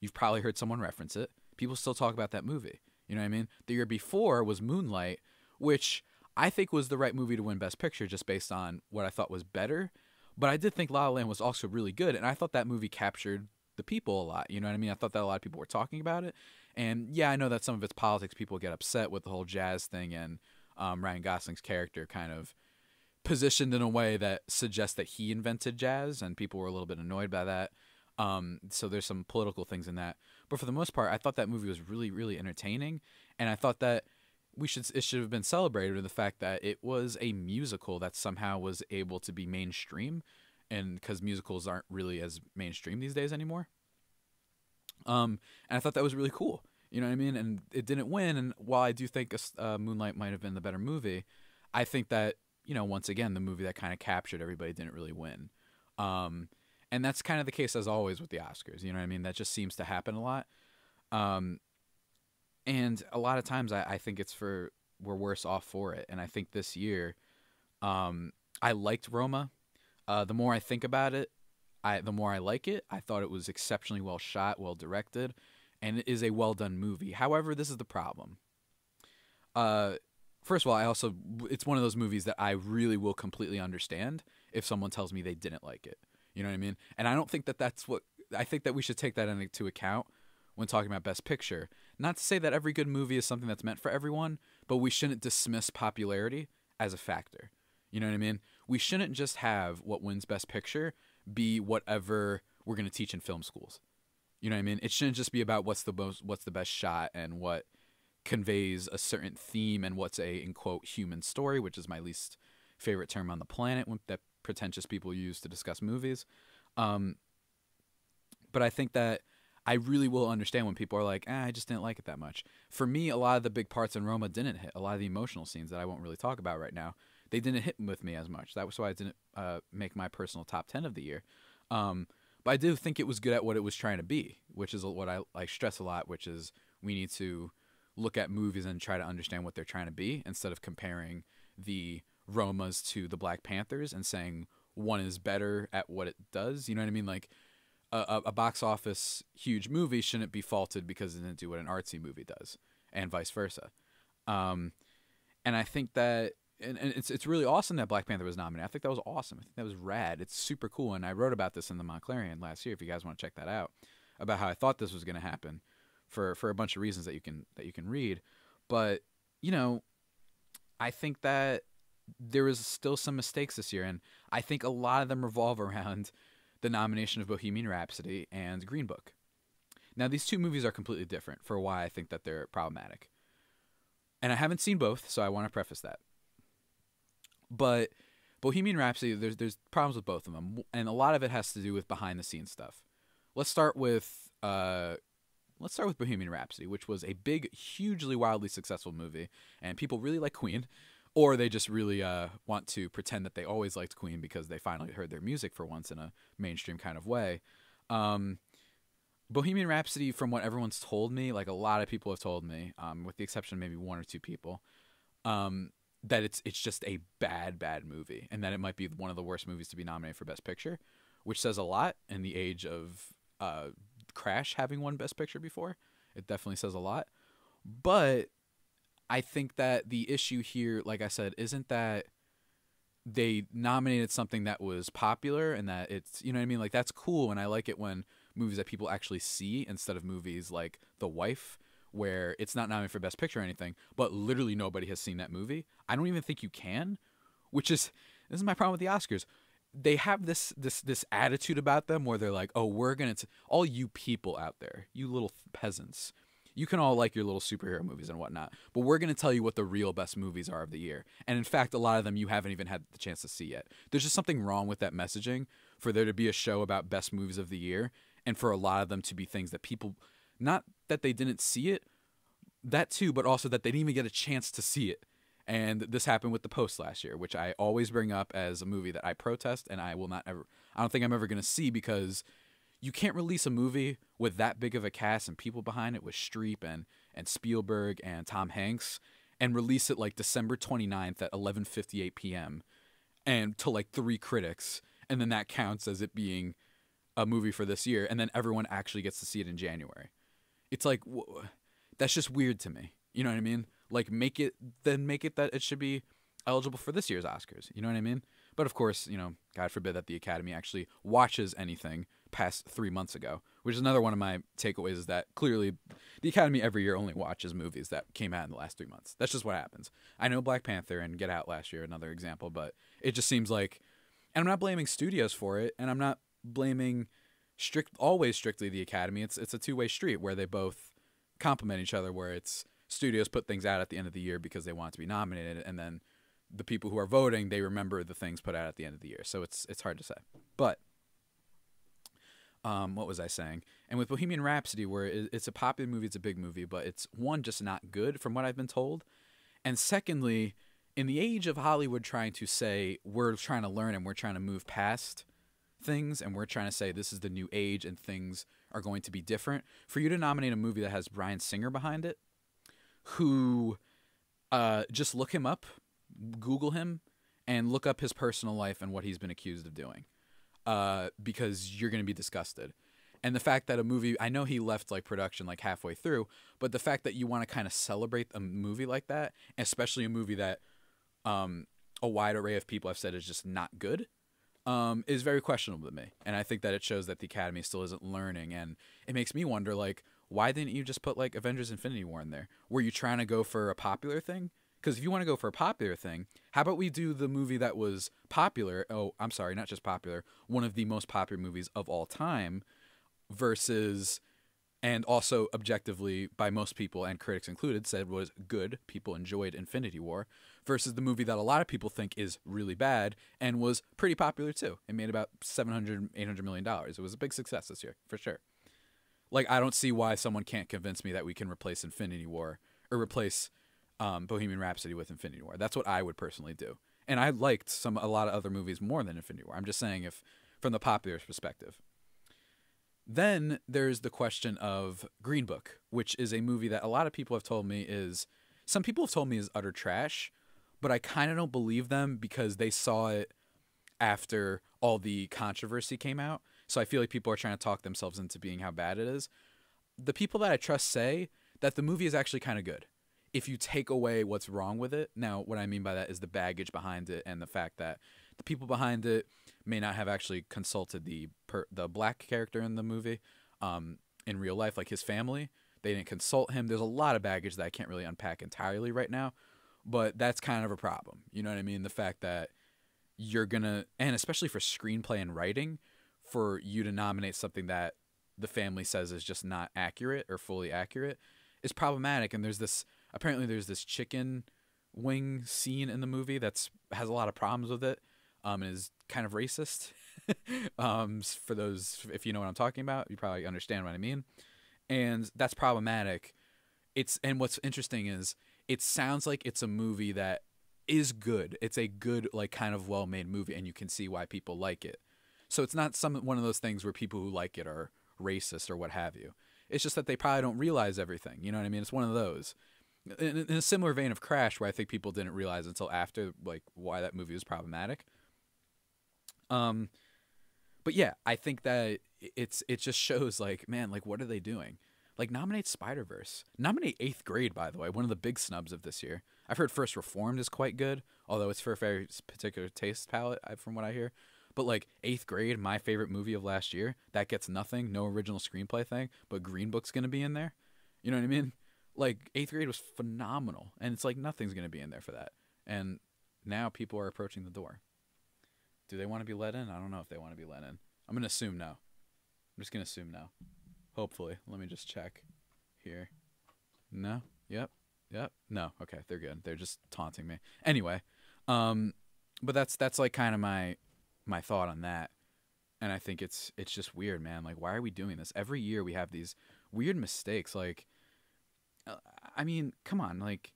You've probably heard someone reference it. People still talk about that movie. You know what I mean? The year before was Moonlight, which I think was the right movie to win Best Picture just based on what I thought was better. But I did think La La Land was also really good, and I thought that movie captured the people a lot. You know what I mean? I thought that a lot of people were talking about it. And, yeah, I know that some of its politics, people get upset with the whole jazz thing and Ryan Gosling's character kind of positioned in a way that suggests that he invented jazz, and people were a little bit annoyed by that. So there's some political things in that. But for the most part, I thought that movie was really, really entertaining, and I thought that it should have been celebrated in the fact that it was a musical that somehow was able to be mainstream, and because musicals aren't really as mainstream these days anymore. And I thought that was really cool. You know what I mean? And it didn't win, and while I do think Moonlight might have been the better movie, I think that, you know, once again, the movie that kind of captured everybody didn't really win. And that's kind of the case, as always, with the Oscars. You know what I mean? That just seems to happen a lot. And a lot of times I think it's for we're worse off for it. And I think this year I liked Roma. The more I think about it, the more I like it. I thought it was exceptionally well shot, well directed, and it is a well-done movie. However, this is the problem. First of all, it's one of those movies that I really will completely understand if someone tells me they didn't like it. You know what I mean? And I don't think that I think that we should take that into account when talking about Best Picture. Not to say that every good movie is something that's meant for everyone, but we shouldn't dismiss popularity as a factor. You know what I mean? We shouldn't just have what wins Best Picture be whatever we're going to teach in film schools. You know what I mean? It shouldn't just be about what's the best shot and what conveys a certain theme and what's a, in quote, human story, which is my least favorite term on the planet that pretentious people use to discuss movies. But I think that I really will understand when people are like, I just didn't like it that much. For me, a lot of the big parts in Roma didn't hit. A lot of the emotional scenes that I won't really talk about right now, they didn't hit with me as much. That was why I didn't make my personal top 10 of the year. But I do think it was good at what it was trying to be, which is what I stress a lot, which is we need to look at movies and try to understand what they're trying to be instead of comparing the Romas to the Black Panthers and saying one is better at what it does. You know what I mean? Like a box office huge movie shouldn't be faulted because it didn't do what an artsy movie does, and vice versa. And I think that it's really awesome that Black Panther was nominated. I think that was awesome. I think that was rad. It's super cool. And I wrote about this in the Montclairian last year, if you guys want to check that out, about how I thought this was going to happen for a bunch of reasons that you can read. But, you know, I think that there is still some mistakes this year, and I think a lot of them revolve around the nomination of Bohemian Rhapsody and Green Book. Now, these two movies are completely different for why I think that they're problematic. And I haven't seen both, so I want to preface that. But Bohemian Rhapsody, there's problems with both of them, and a lot of it has to do with behind-the-scenes stuff. Let's start with Bohemian Rhapsody, which was a big, hugely, wildly successful movie, and people really like Queen. Or they just really want to pretend that they always liked Queen because they finally heard their music for once in a mainstream kind of way. Bohemian Rhapsody, from what everyone's told me, like a lot of people have told me, with the exception of maybe one or two people, that it's just a bad, bad movie, and that it might be one of the worst movies to be nominated for Best Picture, which says a lot in the age of Crash having won Best Picture before. It definitely says a lot. But I think that the issue here, like I said, isn't that they nominated something that was popular and that it's, you know what I mean? Like, that's cool, and I like it when movies that people actually see instead of movies like The Wife, where it's not nominated for Best Picture or anything, but literally nobody has seen that movie. I don't even think you can, which is, this is my problem with the Oscars. They have this attitude about them where they're like, oh, we're going to, all you people out there, you little peasants, you can all like your little superhero movies and whatnot, but we're going to tell you what the real best movies are of the year. And in fact, a lot of them you haven't even had the chance to see yet. There's just something wrong with that messaging for there to be a show about best movies of the year and for a lot of them to be things that people, not that they didn't see it, that too, but also that they didn't even get a chance to see it. And this happened with The Post last year, which I always bring up as a movie that I protest and I will not ever, I don't think I'm ever going to see, because you can't release a movie with that big of a cast and people behind it, with Streep and Spielberg and Tom Hanks, and release it like December 29th at 11:58 p.m. and to like 3 critics, and then that counts as it being a movie for this year, and then everyone actually gets to see it in January. It's like, that's just weird to me. You know what I mean? Like, make it that it should be eligible for this year's Oscars. You know what I mean? But of course, you know, God forbid that the Academy actually watches anything past 3 months ago, which is another one of my takeaways, is that clearly the Academy every year only watches movies that came out in the last 3 months. That's just what happens. I know Black Panther and Get Out last year, another example, but it just seems like, and I'm not blaming studios for it, and I'm not blaming strictly the Academy. It's a two-way street where they both complement each other, where it's studios put things out at the end of the year because they want to be nominated, and then the people who are voting, they remember the things put out at the end of the year. So it's hard to say. But what was I saying? And with Bohemian Rhapsody, where it's a popular movie, it's a big movie, but it's, one, just not good from what I've been told, and secondly, in the age of Hollywood trying to say we're trying to learn and we're trying to move past things and we're trying to say this is the new age and things are going to be different, for you to nominate a movie that has Bryan Singer behind it, who just look him up, Google him, and look up his personal life and what he's been accused of doing, because you're going to be disgusted. And the fact that a movie, I know he left like production like halfway through, but the fact that you want to kind of celebrate a movie like that, especially a movie that a wide array of people have said is just not good, is very questionable to me. And I think that it shows that the Academy still isn't learning, and it makes me wonder, like, why didn't you just put like Avengers Infinity War in there? Were you trying to go for a popular thing? Because if you want to go for a popular thing, how about we do the movie that was popular, oh, I'm sorry, not just popular, one of the most popular movies of all time, versus, and also objectively by most people and critics included said was good, people enjoyed Infinity War, versus the movie that a lot of people think is really bad and was pretty popular too. It made about $700, $800 million. It was a big success this year, for sure. Like, I don't see why someone can't convince me that we can replace Infinity War, or replace Bohemian Rhapsody with Infinity War. That's what I would personally do. And I liked a lot of other movies more than Infinity War. I'm just saying, if from the popular perspective. Then there's the question of Green Book, which is a movie that a lot of people have told me is, some people have told me is utter trash, but I kind of don't believe them because they saw it after all the controversy came out. So I feel like people are trying to talk themselves into being how bad it is. The people that I trust say that the movie is actually kind of good, if you take away what's wrong with it. Now, what I mean by that is the baggage behind it and the fact that the people behind it may not have actually consulted the black character in the movie in real life, like his family. They didn't consult him. There's a lot of baggage that I can't really unpack entirely right now, but that's kind of a problem. You know what I mean? The fact that you're going to, and especially for screenplay and writing, for you to nominate something that the family says is just not accurate or fully accurate is problematic. And there's this, apparently there's this chicken wing scene in the movie that has a lot of problems with it, and is kind of racist. For those, if you know what I'm talking about, you probably understand what I mean. And that's problematic. And what's interesting is it sounds like it's a movie that is good. It's a good, like, kind of well-made movie, and you can see why people like it. So it's not one of those things where people who like it are racist or what have you. It's just that they probably don't realize everything. You know what I mean? It's one of those. In a similar vein of Crash, where I think people didn't realize until after, like, why that movie was problematic. But yeah, I think that it just shows, like, man, like, what are they doing? Like, nominate Spider-Verse. Nominate Eighth Grade, by the way, one of the big snubs of this year. I've heard First Reformed is quite good, although it's for a very particular taste palette, from what I hear. But, like, Eighth Grade, my favorite movie of last year, that gets nothing, no original screenplay thing, but Green Book's going to be in there. You know what I mean? Like, Eighth Grade was phenomenal, and it's like nothing's going to be in there for that. And now people are approaching the door. Do they want to be let in? I don't know if they want to be let in. I'm going to assume no. I'm just going to assume no. Hopefully. Let me just check here. No? Yep. Yep. No. Okay, they're good. They're just taunting me. Anyway, but that's like kind of my thought on that. And I think it's just weird, man. Like, why are we doing this? Every year we have these weird mistakes, like, I mean, come on, like,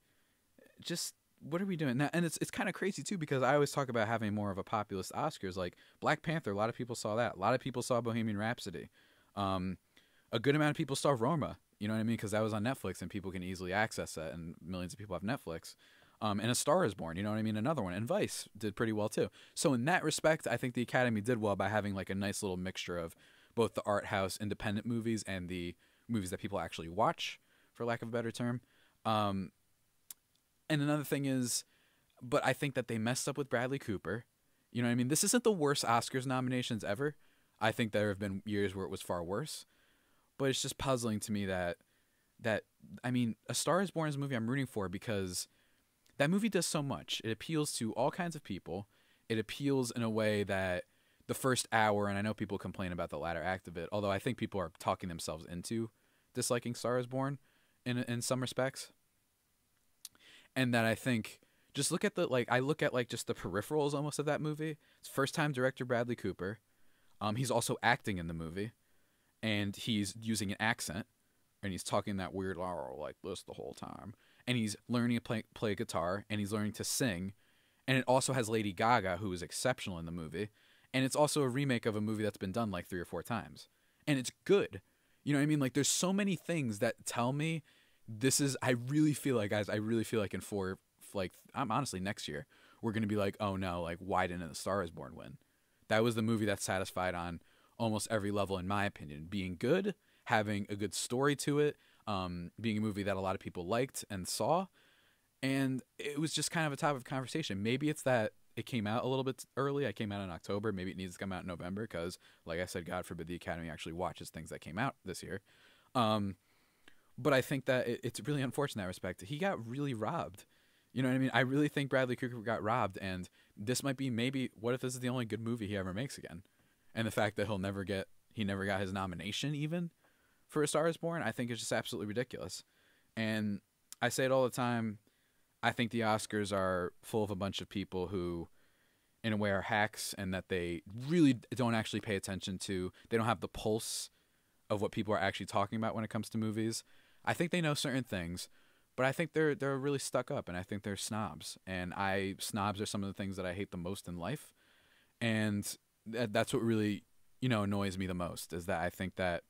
just what are we doing now? And it's kind of crazy too, because I always talk about having more of a populist Oscars. Like Black Panther, a lot of people saw that. A lot of people saw Bohemian Rhapsody. A good amount of people saw Roma. You know what I mean? Because that was on Netflix, and people can easily access that, and millions of people have Netflix. And A Star Is Born, you know what I mean? Another one. And Vice did pretty well too. So in that respect, I think the Academy did well by having like a nice little mixture of both the art house independent movies and the movies that people actually watch, for lack of a better term. And another thing is, but I think that they messed up with Bradley Cooper. You know what I mean? This isn't the worst Oscars nominations ever. I think there have been years where it was far worse. But it's just puzzling to me that I mean, A Star Is Born is a movie I'm rooting for because that movie does so much. It appeals to all kinds of people. It appeals in a way that the first hour, and I know people complain about the latter act of it, although I think people are talking themselves into disliking Star Is Born in some respects. And that I think, just look at the, like, I look at, like, just the peripherals almost of that movie. It's first-time director Bradley Cooper. He's also acting in the movie. And he's using an accent, and he's talking that weird like this the whole time. And he's learning to play guitar, and he's learning to sing. And it also has Lady Gaga, who is exceptional in the movie. And it's also a remake of a movie that's been done like 3 or 4 times. And it's good. You know what I mean? Like, there's so many things that tell me this is, I really feel like, guys, I really feel like in 4, like, I'm honestly, next year, we're going to be like, oh no, like, why didn't The Star Is Born win? That was the movie that satisfied on almost every level, in my opinion, being good, having a good story to it, being a movie that a lot of people liked and saw. And it was just kind of a topic of conversation. Maybe it's that it came out a little bit early. It came out in October. Maybe it needs to come out in November because, like I said, God forbid the Academy actually watches things that came out this year. But I think that it's really unfortunate in that respect. He got really robbed. You know what I mean? I really think Bradley Cooper got robbed, and this might be maybe, what if this is the only good movie he ever makes again? And the fact that he never got his nomination even for A Star Is Born, I think is just absolutely ridiculous. And I say it all the time. I think the Oscars are full of a bunch of people who, in a way, are hacks, and that they really don't actually pay attention to. They don't have the pulse of what people are actually talking about when it comes to movies. I think they know certain things, but I think they're really stuck up, and I think they're snobs. And snobs are some of the things that I hate the most in life. And that's what really, you know, annoys me the most, is that I think that,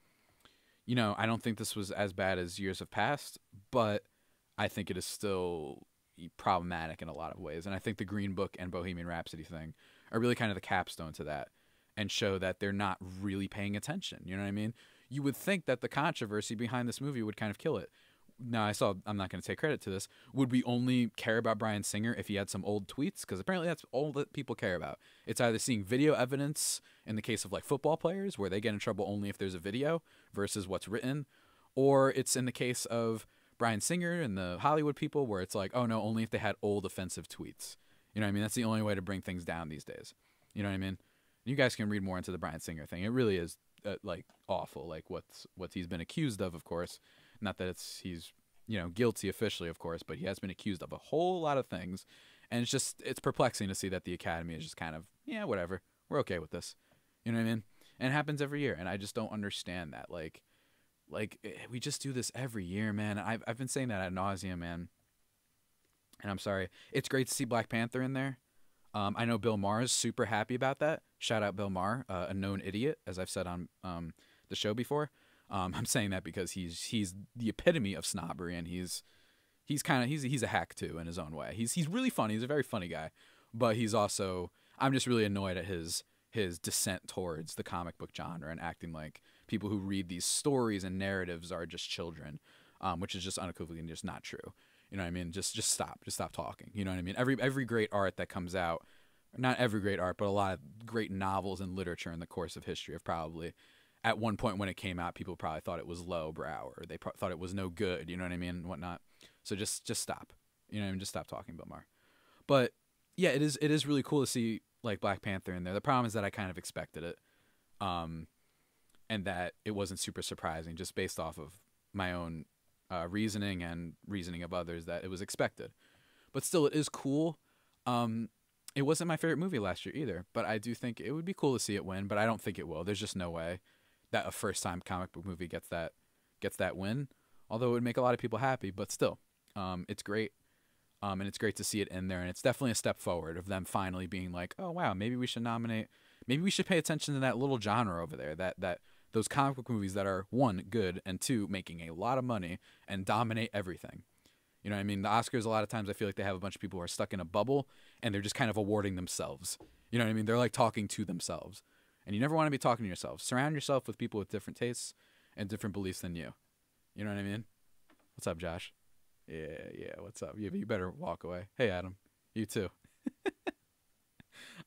you know, I don't think this was as bad as years have passed, but I think it is still problematic in a lot of ways. And I think the Green Book and Bohemian Rhapsody thing are really kind of the capstone to that, and show that they're not really paying attention. You know what I mean? You would think that the controversy behind this movie would kind of kill it. Now, I'm not going to take credit to this. Would we only care about Bryan Singer if he had some old tweets? Because apparently that's all that people care about. It's either seeing video evidence in the case of, like, football players, where they get in trouble only if there's a video versus what's written, or it's in the case of Bryan Singer and the Hollywood people, where it's like, oh no, only if they had old offensive tweets. You know what I mean? That's the only way to bring things down these days. You know what I mean? You guys can read more into the Bryan Singer thing. It really is like awful, like what he's been accused of course. Not that he's, you know, guilty officially, of course, but he has been accused of a whole lot of things. And it's just, it's perplexing to see that the Academy is just kind of, yeah, whatever, we're okay with this. You know what I mean? And it happens every year, and I just don't understand that. Like, we just do this every year, man. I've been saying that ad nauseum, man. And I'm sorry. It's great to see Black Panther in there. I know Bill Maher is super happy about that. Shout out Bill Maher, a known idiot, as I've said on the show before. I'm saying that because he's the epitome of snobbery, and he's a hack too in his own way. He's really funny. He's a very funny guy, but he's also, I'm just really annoyed at his descent towards the comic book genre and acting like people who read these stories and narratives are just children, which is just unequivocally just not true. You know what I mean? Just stop. Just stop talking. You know what I mean? Every great art that comes out, not every great art, but a lot of great novels and literature in the course of history have probably, at one point when it came out, people probably thought it was lowbrow, or they thought it was no good. You know what I mean? And whatnot. So just stop. You know what I mean? Just stop talking, Bill Maher. But yeah, it is really cool to see like Black Panther in there. The problem is that I kind of expected it. And that it wasn't super surprising, just based off of my own reasoning and reasoning of others, that it was expected. But still, it is cool. It wasn't my favorite movie last year either, but I do think it would be cool to see it win, but I don't think it will. There's just no way that a first-time comic book movie gets that win, although it would make a lot of people happy. But still, it's great. And it's great to see it in there. And it's definitely a step forward of them finally being like, oh, wow, maybe we should nominate. Maybe we should pay attention to that little genre over there, those comic book movies that are, one, good, and two, making a lot of money and dominate everything. You know what I mean? The Oscars, a lot of times I feel like they have a bunch of people who are stuck in a bubble and they're just kind of awarding themselves. You know what I mean? They're like talking to themselves. And you never want to be talking to yourself. Surround yourself with people with different tastes and different beliefs than you. You know what I mean? What's up, Josh? Yeah, what's up? Yeah, but you better walk away. Hey, Adam. You too.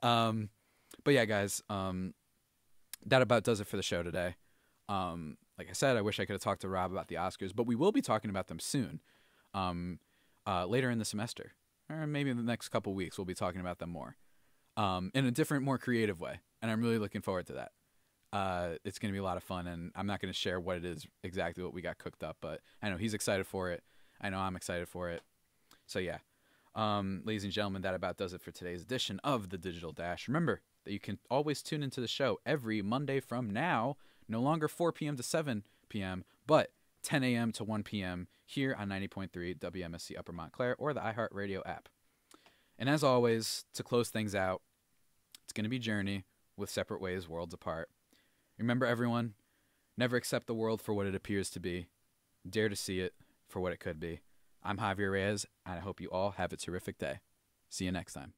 But yeah, guys, that about does it for the show today. Like I said, I wish I could have talked to Rob about the Oscars, but we will be talking about them soon. Later in the semester, or maybe in the next couple weeks, we'll be talking about them more, in a different, more creative way. And I'm really looking forward to that. It's going to be a lot of fun, and I'm not going to share what it is exactly what we got cooked up, but I know he's excited for it. I know I'm excited for it. So yeah, ladies and gentlemen, that about does it for today's edition of The Digital Dash. Remember that you can always tune into the show every Monday from now, no longer 4 p.m. to 7 p.m., but 10 a.m. to 1 p.m. here on 90.3 WMSC Upper Montclair or the iHeartRadio app. And as always, to close things out, it's going to be Journey with Separate Ways, Worlds Apart. Remember, everyone, never accept the world for what it appears to be. Dare to see it for what it could be. I'm Javier Reyes, and I hope you all have a terrific day. See you next time.